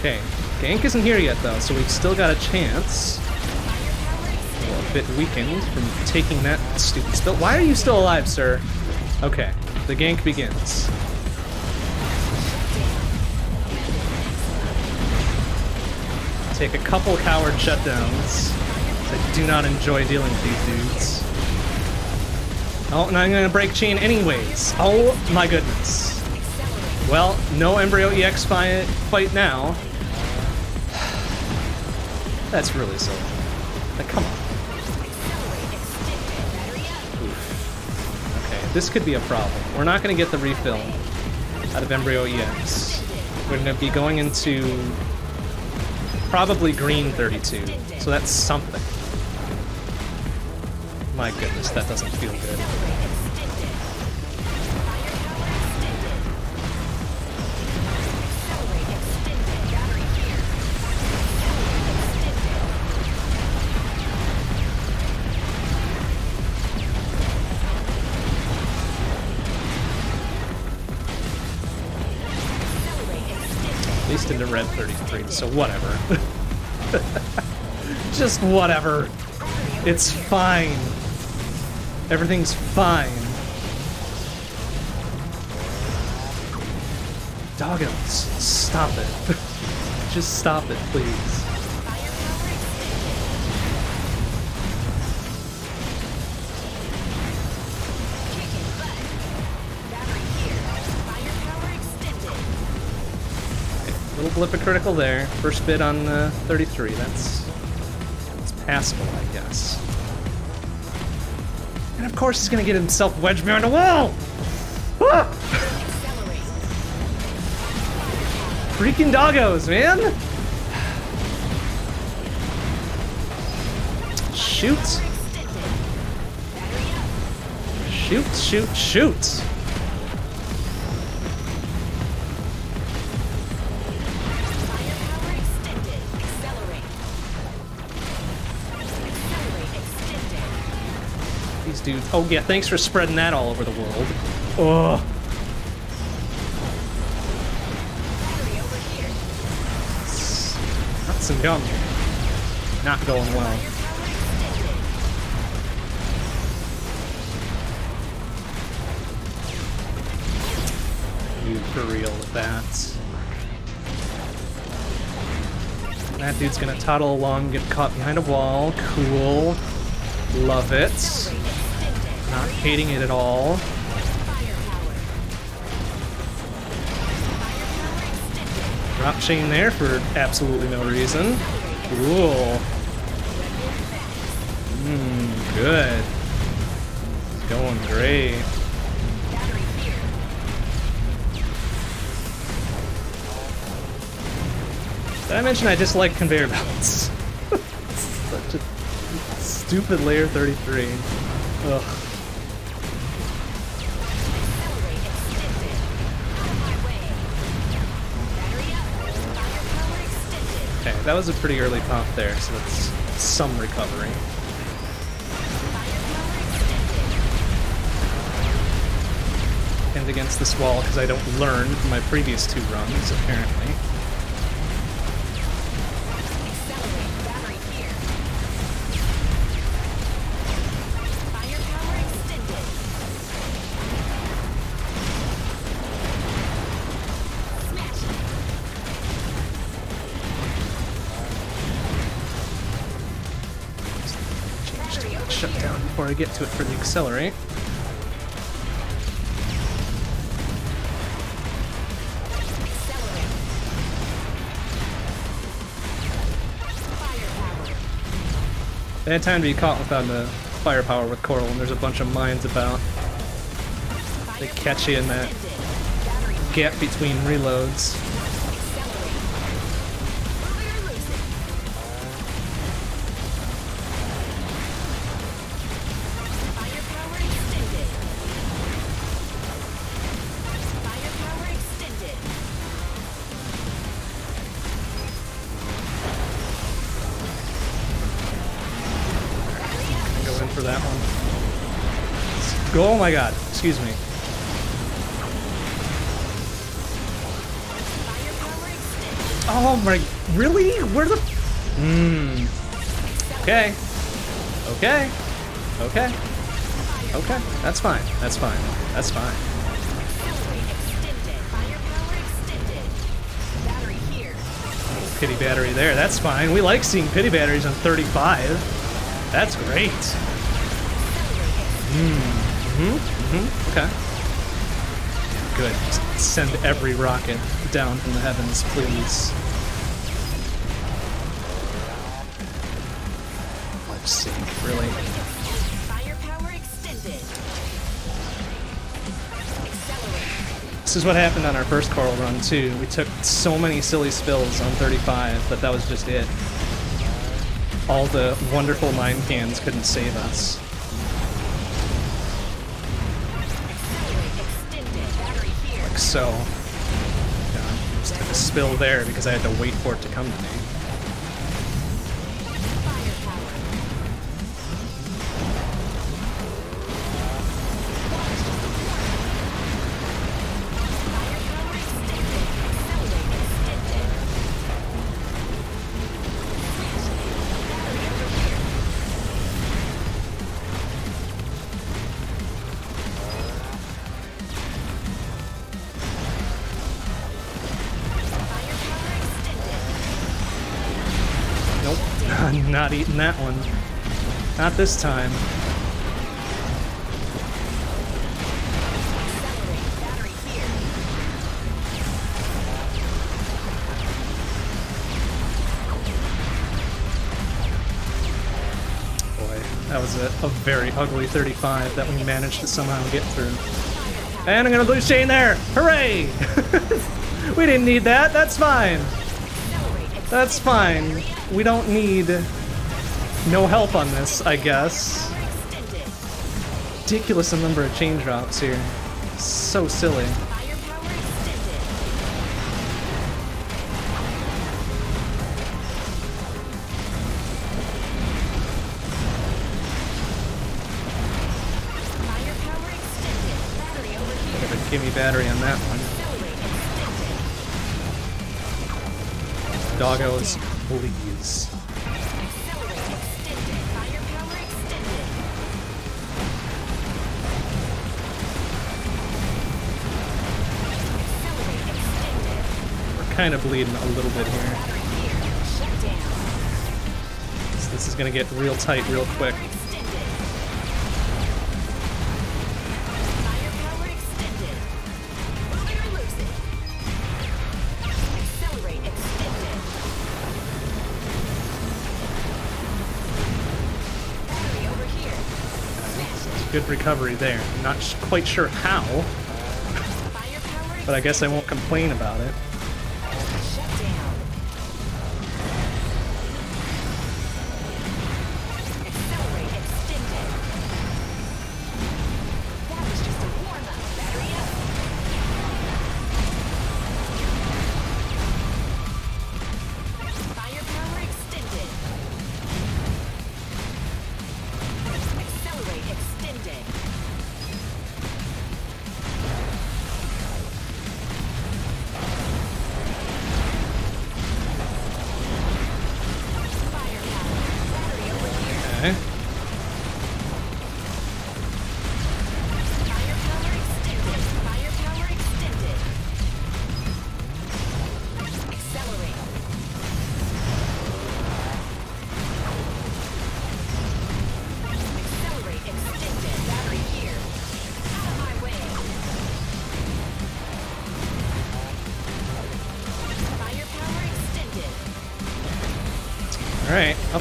Okay. Gank isn't here yet, though, so we've still got a chance. Bit weakened from taking that stupid spill. Why are you still alive, sir? Okay, the gank begins. Take a couple coward shutdowns. I do not enjoy dealing with these dudes. Oh, and I'm gonna break chain anyways. Oh my goodness. Well, no Embryo EX fight now. That's really silly. Like, come on. This could be a problem. We're not going to get the refill out of Embryo EX. We're going to be going into probably green 32, so that's something. My goodness, that doesn't feel good. Into red 33, so whatever. Just whatever. It's fine. Everything's fine. Doggos, stop it. Just stop it, please. Blip a critical there. First bit on 33. That's passable, I guess. And of course he's gonna get himself wedged behind a wall! Ah! Freaking doggos, man! Shoot! Shoot, shoot, shoot! These dudes. Oh, yeah, thanks for spreading that all over the world. Ugh. Some gum. Not going well. You for real with that. That dude's gonna toddle along, get caught behind a wall. Cool. Love it. Not hating it at all. Drop chain there for absolutely no reason. Cool. Mmm, good. It's going great. Did I mention I dislike conveyor belts? Such a stupid layer 33. Ugh. That was a pretty early pop there, so that's some recovery. And against this wall, because I don't learn from my previous two runs, apparently. I get to it for the accelerate. Bad time to be caught without the firepower with Coral when there's a bunch of mines about. They catch you in that gap between reloads. Oh my god, excuse me. Oh my, really? Where the... Mmm. Okay. Okay. Okay. Okay. That's fine. That's fine. That's fine. Pity battery there. That's fine. We like seeing pity batteries on 35. That's great. Mmm. Okay. Good. Just send every rocket down from the heavens, please. Let's see, really. This is what happened on our first Coral run, too. We took so many silly spills on 35, but that was just it. All the wonderful mine cans couldn't save us. So, I just took a spill there because I had to wait for it to come to me. Not eating that one. Not this time. Boy, that was a very ugly 35 that we managed to somehow get through. And I'm gonna blue chain there! Hooray! We didn't need that, that's fine. That's fine. We don't need No help on this, I guess. Ridiculous number of chain drops here. So silly. Give me battery on that one. Doggos, please. We're kind of bleeding a little bit here. So this is gonna get real tight real quick. Good recovery there. Not quite sure how, but I guess I won't complain about it.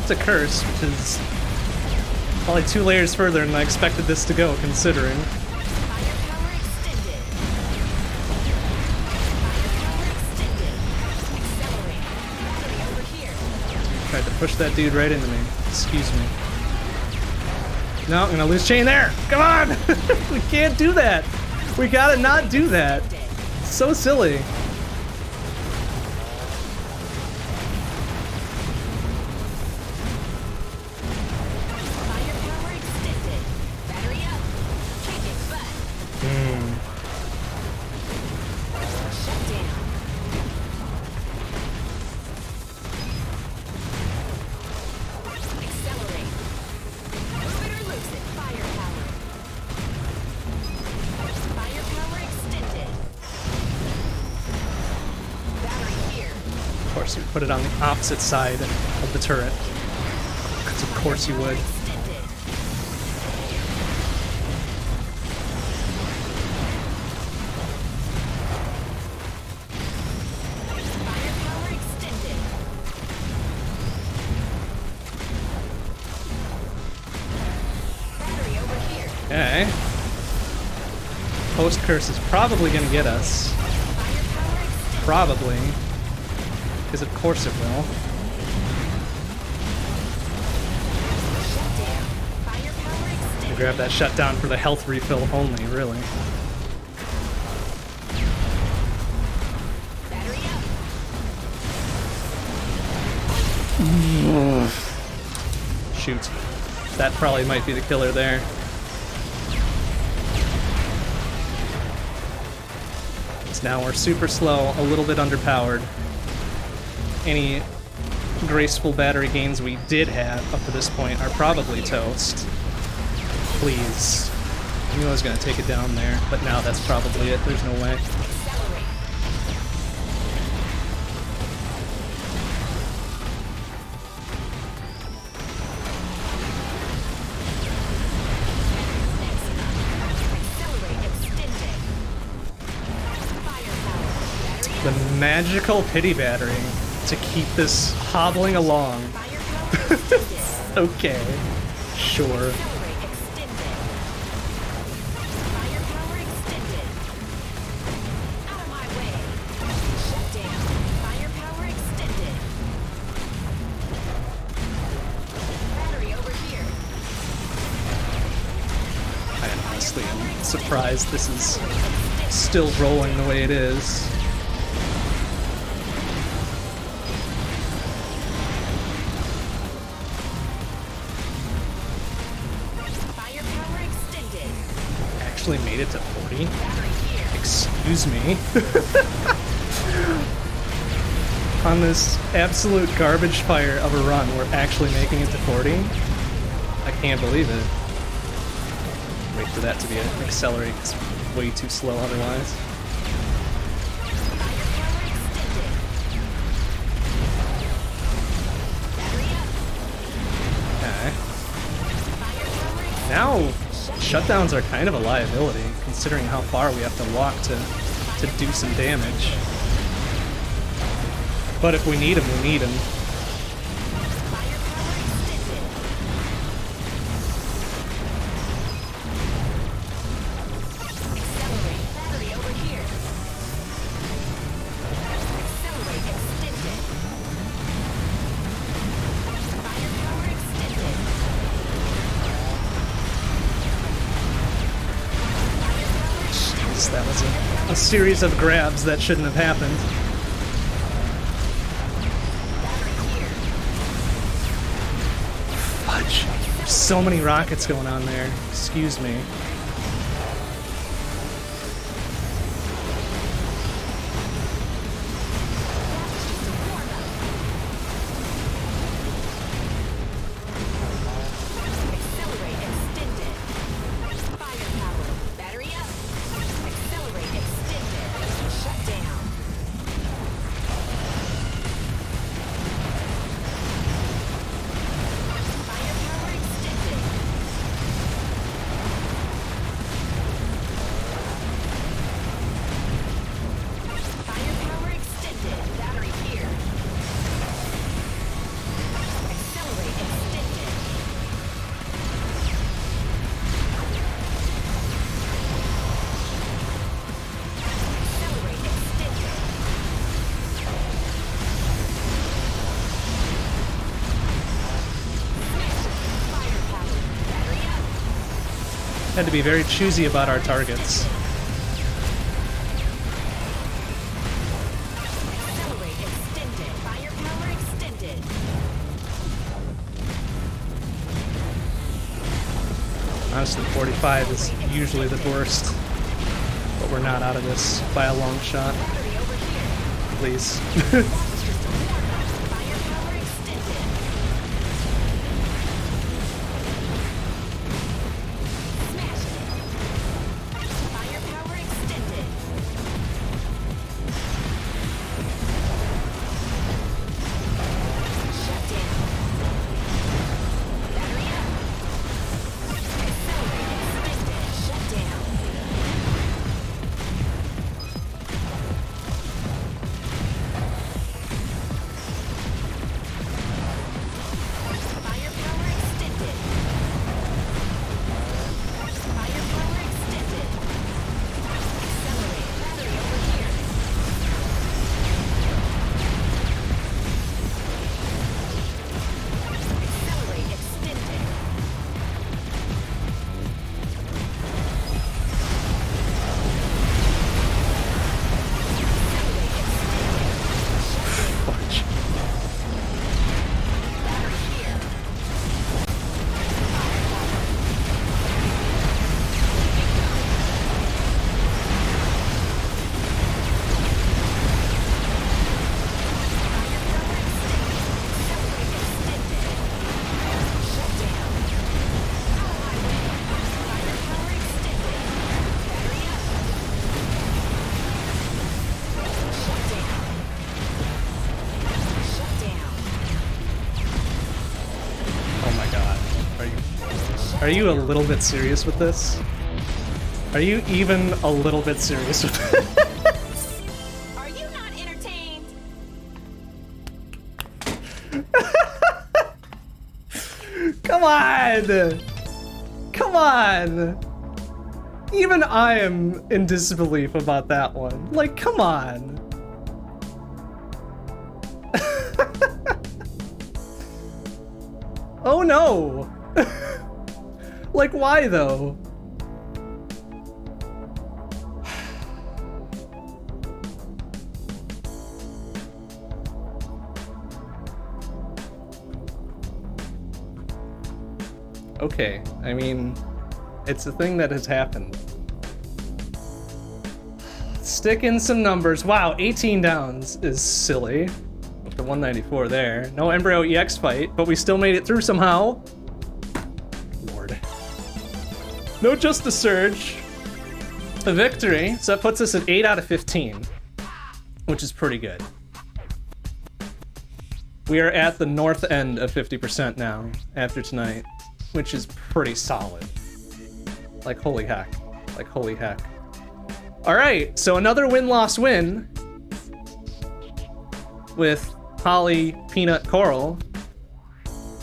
A curse, which is probably 2 layers further than I expected this to go, considering. Tried to push that dude right into me. Excuse me. No, I'm gonna lose chain there! Come on! We can't do that! We gotta not do that! So silly. Put it on the opposite side of the turret, because of course you would. Okay. Post curse is probably going to get us. Probably. Because of course it will. I'm gonna grab that shutdown for the health refill only, really. Shoot. That probably might be the killer there. So now we're super slow, a little bit underpowered. Any graceful battery gains we did have up to this point are probably toast. Please. I knew I was going to take it down there, but now that's probably it. There's no way. The magical pity battery. To keep this hobbling along. Okay, sure. honestly am surprised this is still rolling the way it is. Firepower extended. Actually made it to 40? Excuse me. On this absolute garbage fire of a run, we're actually making it to 40? I can't believe it. Wait for that to be an accelerate. It's way too slow otherwise. Okay. Now, shutdowns are kind of a liability, considering how far we have to walk to do some damage. But if we need him, we need him. Jeez, that was a series of grabs that shouldn't have happened. So many rockets going on there. Excuse me. To be very choosy about our targets. Accelerate extended. Firepower extended. Honestly, 45 is usually the worst, but we're not out of this by a long shot. Please. Are you a little bit serious with this? Are you even a little bit serious with this? Are you not entertained? Come on! Come on! Even I am in disbelief about that one. Like, come on! Oh no! Like, why, though? okay. I mean, it's a thing that has happened. Stick in some numbers. Wow, 18 downs is silly. Up to 194 there. No Embryo EX fight, but we still made it through somehow. Lord. No Justice Surge. A victory. So that puts us at 8 out of 15, which is pretty good. We are at the north end of 50% now after tonight, which is pretty solid. Like, holy heck. Like, holy heck. All right, so another win-loss win with Holly, Peanut, Coral.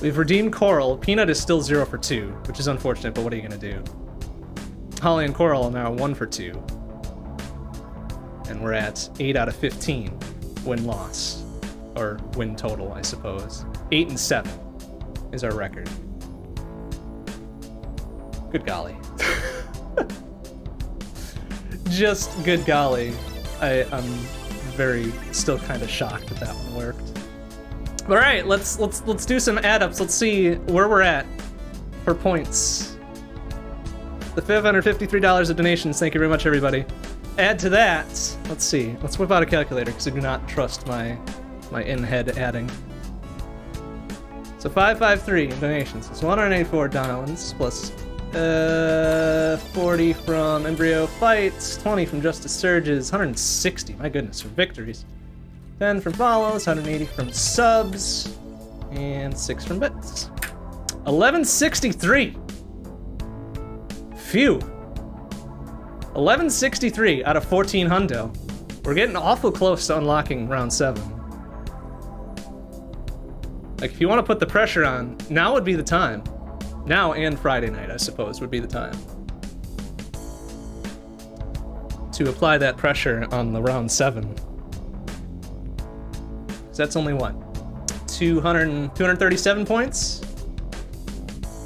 We've redeemed Coral. Peanut is still 0 for 2, which is unfortunate, but what are you going to do? Holly and Coral are now 1 for 2. And we're at 8 out of 15 win-loss, or win total, I suppose. 8 and 7 is our record. Good golly. Just good golly. I'm very still kind of shocked that that one worked. All right, let's do some add ups. Let's see where we're at for points. The $553 of donations. Thank you very much, everybody. Add to that. Let's see. Let's whip out a calculator because I do not trust my in-head adding. So 553 donations. It's 184 downs plus 40 from Embryo Fights, 20 from Justice Surges, 160, my goodness, from victories, 10 from follows, 180 from subs, and 6 from bits. 1163! Phew! 1163 out of 14 hundo. We're getting awful close to unlocking round 7. Like, if you want to put the pressure on, now would be the time. Now and Friday night, I suppose, would be the time to apply that pressure on the round 7. So that's only what? 237 points?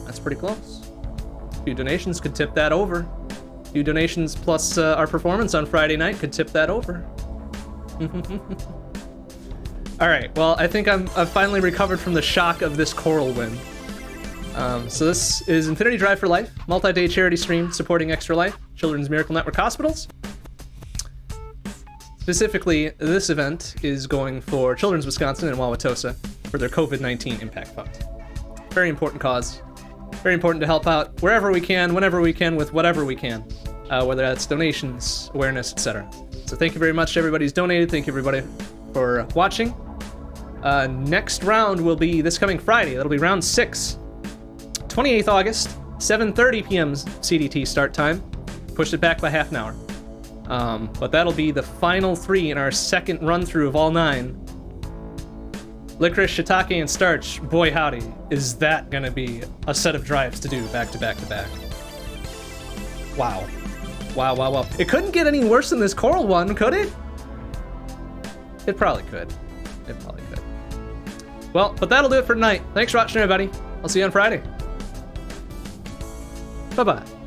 That's pretty close. A few donations could tip that over. A few donations plus our performance on Friday night could tip that over. All right, well, I think I've finally recovered from the shock of this Coral win. So this is Infinity Drive for Life, multi-day charity stream supporting Extra Life, Children's Miracle Network Hospitals. Specifically, this event is going for Children's Wisconsin and Wauwatosa for their COVID-19 impact fund. Very important cause. Very important to help out wherever we can, whenever we can, with whatever we can, whether that's donations, awareness, etc. So thank you very much to everybody who's donated. Thank you, everybody, for watching. Next round will be this coming Friday. That'll be round 6. 28th August, 7:30 p.m. CDT start time. Pushed it back by half an hour. But that'll be the final 3 in our second run-through of all 9. Licorice, Shiitake, and Starch. Boy howdy, is that gonna be a set of drives to do back to back to back. Wow. Wow, wow, wow. It couldn't get any worse than this Coral one, could it? It probably could. It probably could. Well, but that'll do it for tonight. Thanks for watching, everybody. I'll see you on Friday. Bye-bye.